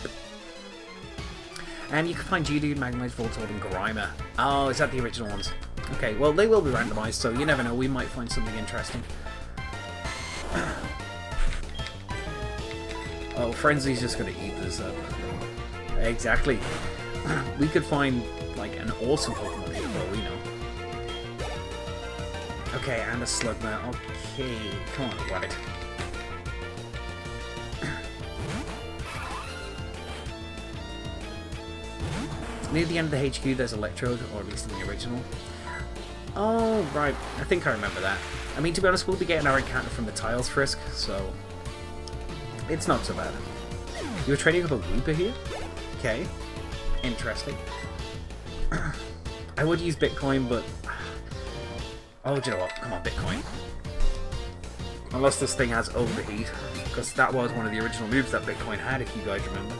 And you can find Geodude, Magnemite, Voltorb, and Grimer. Oh, is that the original ones? Okay, well, they will be randomized, so you never know. We might find something interesting. Oh, Frenzy's just going to eat this up. Exactly. We could find, like, an awesome Pokemon here, well, we know. Okay, and a Slugma. Okay, come on, grab it. Near the end of the HQ, there's Electrode, or at least in the original. Oh, right. I think I remember that. I mean, to be honest, we'll be getting our encounter from the Tiles Frisk, so it's not so bad. You were training with a Wooper here? Okay. Interesting. I would use Bitcoin, but... Oh, do you know what? Come on, Bitcoin. Unless this thing has Overheat, because that was one of the original moves that Bitcoin had, if you guys remember.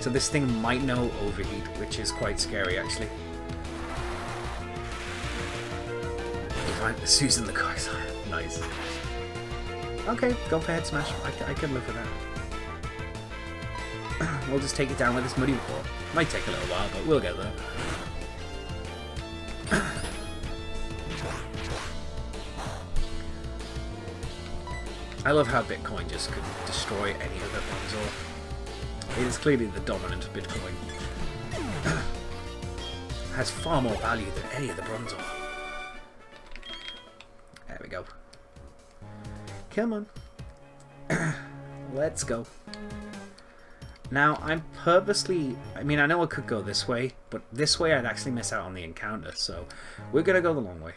So this thing might know Overheat, which is quite scary, actually. Susan the Cox. Nice. Okay, go for Head Smash. I can look at that. We'll just take it down with this Muddy Report. Might take a little while, but we'll get there. I love how Bitcoin just could destroy any other puzzle. It is clearly the dominant Bitcoin. Has far more value than any of the Bronzor. There we go. Come on. Let's go. Now, I'm purposely... I mean, I know I could go this way, but this way I'd actually miss out on the encounter, so we're going to go the long way.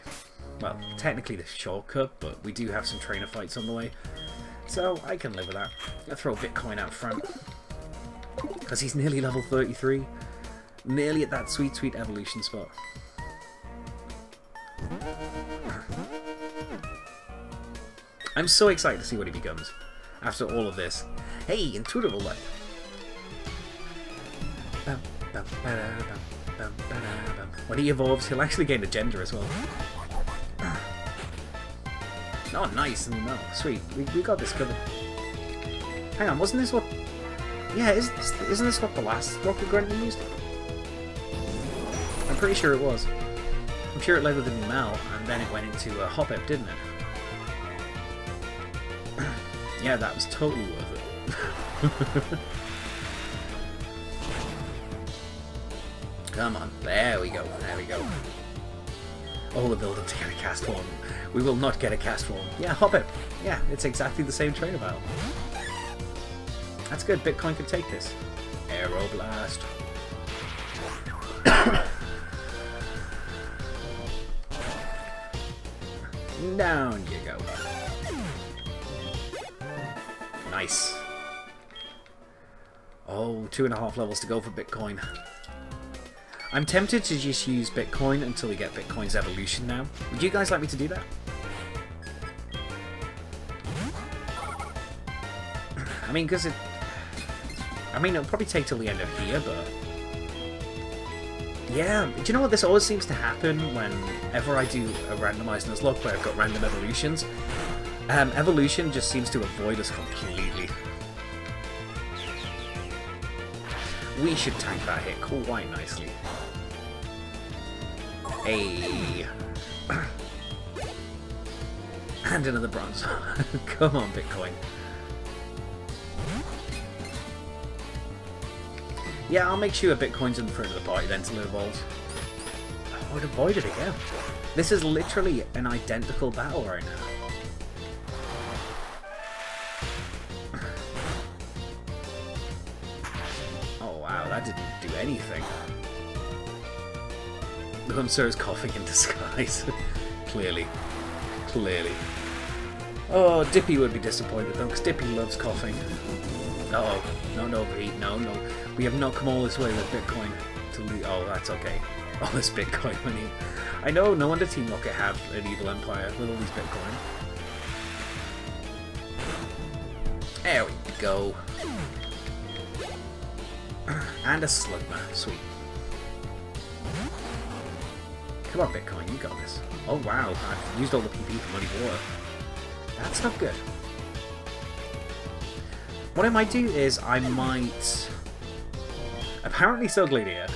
Well, technically the shortcut, but we do have some trainer fights on the way, so I can live with that. I'll throw Bitcoin out front, because he's nearly level 33. Nearly at that sweet, sweet evolution spot. I'm so excited to see what he becomes after all of this. Hey, intuitable life! When he evolves, he'll actually gain a gender as well. Oh, nice. No, sweet. We got this covered. Hang on, wasn't this what... Yeah, isn't this what the last Rocket Grunt used? I'm pretty sure it was. I'm sure it led with a new Mal, and then it went into a Hoppip, didn't it? Yeah, that was totally worth it. Come on, there we go, there we go. Oh, the build-up to get a cast form. We will not get a cast form. Yeah, Hoppip. Yeah, it's exactly the same trainer battle. That's good, Bitcoin can take this. Aeroblast. Down you go. Nice. Oh, 2.5 levels to go for Bitcoin. I'm tempted to just use Bitcoin until we get Bitcoin's evolution now. Would you guys like me to do that? I mean, because it... I mean, it'll probably take till the end of here, but... Yeah, do you know what? This always seems to happen whenever I do a randomized Nuzlocke where I've got random evolutions. Evolution just seems to avoid us completely. We should tank that hit quite nicely. Hey. And another bronze. Come on, Bitcoin. Yeah, I'll make sure Bitcoin's in the front of the party then till it evolves. Oh, it avoided again. This is literally an identical battle right now. That didn't do anything. The Humsur is coughing in disguise. Clearly. Clearly. Oh, Dippy would be disappointed though, because Dippy loves coughing. Uh-oh. No, no, Pete. No, no. We have not come all this way with Bitcoin to lose. Oh, that's okay. All this Bitcoin money. I know, no wonder Team Rocket have an evil empire with all these Bitcoin. There we go. And a Slugma, sweet. Come on, Bitcoin, you got this. Oh wow, I've used all the PP for Muddy Water. That's not good. What I might do is I might... Apparently so, Gladia.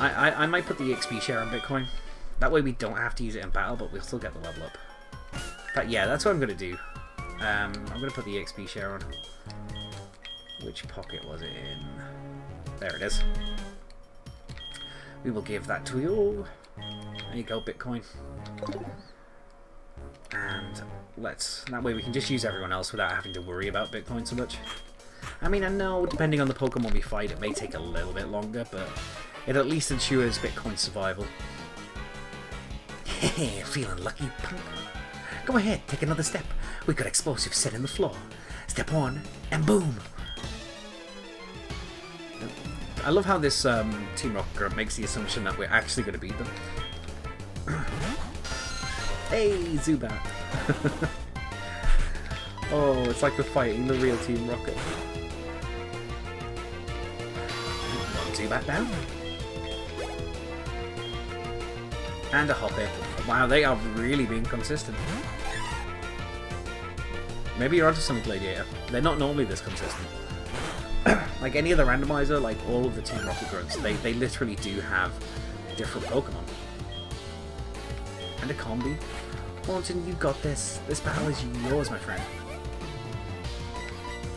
I might put the XP share on Bitcoin. That way we don't have to use it in battle, but we'll still get the level up. But yeah, that's what I'm going to do. I'm going to put the XP share on. Which pocket was it in? There it is. We will give that to you. There you go, Bitcoin. And let's... That way we can just use everyone else without having to worry about Bitcoin so much. I mean, I know, depending on the Pokemon we fight, it may take a little bit longer, but it at least ensures Bitcoin's survival. Hey, feeling lucky, punk? Go ahead, take another step. We've got explosives set in the floor. Step on, and boom! I love how this Team Rocket Grunt makes the assumption that we're actually going to beat them. Hey, Zubat! Oh, it's like we're fighting the real Team Rocket. One Zubat down. And a Hoppip. Wow, they are really being consistent. Maybe you're onto some Gladiator. They're not normally this consistent. Like any other randomizer, like all of the Team Rocket Grunts, they literally do have different Pokemon. And a combi. Haunton, you got this. This battle is yours, my friend.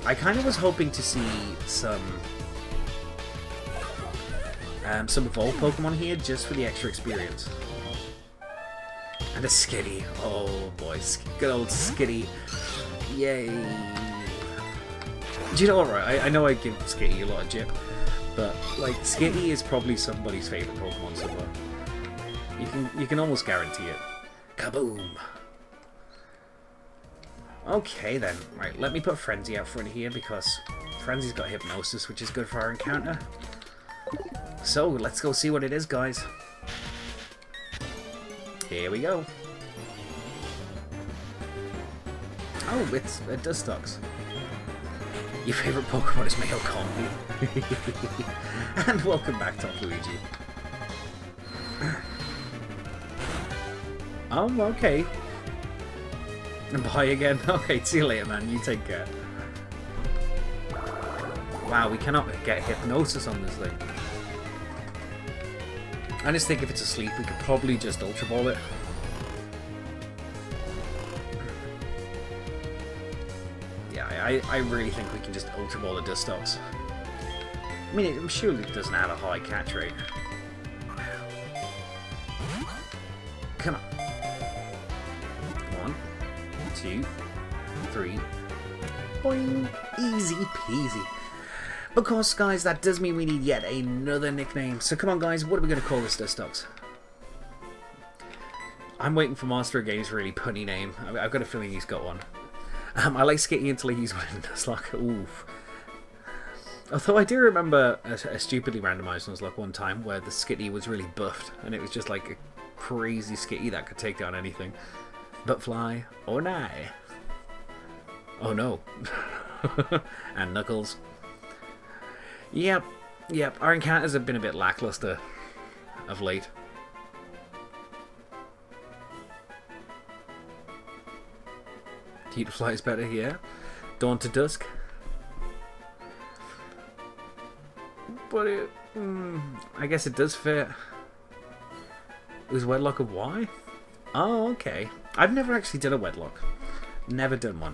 I kind of was hoping to see some evolved Pokemon here just for the extra experience. And a Skitty. Oh boy, good old Skitty. Yay. Do you know what, right? I know I give Skitty a lot of jip, but like Skitty is probably somebody's favourite Pokemon somewhere. You can almost guarantee it. Kaboom! Okay then, right, let me put Frenzy out front here because Frenzy's got Hypnosis, which is good for our encounter. So, let's go see what it is, guys. Here we go. Oh, it's a Dustox. Your favourite Pokemon is Mail Combi. And welcome back, Top Luigi. Okay. Bye again. Okay, see you later, man. You take care. Wow, we cannot get Hypnosis on this thing. I just think if it's asleep, we could probably just Ultra Ball it. Yeah, I really think we can just Ultra Ball the Dustox. I mean, I'm sure it doesn't have a high catch rate. Come on. 2, 3, boing, easy peasy. Of course, guys, that does mean we need yet another nickname. So come on, guys, what are we going to call this Dustox? I'm waiting for Master of Games' really punny name. I've got a feeling he's got one. I like Skitty until I use one in Nuzlocke. Oof. Although I do remember a stupidly randomized Nuzlocke one time where the Skitty was really buffed, and it was just like a crazy Skitty that could take down anything. But fly or nigh. Oh no. And Knuckles. Yep, yep, our encounters have been a bit lackluster of late. Heat flies better here. Dawn to dusk. But it... I guess it does fit. It was Wedlock of Y? Oh, okay. I've never actually done a wedlock. Never done one.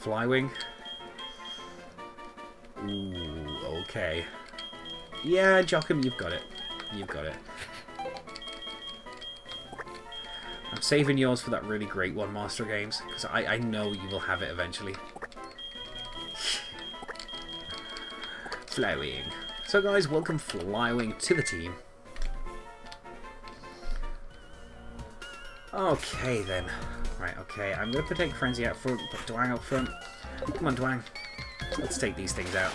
Flywing. Ooh, okay. Yeah, Jockum, you've got it. You've got it. I'm saving yours for that really great one, Master Games, because I know you will have it eventually. Flywing. So guys, welcome Flywing to the team. Okay then. Right, okay. I'm going to take Frenzy out front, put Dwang out front. Come on, Dwang. Let's take these things out.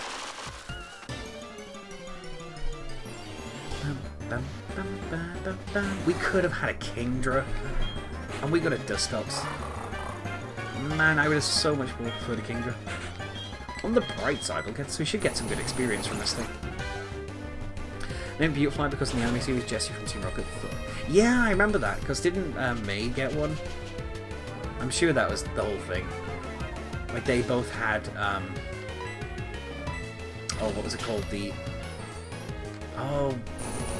We could have had a Kingdra. And we got a Dustox. Man, I would have so much more preferred a Kingdra. On the bright side, we should get some good experience from this thing. Named Beautifly because in the anime series, Jessie from Team Rocket. Yeah, I remember that, because didn't May get one? I'm sure that was the whole thing. Like, they both had, oh, what was it called? The... Oh,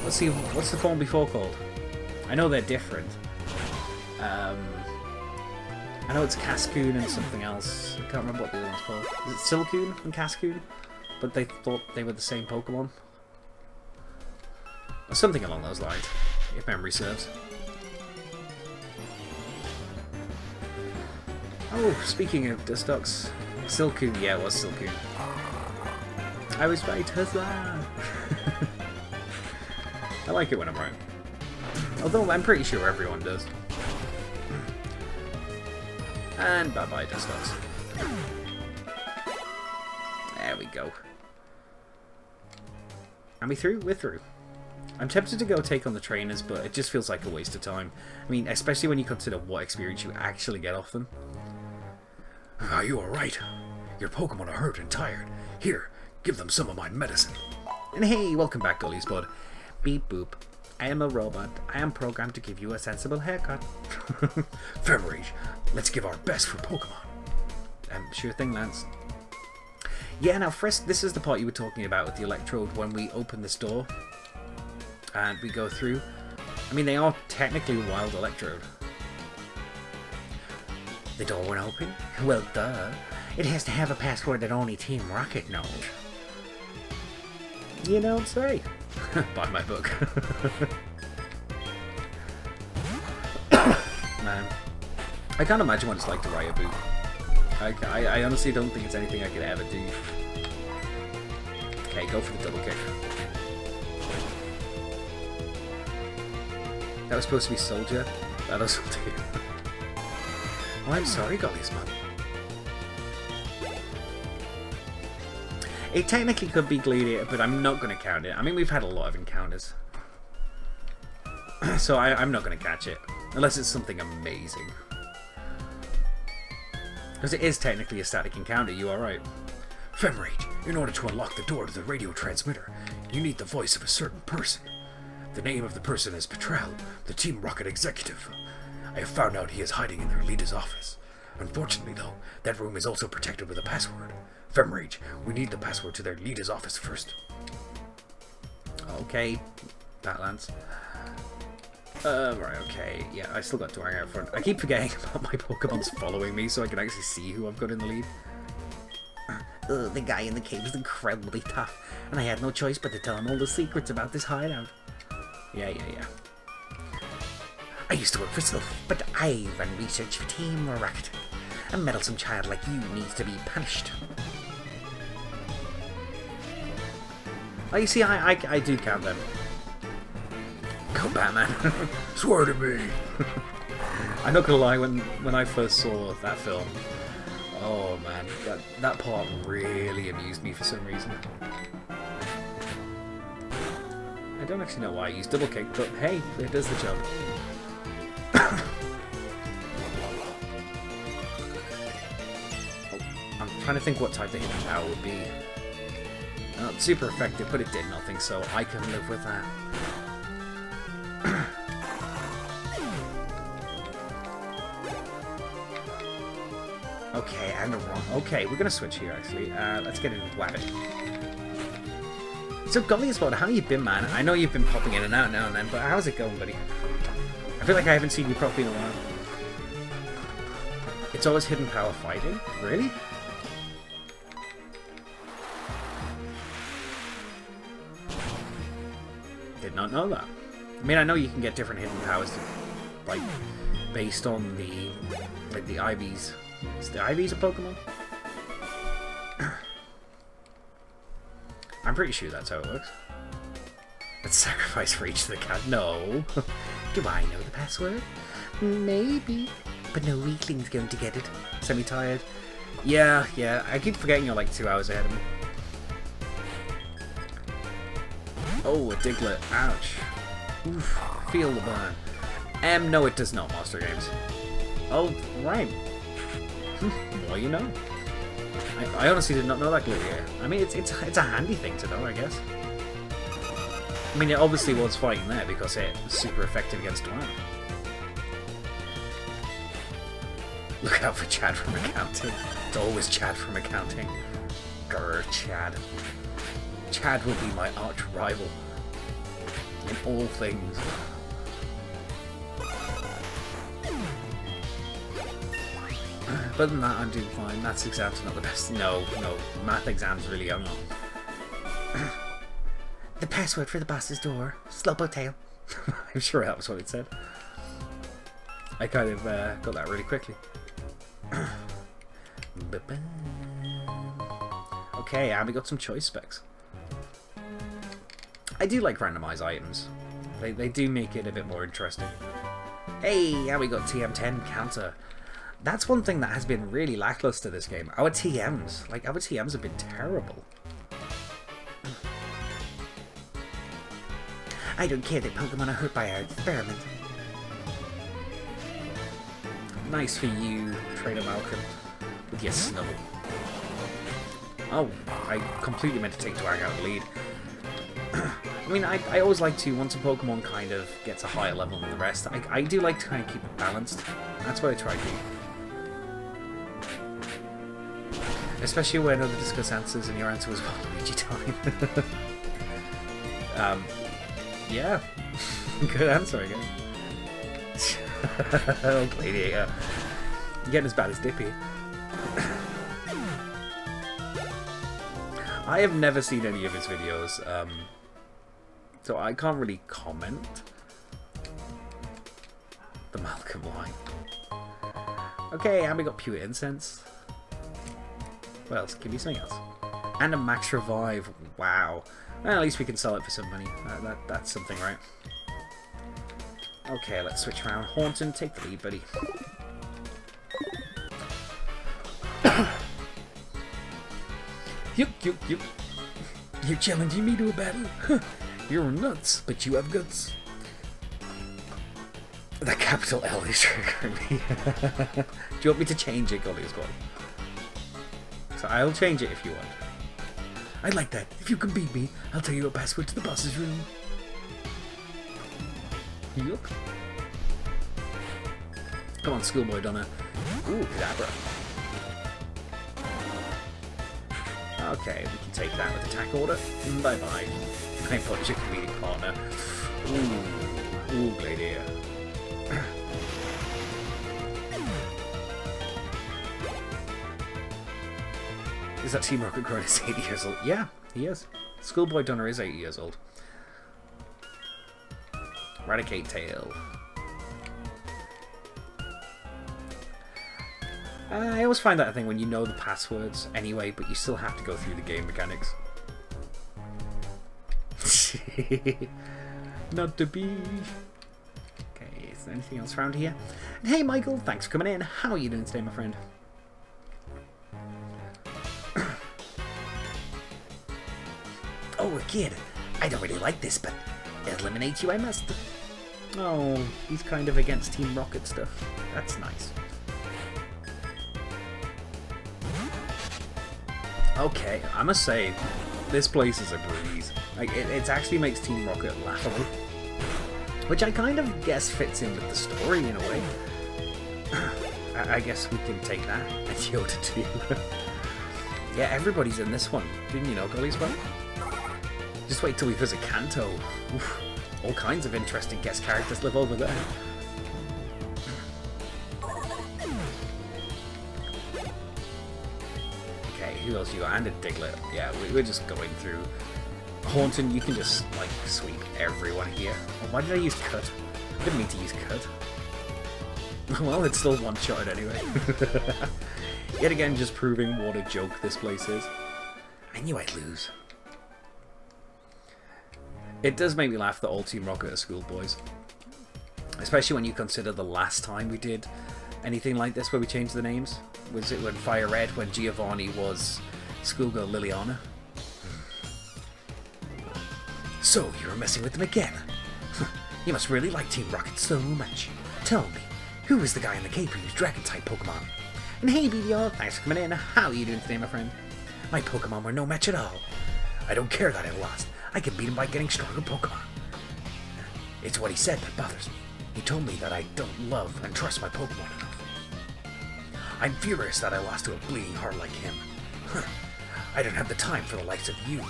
what's the form before called? I know they're different. I know it's Cascoon and something else. I can't remember what the other one's called. Is it Silcoon and Cascoon? But they thought they were the same Pokemon? Or something along those lines, if memory serves. Oh, speaking of Dustox, Silcoon, yeah, it was Silcoon. I was right, huzzah! I like it when I'm right. Although I'm pretty sure everyone does. And bye-bye, Dustox. There we go. And we through? We're through. I'm tempted to go take on the trainers, but it just feels like a waste of time. I mean, especially when you consider what experience you actually get off them. Are you alright? Your Pokemon are hurt and tired. Here, give them some of my medicine. And hey, welcome back, Gully's Bud. Beep boop. I am a robot. I am programmed to give you a sensible haircut. Femorage, let's give our best for Pokemon. Sure thing, Lance. Yeah, now first, this is the part you were talking about with the Electrode when we open this door. And we go through. I mean, they are technically Wild Electrode. The door would open? Well, duh. It has to have a password that only Team Rocket knows. You don't say. Buy my book. Man, I can't imagine what it's like to ride a boot. I honestly don't think it's anything I could ever do. Okay, go for the double kick. That was supposed to be Soldier. That also did. Oh, I'm sorry, Gollysmon. It technically could be Gleadiator, but I'm not going to count it. I mean, we've had a lot of encounters. So I'm not going to catch it. Unless it's something amazing. Because it is technically a static encounter, you are right. Femrage, in order to unlock the door to the radio transmitter, you need the voice of a certain person. The name of the person is Petrel, the Team Rocket executive. I have found out he is hiding in their leader's office. Unfortunately, though, that room is also protected with a password. Femrage, we need the password to their leader's office first. Okay, that lands. Right, okay. Yeah, I still got to hang out front. I keep forgetting about my Pokemon's following me so I can actually see who I've got in the lead. The guy in the cave is incredibly tough, and I had no choice but to tell him all the secrets about this hideout. Yeah. I used to work for Sylph, but I run research for Team Rocket. A meddlesome child like you needs to be punished. Oh, you see, I do count them. Go Batman. Swear to me. I'm not gonna lie, when I first saw that film, oh man, that part really amused me for some reason. I don't actually know why I use double kick, but hey, it does the job. I'm trying to think what type the hidden power would be. Not super effective, but it did nothing, so I can live with that. Okay, and the wrong. Okay, we're gonna switch here actually. Let's get in with Wabbit. So, Gollysmon, how you been, man? I know you've been popping in and out now and then, but how's it going, buddy? I feel like I haven't seen you properly in a while. It's always hidden power fighting? Really? Did not know that. I mean, I know you can get different hidden powers, like, based on the IVs. Is the IVs a Pokemon? I'm pretty sure that's how it works. Let's sacrifice for each of the cat. No. Do I know the password? Maybe. But no weakling's going to get it. Semi-tired. Yeah. I keep forgetting you're like 2 hours ahead of me. Oh, a Diglett. Ouch. Oof. Feel the burn. No, it does not, Master Games. Oh, right. Well, you know. I honestly did not know that glue here. I mean, it's a handy thing to know, I guess. I mean, it obviously was fighting there because it was super effective against Dwan. Look out for Chad from accounting. It's always Chad from accounting. Grr, Chad. Chad will be my arch rival in all things. But than that, I'm doing fine. Maths exams are not the best. No. Math exams really are not. The password for the boss's door. Slowpoke tail. I'm sure that was what it said. I kind of got that really quickly. Okay, and we got some choice specs. I do like randomized items. They do make it a bit more interesting. Hey, and we got TM10 counter. That's one thing that has been really lackluster this game. Our TMs have been terrible. I don't care that Pokemon are hurt by our experiment. Nice for you, Trainer Malcolm, with your snubble. Oh, I completely meant to take Dwag out of the lead. I mean, I always like to, once a Pokemon kind of gets a higher level than the rest, I do like to kind of keep it balanced. That's what I try to do. Especially when other discuss answers and your answer was Waluigi time. Yeah. Good answer, I guess. Oh, Gladiator. Again, as bad as Dippy. I have never seen any of his videos, so I can't really comment. The Malcolm line. Okay, and we got Pure Incense. What else? Give me something else. And a Max Revive. Wow. Well, at least we can sell it for some money. That's something, right? Okay, let's switch around. Haunton, take the lead, buddy. Yup, yup, yup. You're challenging me to a battle? Huh. You're nuts, but you have guts. The capital L is triggering me. Do you want me to change it, Golly Squad? So I'll change it if you want. I like that. If you can beat me, I'll tell you a password to the boss's room. Yup. Come on, schoolboy Donna. Ooh, Kadabra. Okay, we can take that with attack order. Bye bye. I punch your comedic partner. Ooh, ooh, Gladiator. Is that Team Rocket Grown is 8 years old? Yeah, he is. Schoolboy Donner is 8 years old. Eradicate Tail. I always find that a thing when you know the passwords anyway, but you still have to go through the game mechanics. Not to be. Okay, is there anything else around here? And hey, Michael, thanks for coming in. How are you doing today, my friend? Oh, a kid. I don't really like this, but eliminate you I must. Oh, he's kind of against Team Rocket stuff. That's nice. Okay, I must say, this place is a breeze. Like, it actually makes Team Rocket laughable. Which I kind of guess fits in with the story, in a way. I guess we can take that. And Yoda too. Yeah, everybody's in this one. Didn't you know, Golly's one? Just wait till we visit Kanto. Oof, all kinds of interesting guest characters live over there. Who else you got? And a Diglett. Yeah, we're just going through. Haunton, you can just, like, sweep everyone here. Oh, why did I use Cut? I didn't mean to use Cut. Well, it's still one-shotted anyway. Yet again, just proving what a joke this place is. I knew I'd lose. It does make me laugh that all Team Rocket are schoolboys. Especially when you consider the last time we did anything like this where we changed the names. Was it when Fire Red, when Giovanni was schoolgirl Liliana? So, you were messing with them again. You must really like Team Rocket so much. Tell me, who was the guy in the cape who was Dragon-type Pokemon? And hey, BDR, thanks for coming in. How are you doing today, my friend? My Pokemon were no match at all. I don't care that I lost. I can beat him by getting stronger Pokemon. It's what he said that bothers me. He told me that I don't love and trust my Pokemon enough. I'm furious that I lost to a bleeding heart like him. Huh. I don't have the time for the likes of you.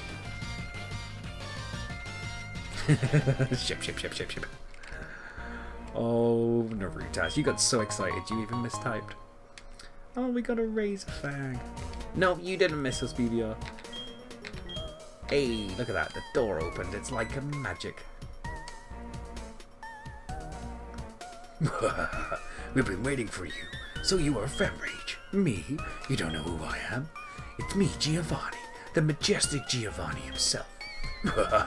Ship. Oh, Narutas, you got so excited you even mistyped. Oh, we got a Razor Fang. No, you didn't miss us, BBR. Hey, look at that. The door opened. It's like a magic. We've been waiting for you. So you are Femrage. Me? You don't know who I am? It's me, Giovanni. The majestic Giovanni himself. Huh?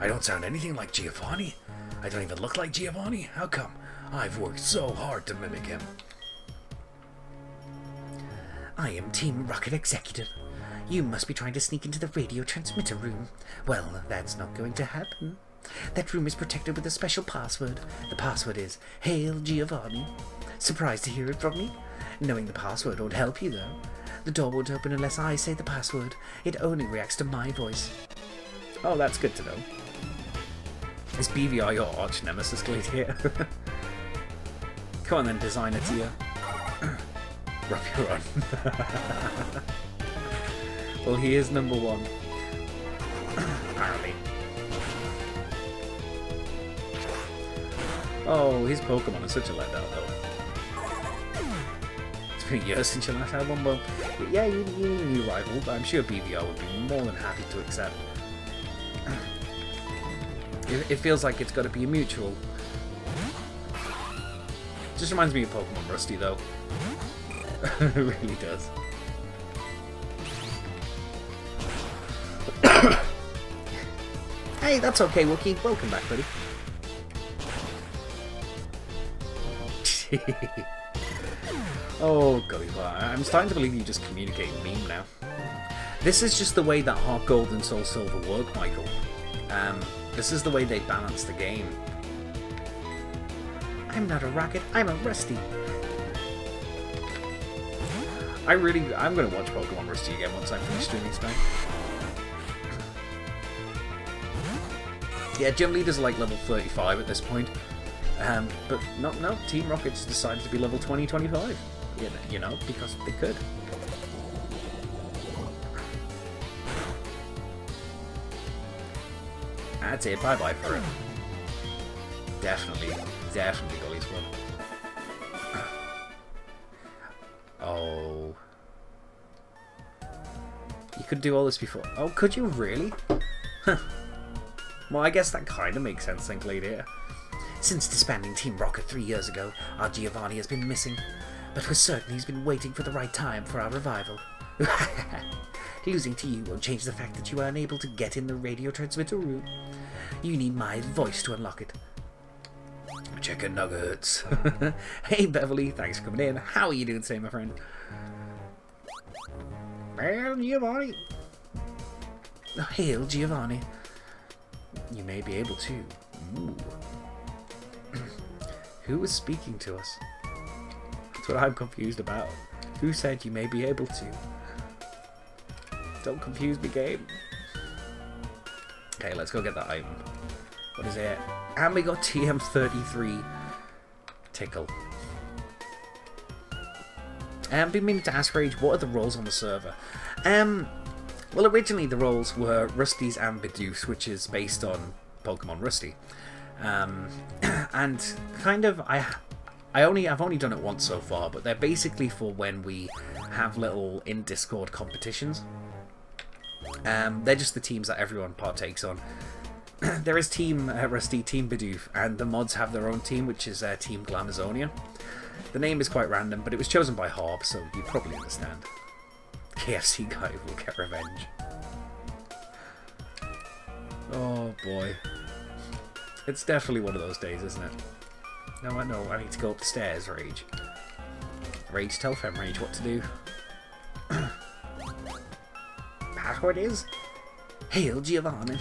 I don't sound anything like Giovanni. I don't even look like Giovanni. How come? I've worked so hard to mimic him. I am Team Rocket Executive. You must be trying to sneak into the radio transmitter room. Well, that's not going to happen. That room is protected with a special password. The password is Hail Giovanni. Surprised to hear it from me? Knowing the password won't help you, though. The door won't open unless I say the password. It only reacts to my voice. Oh, that's good to know. Is BVI your arch-nemesis Gladiator? Come on then, designer dear. Rub your own. Well, he is number one. Apparently. Oh, his Pokemon is such a letdown, though. It's been years since your last had one, but yeah, you need a new rival, but I'm sure BBR would be more than happy to accept. It feels like it's got to be a mutual. Just reminds me of Pokemon Rusty, though. It really does. Hey, that's okay, Wookie. Welcome back, buddy. Oh, golly, I'm starting to believe you just communicate meme now. This is just the way that HeartGold and Soul Silver work, Michael. This is the way they balance the game. I'm not a rocket, I'm a Rusty. I'm going to watch Pokemon Rusty again once I finish doing this thing. Yeah, gym leaders are like level 35 at this point. But no, Team Rocket's decided to be level 20, 25. You know, because they could. That's it, bye-bye for him. Definitely got his one. Oh. You could do all this before. Oh, could you really? Huh. Well, I guess that kind of makes sense, thank lady. Yeah. Since disbanding Team Rocket 3 years ago, our Giovanni has been missing. But we're certain he's been waiting for the right time for our revival. Losing to you won't change the fact that you are unable to get in the radio transmitter room. You need my voice to unlock it. Chicken nuggets. Hey, Beverly, thanks for coming in. How are you doing today, my friend? Well, Giovanni. Hail, Giovanni. You may be able to. Ooh. Who was speaking to us? That's what I'm confused about. Who said you may be able to? Don't confuse me, game. Okay, let's go get that item. What is it? And we got TM33 Tickle. I've been meaning to ask Rage, what are the roles on the server? Well, originally the roles were Rusty's and Bidoof, which is based on Pokemon Rusty. And kind of, I've only done it once so far, but they're basically for when we have little in-Discord competitions. They're just the teams that everyone partakes on. There is Team Rusty, Team Bidoof, and the mods have their own team, which is Team Glamazonia. The name is quite random, but it was chosen by Harb, so you probably understand. KFC guy will get revenge. Oh boy. It's definitely one of those days, isn't it? No, I know. I need to go up the stairs, Rage. Rage, tell Femrage what to do. Password is... Hail Giovanni.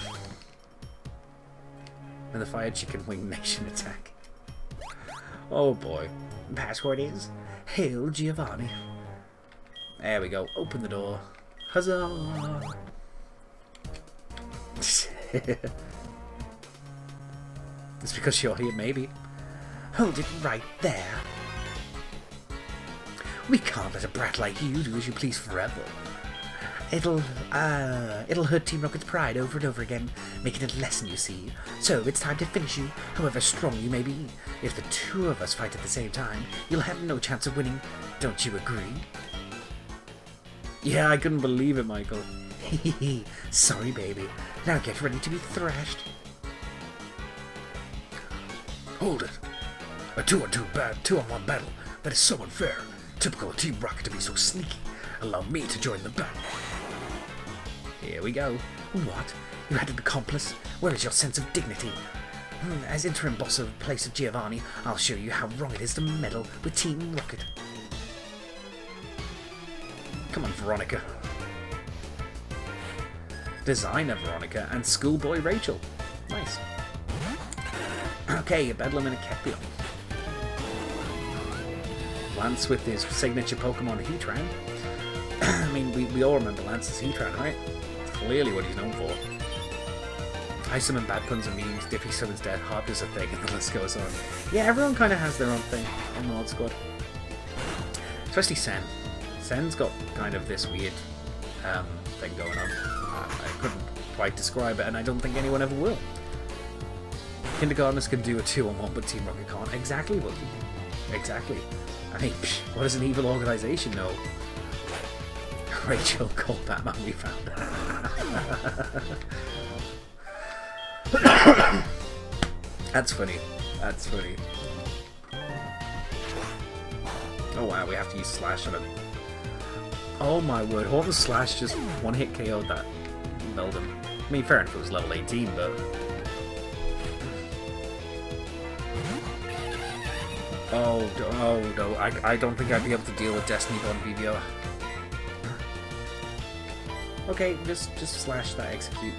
And the Fire Chicken Wing Nation attack. Oh boy. Password is... Hail Giovanni. There we go. Open the door. Huzzah! It's because you're here, maybe. Hold it right there. We can't let a brat like you do as you please forever. It'll hurt Team Rocket's pride over and over again, making it a lesson, you see. So it's time to finish you, however strong you may be. If the two of us fight at the same time, you'll have no chance of winning. Don't you agree? Yeah, I couldn't believe it, Michael. Hehehe, sorry baby. Now get ready to be thrashed. Hold it. A 2-on-2 battle. That is so unfair. Typical of Team Rocket to be so sneaky. Allow me to join the battle. Here we go. What? You had an accomplice? Where is your sense of dignity? As interim boss of the place of Giovanni, I'll show you how wrong it is to meddle with Team Rocket. Come on, Veronica. Designer Veronica and schoolboy Rachel. Nice. Okay, a Bedlam and a Kepion. Lance with his signature Pokemon Heatran. I mean, we all remember Lance's Heatran, right? Clearly what he's known for. I summon bad puns and memes, Diffy summons dead, Harp does a thing, and the list goes on. Yeah, everyone kind of has their own thing on the mod squad. Especially Sen. Sen's got kind of this weird thing going on. I couldn't quite describe it, and I don't think anyone ever will. Kindergartners can do a 2-on-1, but Team Rocket can't. Exactly, Lucky. Exactly. I mean, what does an evil organisation know? Rachel called that man we found. That's funny. That's funny. Oh wow, we have to use Slash on him. Oh my word, what was Slash just one-hit KO'd that Meldon? I mean, fair enough, it was level 18, but... Oh, oh no, I don't think I'd be able to deal with Destiny Bond BBO. Okay, just Slash that execute.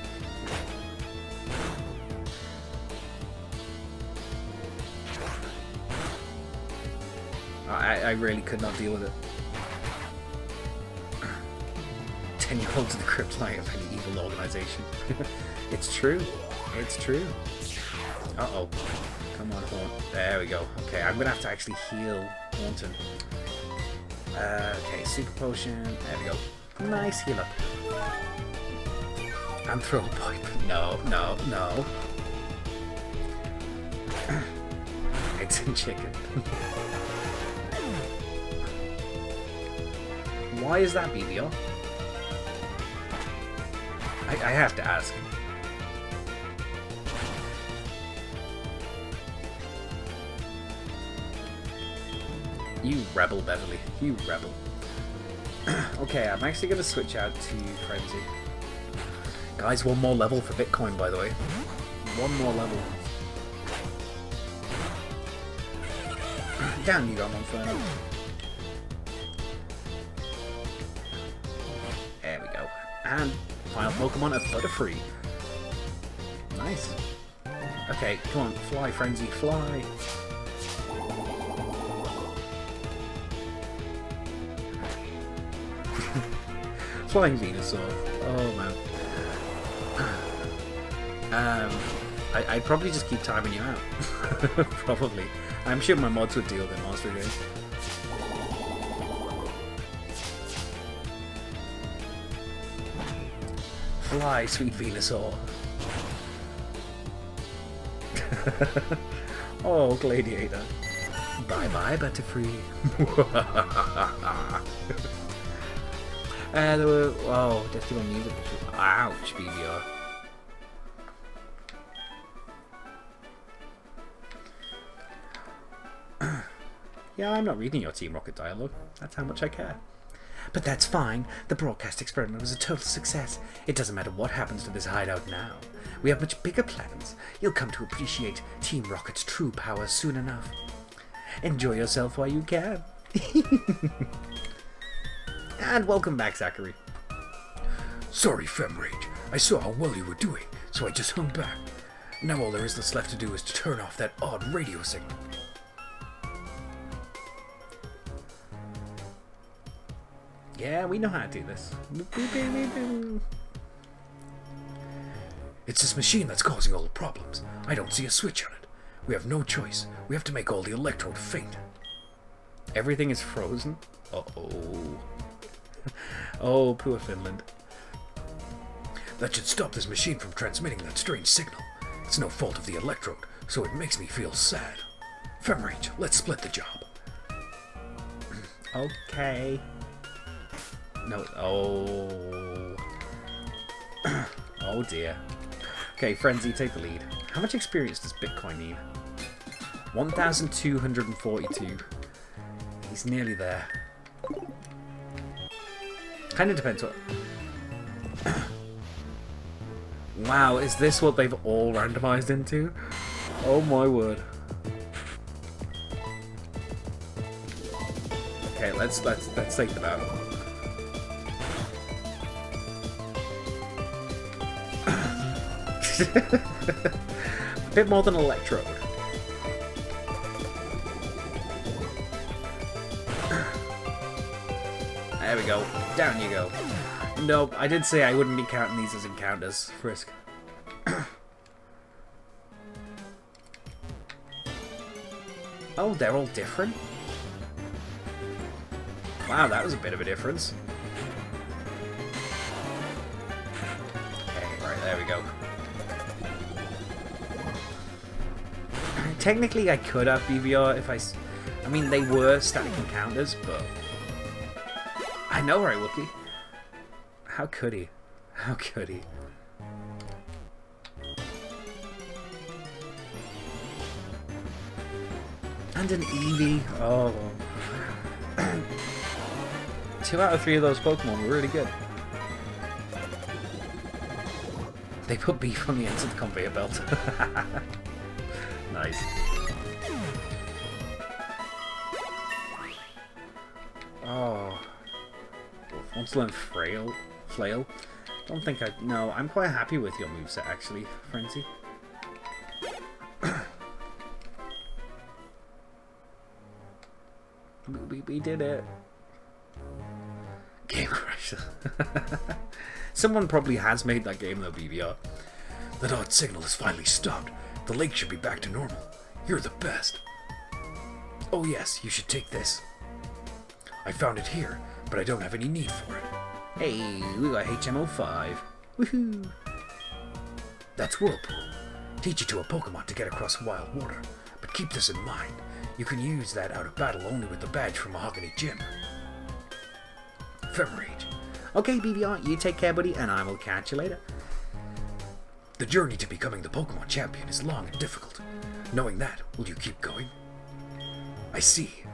I really could not deal with it. 10-year-old to the kryptonite of any evil organization. It's true. It's true. Uh-oh. Come on, Horn. There we go. Okay, I'm going to have to actually heal Haunton. Okay, Super Potion. There we go. Nice heal up. And throw a pipe. No, no, no. Eggs and chicken. Why is that BBO? I have to ask. You rebel, Beverly. You rebel. Okay, I'm actually going to switch out to Frenzy. Guys, one more level for Bitcoin, by the way. One more level. Down you go, Monferno. There we go. And... final Pokemon, a Butterfree. Nice. Okay, come on, fly, Frenzy, fly. Flying Venusaur. Oh man. I'd probably just keep timing you out. Probably. I'm sure my mods would deal with it, Master Games. Fly, sweet Venusaur. Oh, Gladiator. Bye-bye, Butterfree. There were... Oh, Destiny Bond music. Ouch, BBR. Yeah, I'm not reading your Team Rocket dialogue. That's how much I care. But that's fine. The broadcast experiment was a total success. It doesn't matter what happens to this hideout now. We have much bigger plans. You'll come to appreciate Team Rocket's true power soon enough. Enjoy yourself while you can. And welcome back, Zachary. Sorry, Femrage. I saw how well you were doing, so I just hung back. Now all there is that's left to do is to turn off that odd radio signal. Yeah, we know how to do this. It's this machine that's causing all the problems. I don't see a switch on it. We have no choice. We have to make all the Electrode faint. Everything is frozen? Uh-oh. Oh, poor Finland. That should stop this machine from transmitting that strange signal. It's no fault of the Electrode, so it makes me feel sad. Femrage, let's split the job. Okay. No, oh. Oh dear. Okay, Frenzy, take the lead. How much experience does Bitcoin need? 1,242. He's nearly there. Kinda depends what... Wow, is this what they've all randomized into? Oh my word. Okay, let's take them out. A bit more than Electrode. There we go. Down you go. Nope, I did say I wouldn't be counting these as encounters. Frisk. Oh, they're all different? Wow, that was a bit of a difference. Okay, right, there we go. Technically, I could have BVR if I mean, they were static encounters, but... I know, right, Wookiee? How could he? How could he? And an Eevee. Oh. 2 out of 3 of those Pokemon were really good. They put beef on the ends of the conveyor belt. Nice. Oh. I want to learn Flail. Don't think I... No, I'm quite happy with your moveset, actually, Frenzy. We did it. Game Crasher. Someone probably has made that game though, BVR. That odd signal has finally stopped. The lake should be back to normal. You're the best. Oh yes, you should take this. I found it here, but I don't have any need for it. Hey, we got HMO5. Woohoo! That's Whirlpool. Teach it to a Pokemon to get across wild water, but keep this in mind. You can use that out of battle only with the badge from Mahogany Gym. Femorage. Okay, BVR, you take care, buddy, and I will catch you later. The journey to becoming the Pokemon champion is long and difficult. Knowing that, will you keep going? I see.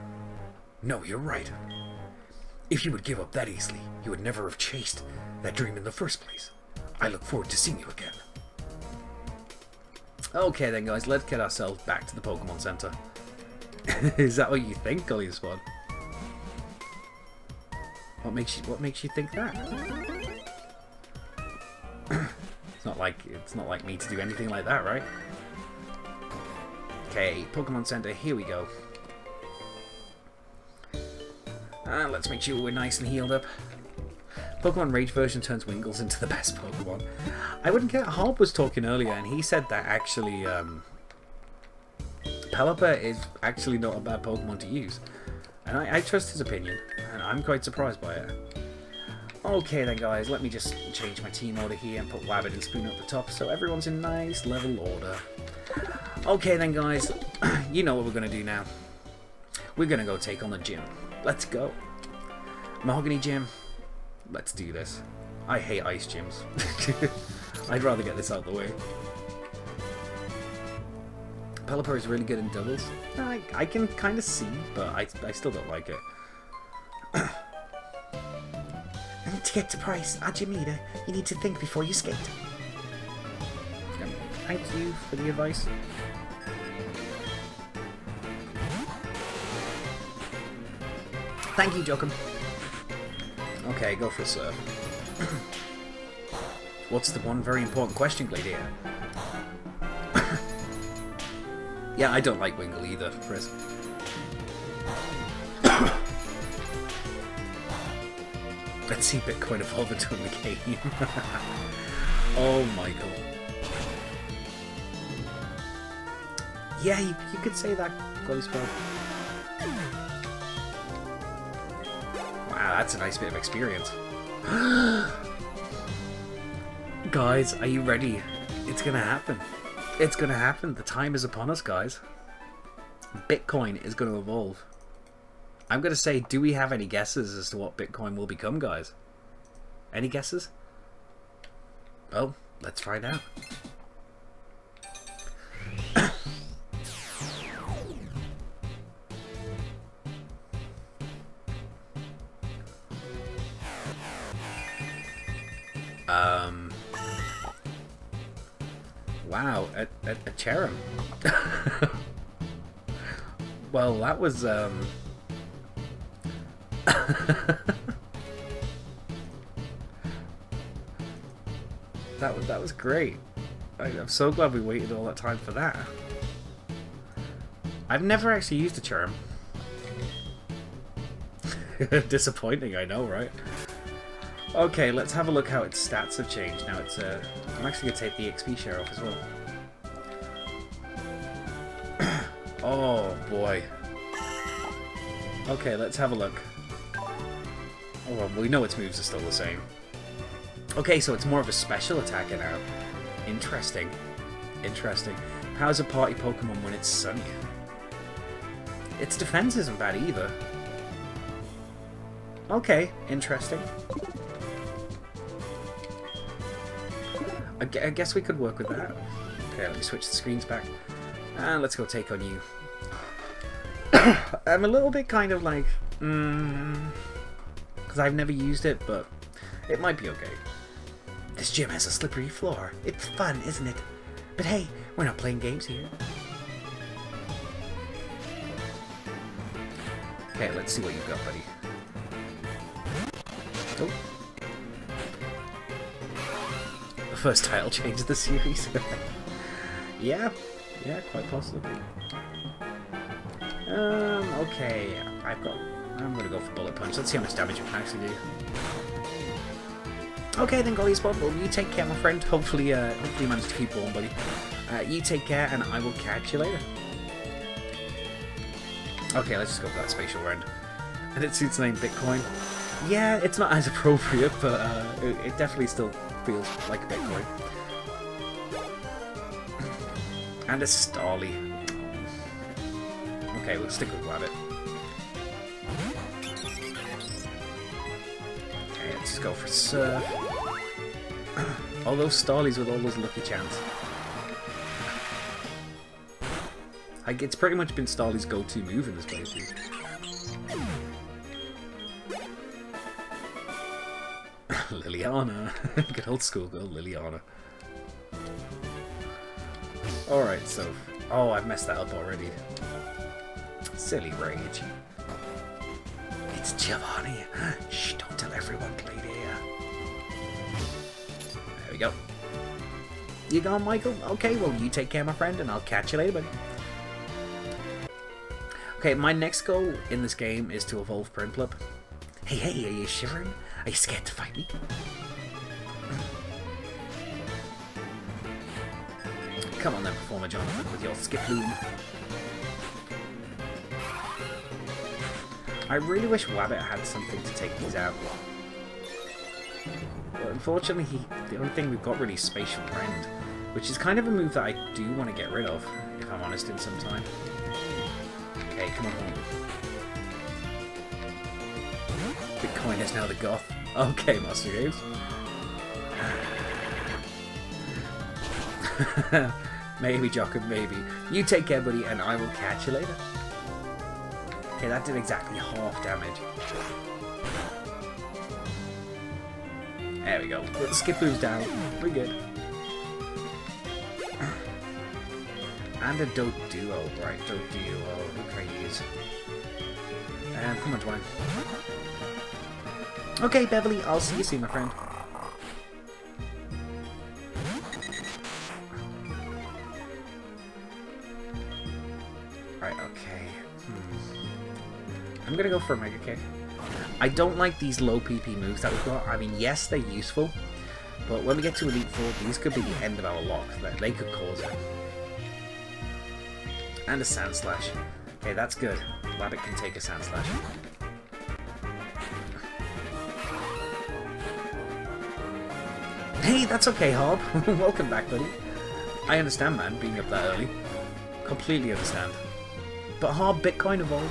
No, you're right. If you would give up that easily, you would never have chased that dream in the first place. I look forward to seeing you again. Okay then, guys, let's get ourselves back to the Pokemon Center. Is that what you think, Gully Squad? What makes you think that? it's not like me to do anything like that, right? Okay, Pokemon Center, here we go. Let's make sure we're nice and healed up. Pokemon Rage version turns Wingles into the best Pokemon. I wouldn't care. Harp was talking earlier, and he said that actually, Pelipper is actually not a bad Pokemon to use. And I trust his opinion, and I'm quite surprised by it. Okay then, guys, let me just change my team order here and put Wabbit and Spoon at the top so everyone's in nice level order. Okay then, guys, you know what we're going to do now. We're going to go take on the gym. Let's go. Mahogany Gym, let's do this. I hate ice gyms. I'd rather get this out of the way. Pelipper is really good in doubles. I can kind of see, but I still don't like it. And to get to Price, Ajimita, you need to think before you skate. Thank you for the advice. Thank you, Jokum. Okay, go for a serve. What's the one very important question, Gladiator? Yeah, I don't like Wingull either, Chris. Let's see Bitcoin evolve into the game. Oh my god. Yeah, you could say that, Golly Spell. Wow, that's a nice bit of experience. Guys, are you ready? It's gonna happen. It's gonna happen. The time is upon us, guys. Bitcoin is gonna evolve. I'm gonna say, do we have any guesses as to what Bitcoin will become, guys? Any guesses? Well, let's find out. Wow, a Cherim. Well, that was, that was great. I'm so glad we waited all that time for that. I've never actually used a Cherim. Disappointing, I know, right? Okay, let's have a look how its stats have changed. Now it's a... I'm actually going to take the XP share off as well. Oh, boy. Okay, let's have a look. Oh, well, we know its moves are still the same. Okay, so it's more of a special attacker now. Interesting. Interesting. How's a party Pokemon when it's sunny? Its defense isn't bad either. Okay, interesting. I guess we could work with that. Okay, let me switch the screens back. And let's go take on you. I'm a little bit kind of like, because I've never used it, but it might be okay. This gym has a slippery floor. It's fun, isn't it? But hey, we're not playing games here. Okay, let's see what you've got, buddy. Oh. The first title change of the series. Yeah, quite possibly. Okay, I'm gonna go for Bullet Punch. Let's see how much damage you can actually do. Okay then, Golly Spot, well, you take care, my friend. Hopefully, hopefully you manage to keep warm, buddy. You take care, and I will catch you later. Okay, let's just go for that Spatial Rend. And it suits the name Bitcoin. Yeah, it's not as appropriate, but it definitely still feels like Bitcoin. And a Starly. Okay, we'll stick with Wabbit. Okay, let's just go for Surf. All those Starlies with all those lucky chants. Like, it's pretty much been Starly's go-to move in this playthrough. Liliana. Good old school girl, Liliana. Alright, so... Oh, I've messed that up already. Silly rage. It's Giovanni. Shh, don't tell everyone, Claudia. There we go. You gone, Michael? Okay, well, you take care, my friend, and I'll catch you later, buddy. Okay, my next goal in this game is to evolve Primplup. Hey, are you shivering? Are you scared to fight me? Come on then, Performer Jonathan, with your Skiploom. I really wish Wabbit had something to take these out. But unfortunately, the only thing we've got really is Spatial Rend, which is kind of a move that I do want to get rid of, if I'm honest, in some time. Okay, come on. Bitcoin is now the goth. Okay, Master Games. Maybe, Jocker, maybe. You take care, buddy, and I will catch you later. Okay, that did exactly half damage. There we go. Skiploom's down. We're good. And a Doduo, right? Doduo. What can I use? Come on, Twine. Okay, Beverly, I'll see you soon, my friend. Right, okay. I'm gonna go for a Mega Kick. I don't like these low PP moves that we've got. I mean, yes, they're useful, but when we get to Elite Four, these could be the end of our lock. They could cause it. And a Sand Slash. Okay, that's good. Wabbit can take a Sand Slash. Hey, that's okay, Hob. Welcome back, buddy. I understand, man, being up that early. Completely understand. But Hob, Bitcoin evolved.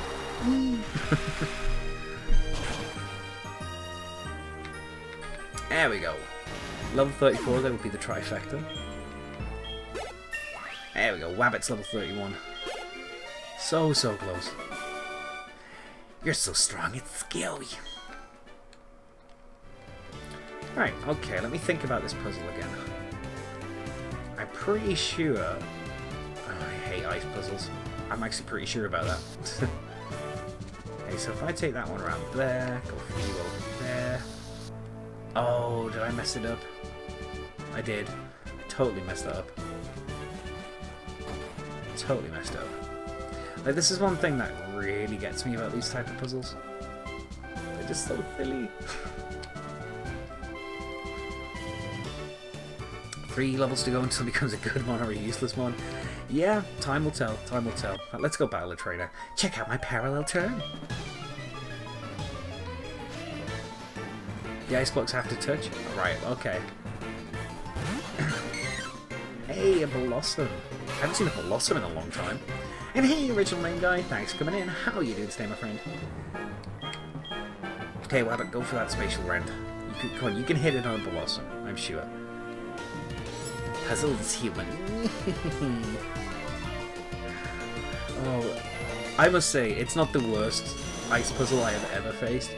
There we go. Level 34, that would be the trifecta. There we go, Wabbit's level 31. So close. You're so strong, it's scary. Right, okay, let me think about this puzzle again. I'm pretty sure... Oh, I hate ice puzzles. I'm actually pretty sure about that. Okay, so if I take that one around there, go for you over there... Oh, did I mess it up? I did. I totally messed that up. Totally messed up. Like, this is one thing that really gets me about these type of puzzles. They're just so silly. 3 levels to go until it becomes a good one or a useless one. Yeah, time will tell, time will tell. Right, let's go battle a trainer. Check out my parallel turn. The ice blocks have to touch? Right, okay. Hey, a Blossom. Haven't seen a Blossom in a long time. And hey, original name guy, thanks for coming in. How are you doing today, my friend? Okay, well, go for that spatial rent. You can, come on, you can hit it on a Blossom, I'm sure. Puzzles human. Oh, I must say, it's not the worst ice puzzle I have ever faced.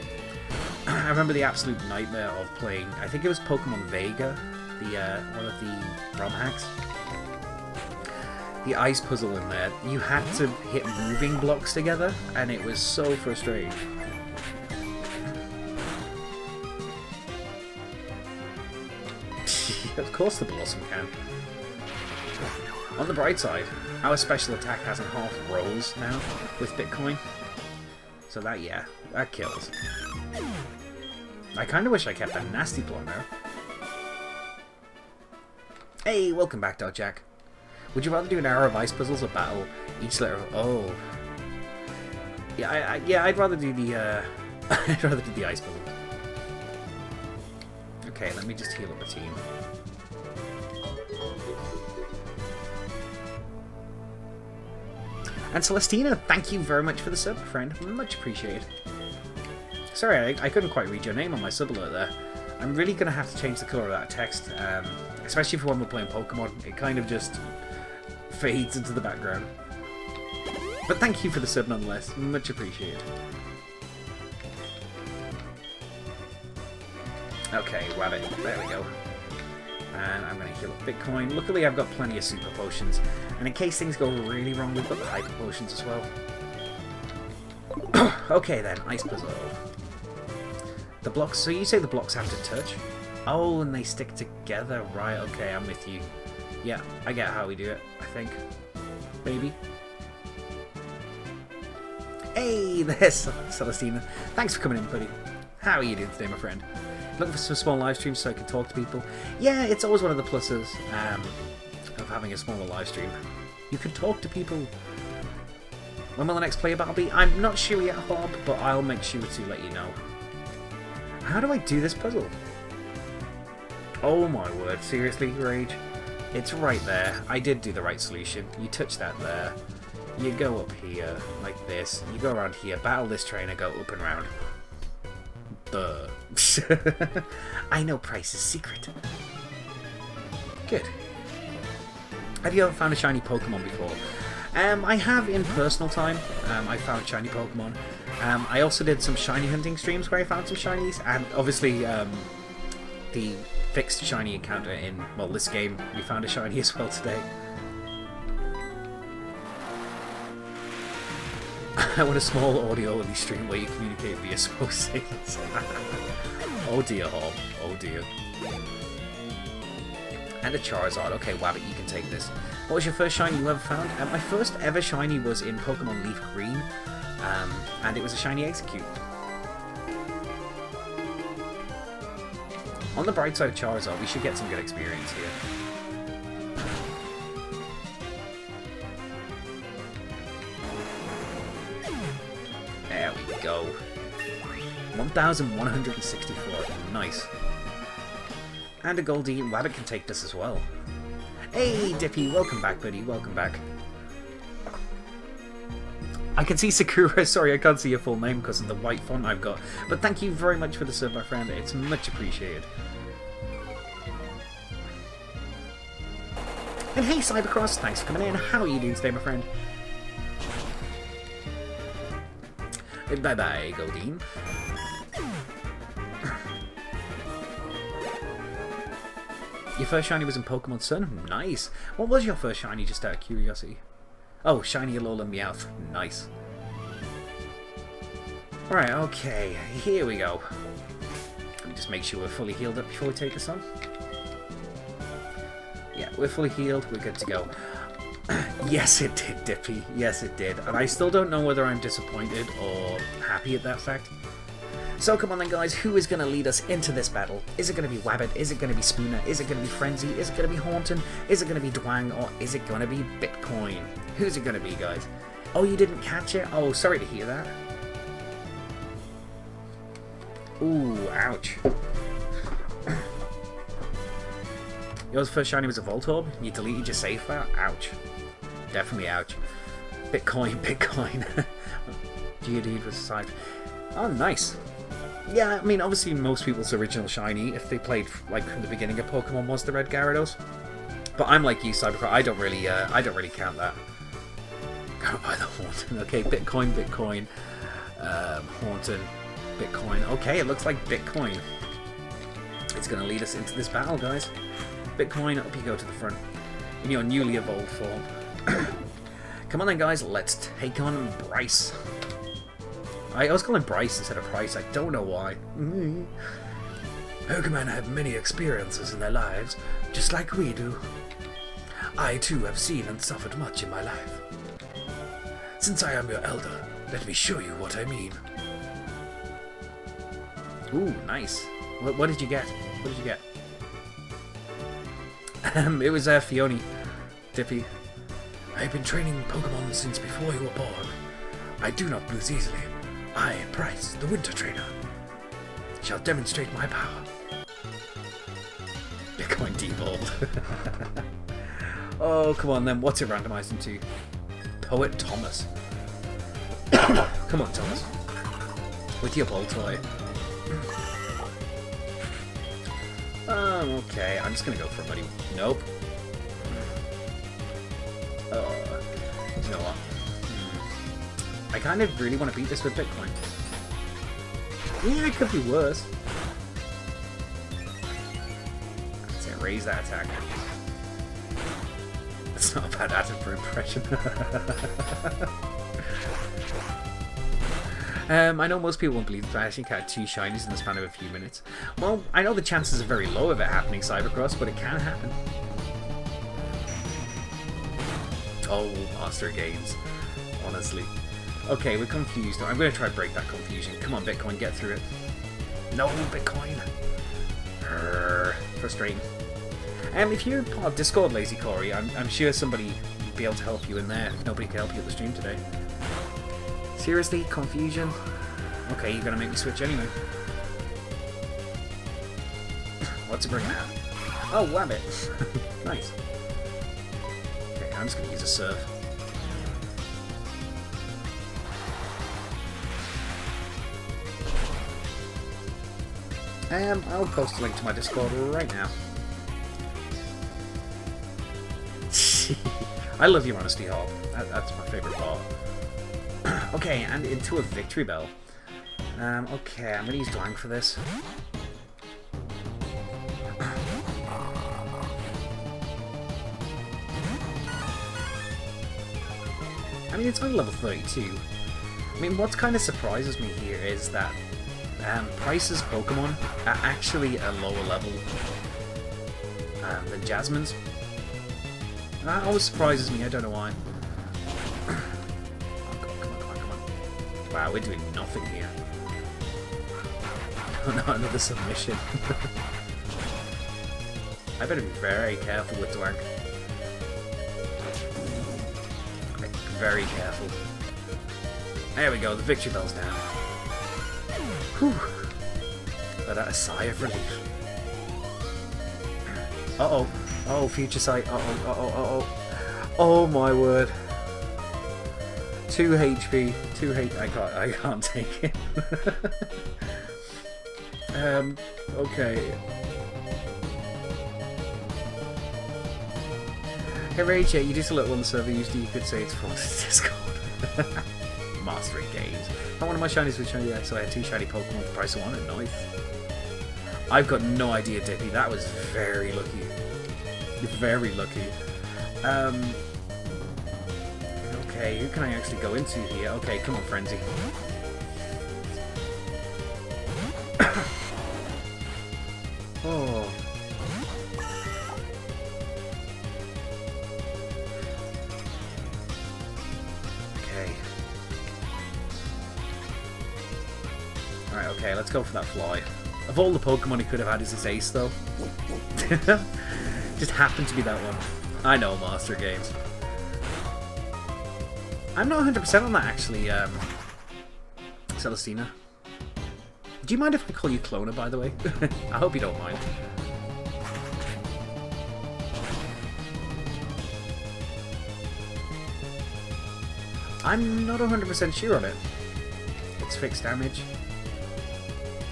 I remember the absolute nightmare of playing, I think it was Pokemon Vega, the one of the ROM hacks. The ice puzzle in there, you had to hit moving blocks together, and it was so frustrating. Of course the Blossom can. On the bright side, our special attack has a half rolls now with Bitcoin. So that, yeah, that kills. I kind of wish I kept that nasty block now. Hey, welcome back, Dog Jack. Would you rather do an hour of ice puzzles or battle each letter of... Oh. Yeah, I'd rather do the... I'd rather do the ice puzzles. Okay, let me just heal up the team. And Celestina, thank you very much for the sub, friend. Much appreciated. Sorry, I couldn't quite read your name on my sub alert there. I'm really going to have to change the colour of that text, especially for when we're playing Pokemon. It kind of just fades into the background. But thank you for the sub nonetheless. Much appreciated. Okay, rabbit. There we go. And I'm going to heal up Bitcoin. Luckily, I've got plenty of super potions. And in case things go really wrong, we've got the hyper potions as well. Okay then, ice puzzle. The blocks, so you say the blocks have to touch? Oh, and they stick together. Right, okay, I'm with you. Yeah, I get how we do it, I think. Maybe. Hey, there's Celestina. Thanks for coming in, buddy. How are you doing today, my friend? Looking for some small live streams so I can talk to people. Yeah, it's always one of the pluses of having a smaller live stream. You can talk to people. When will the next player battle be? I'm not sure yet, Bob, but I'll make sure to let you know. How do I do this puzzle? Oh my word, seriously, Rage? It's right there. I did do the right solution. You touch that there. You go up here, like this. You go around here, battle this trainer, go up and round. Duh. I know Price's secret. Good. Have you ever found a shiny Pokemon before? I have in personal time. I found shiny Pokemon. I also did some shiny hunting streams where I found some shinies, and obviously the fixed shiny encounter in, well, this game, we found a shiny as well today. I want a small audio-only stream where you communicate via small signals. Oh dear, Hob. Oh dear. And a Charizard. Okay, Wabbit, you can take this. What was your first shiny you ever found? My first ever shiny was in Pokemon Leaf Green, and it was a shiny Execute. On the bright side of Charizard, we should get some good experience here. There we go. 1,164. Nice. And a Goldie. Wabbit can take this as well. Hey, Dippy. Welcome back, buddy. Welcome back. I can see Sakura. Sorry, I can't see your full name because of the white font I've got. But thank you very much for the sub, my friend. It's much appreciated. And hey, Cybercross. Thanks for coming in. How are you doing today, my friend? Bye-bye, Goldeen. Your first shiny was in Pokemon Sun? Nice. What was your first shiny, just out of curiosity? Oh, shiny Alola Meowth. Nice. Alright, okay. Here we go. Let me just make sure we're fully healed up before we take this on. Yeah, we're fully healed. We're good to go. Yes, it did, Dippy. Yes, it did. And I still don't know whether I'm disappointed or happy at that fact. So come on then, guys. Who is going to lead us into this battle? Is it going to be Wabbit? Is it going to be Spooner? Is it going to be Frenzy? Is it going to be Haunton? Is it going to be Dwang? Or is it going to be Bitcoin? Who's it going to be, guys? Oh, you didn't catch it? Oh, sorry to hear that. Ooh, ouch. Yours first shiny was a Voltorb? You deleted your save file? Ouch. definitely ouch. Bitcoin. Geodude was a side. Oh, nice. Yeah, I mean, obviously most people's original shiny, if they played like from the beginning of Pokemon, was the Red Gyarados. But I'm like you, Cybercrow. I don't really count that. Go by the Haunton. Okay, Bitcoin. Haunton, Bitcoin. Okay, it looks like Bitcoin. It's going to lead us into this battle, guys. Bitcoin, up you go to the front in your newly evolved form. Come on then, guys. Let's take on Bryce. I was calling Bryce instead of Price. I don't know why. Pokemon have many experiences in their lives, just like we do. I too have seen and suffered much in my life. Since I am your elder, let me show you what I mean. Ooh, nice. What did you get? What did you get? It was Fione. Dippy. I've been training Pokemon since before you were born. I do not lose easily. I, Price, the Winter Trainer, shall demonstrate my power. Bitcoin devolved. Oh, come on then. What's it randomized into? Poet Thomas. Come on, Thomas. With your ball toy. Okay. I'm just going to go for it, buddy. Nope. Oh, you know what? I kind of really want to beat this with Bitcoin. Yeah, it could be worse. Let's raise that attack. That's not a bad ad for impression. I know most people won't believe that I actually had 2 shinies in the span of a few minutes. Well, I know the chances are very low of it happening, Cybercross, but it can happen. Oh, Master Games. Honestly. Okay, we're confused. I'm going to try to break that confusion. Come on, Bitcoin, get through it. No, Bitcoin. Frustrating. If you're part of Discord, Lazy Corey, I'm sure somebody would be able to help you in there. Nobody can help you at the stream today. Seriously? Confusion? Okay, you're going to make me switch anyway. What's it bring out? Oh, Wabbit. Nice. Okay, I'm just going to use a Surf. I'll post a link to my Discord right now. I love your honesty, Hall. That's my favourite part. Okay, and into a victory bell. Okay, I'm going to use Glang for this. I mean, it's only level 32. I mean, what kind of surprises me here is that Price's Pokemon are actually a lower level than Jasmine's. And that always surprises me, I don't know why. Oh, come on. Wow, we're doing nothing here. Oh, not another submission. I better be very careful with Dwank. Very careful. There we go, the victory bell's down. Let out a sigh of relief. Uh-oh. Oh, future sight. Uh-oh, uh-oh, uh-oh. Oh, my word. 2 HP. 2 HP. I can't take it. Okay. Hey, Rage, you did a little on the server. Usually you could say it's from Discord. Mastering games. Not one of my shinies was shiny, so I had 2 shiny Pokemon for price of 1 and ninth. I've got no idea, Dippy. That was very lucky. Very lucky. Okay, who can I actually go into here? Okay, come on, Frenzy. Oh. Okay, let's go for that fly. Of all the Pokemon he could have had is his ace, though. Just happened to be that one. I know, Master Games. I'm not 100% on that, actually, Celestina. Do you mind if I call you Clona, by the way? I hope you don't mind. I'm not 100% sure on it. It's fixed damage.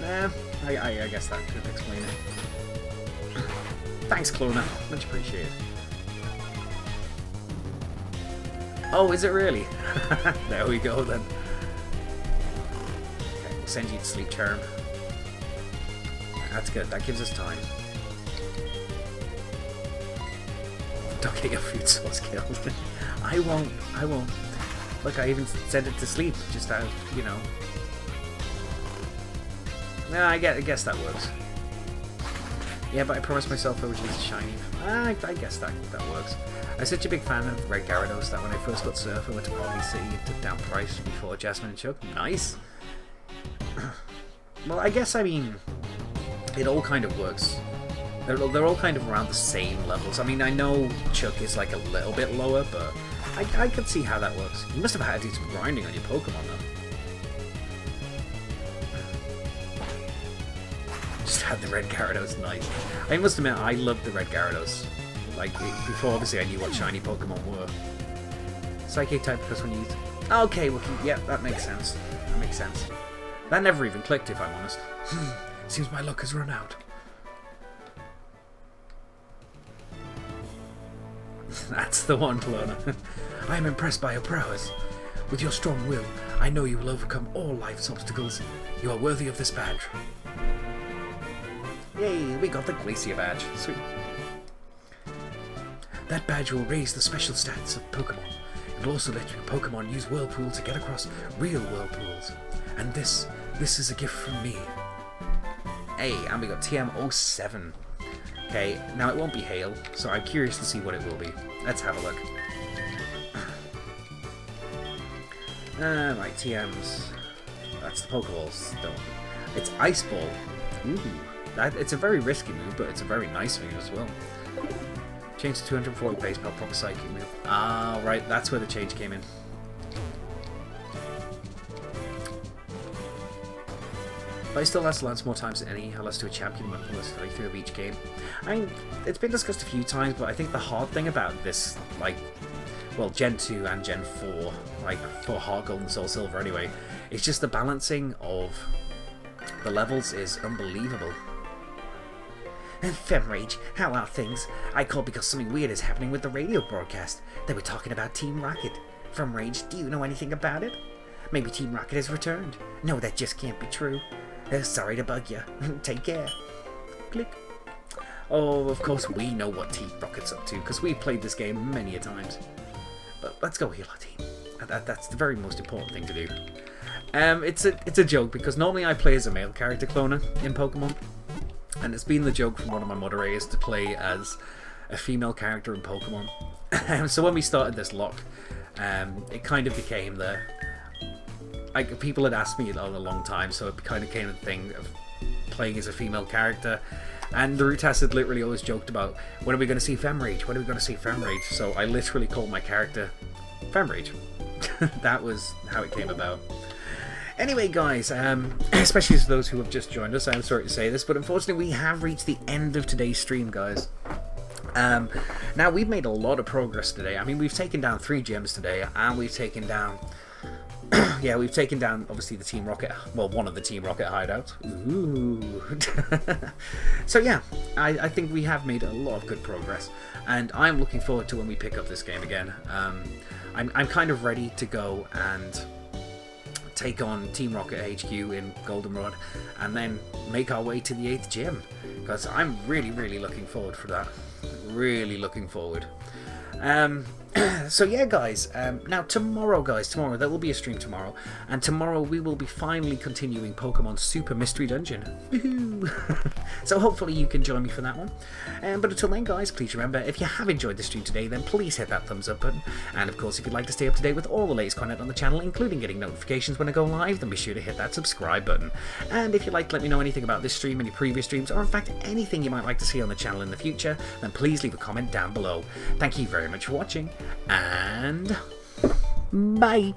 Nah, I guess that could explain it. Thanks, Clona. Much appreciated. Oh, is it really? There we go then. Okay, we'll send you to sleep, Charm. That's good, that gives us time. Don't get your food source killed. I won't. Look, I even sent it to sleep, just out of, you know. Nah, I guess that works. Yeah, but I promised myself I would use a shiny. I guess that works. I'm such a big fan of Red Gyarados that when I first got Surf, I went to Poly City and took down Price before Jasmine and Chuck. Nice! Well, I guess, I mean, it all kind of works. They're all kind of around the same levels. I mean, I know Chuck is like a little bit lower, but I could see how that works. You must have had to do some grinding on your Pokemon, though. Just had the Red Gyarados, nice. I must admit, I loved the Red Gyarados. Like, before, obviously, I knew what shiny Pokemon were. Psychic type plus one used. Okay, well, yeah, that makes sense. That makes sense. That never even clicked, if I'm honest. Seems my luck has run out. That's the one, Clona. I am impressed by your prowess. With your strong will, I know you will overcome all life's obstacles. You are worthy of this badge. Yay, we got the Glacier badge. Sweet. That badge will raise the special stats of Pokemon. It will also let your Pokemon use Whirlpool to get across real Whirlpools. And this is a gift from me. Hey, and we got TM07. Okay, now it won't be hail, so I'm curious to see what it will be. Let's have a look. Right, TMs. That's the Pokeballs. Don't. It's Ice Ball. Ooh. It's a very risky move, but it's a very nice move as well. Change to 240 base power, proper psychic move. Ah, right, that's where the change came in. But it still lasts lots more times than any. I'll last to a champion when I last playthrough of each game. I mean, it's been discussed a few times, but I think the hard thing about this, like, well, Gen 2 and Gen 4, like, for HeartGold and Soul Silver anyway, it's just the balancing of the levels is unbelievable. Femrage, how are things? I called because something weird is happening with the radio broadcast. They were talking about Team Rocket. Femrage, do you know anything about it? Maybe Team Rocket has returned. No, that just can't be true. Sorry to bug you. Take care. Click. Oh, of course we know what Team Rocket's up to, because we've played this game many a times. But let's go heal our team. That's the very most important thing to do. It's a joke, because normally I play as a male character, Clona, in Pokemon. And it's been the joke from one of my moderators to play as a female character in Pokemon. So when we started this lock, it kind of became the... Like, people had asked me it all a long time, so it kind of came a thing of playing as a female character. And the Rutas had literally always joked about, when are we going to see Femrage? When are we going to see Femrage? So I literally called my character Femrage. That was how it came about. Anyway, guys, especially to those who have just joined us, I'm sorry to say this, but unfortunately we have reached the end of today's stream, guys. Now, we've made a lot of progress today. I mean, we've taken down 3 gyms today, and we've taken down... Yeah, we've taken down, obviously, the Team Rocket... Well, one of the Team Rocket hideouts. Ooh. So, yeah, I think we have made a lot of good progress. And I'm looking forward to when we pick up this game again. I'm kind of ready to go and take on Team Rocket HQ in Goldenrod. And then make our way to the 8th gym. Because I'm really, really looking forward for that. Really looking forward. So yeah, guys, now tomorrow there will be a stream tomorrow, and tomorrow we will be finally continuing Pokemon Super Mystery Dungeon. Woohoo! So hopefully you can join me for that one. But until then, guys, please remember, if you have enjoyed the stream today, then please hit that thumbs up button. And of course, if you'd like to stay up to date with all the latest content on the channel, including getting notifications when I go live, then be sure to hit that subscribe button. And if you'd like to let me know anything about this stream, any previous streams, or in fact anything you might like to see on the channel in the future, then please leave a comment down below. Thank you very much for watching. And bye.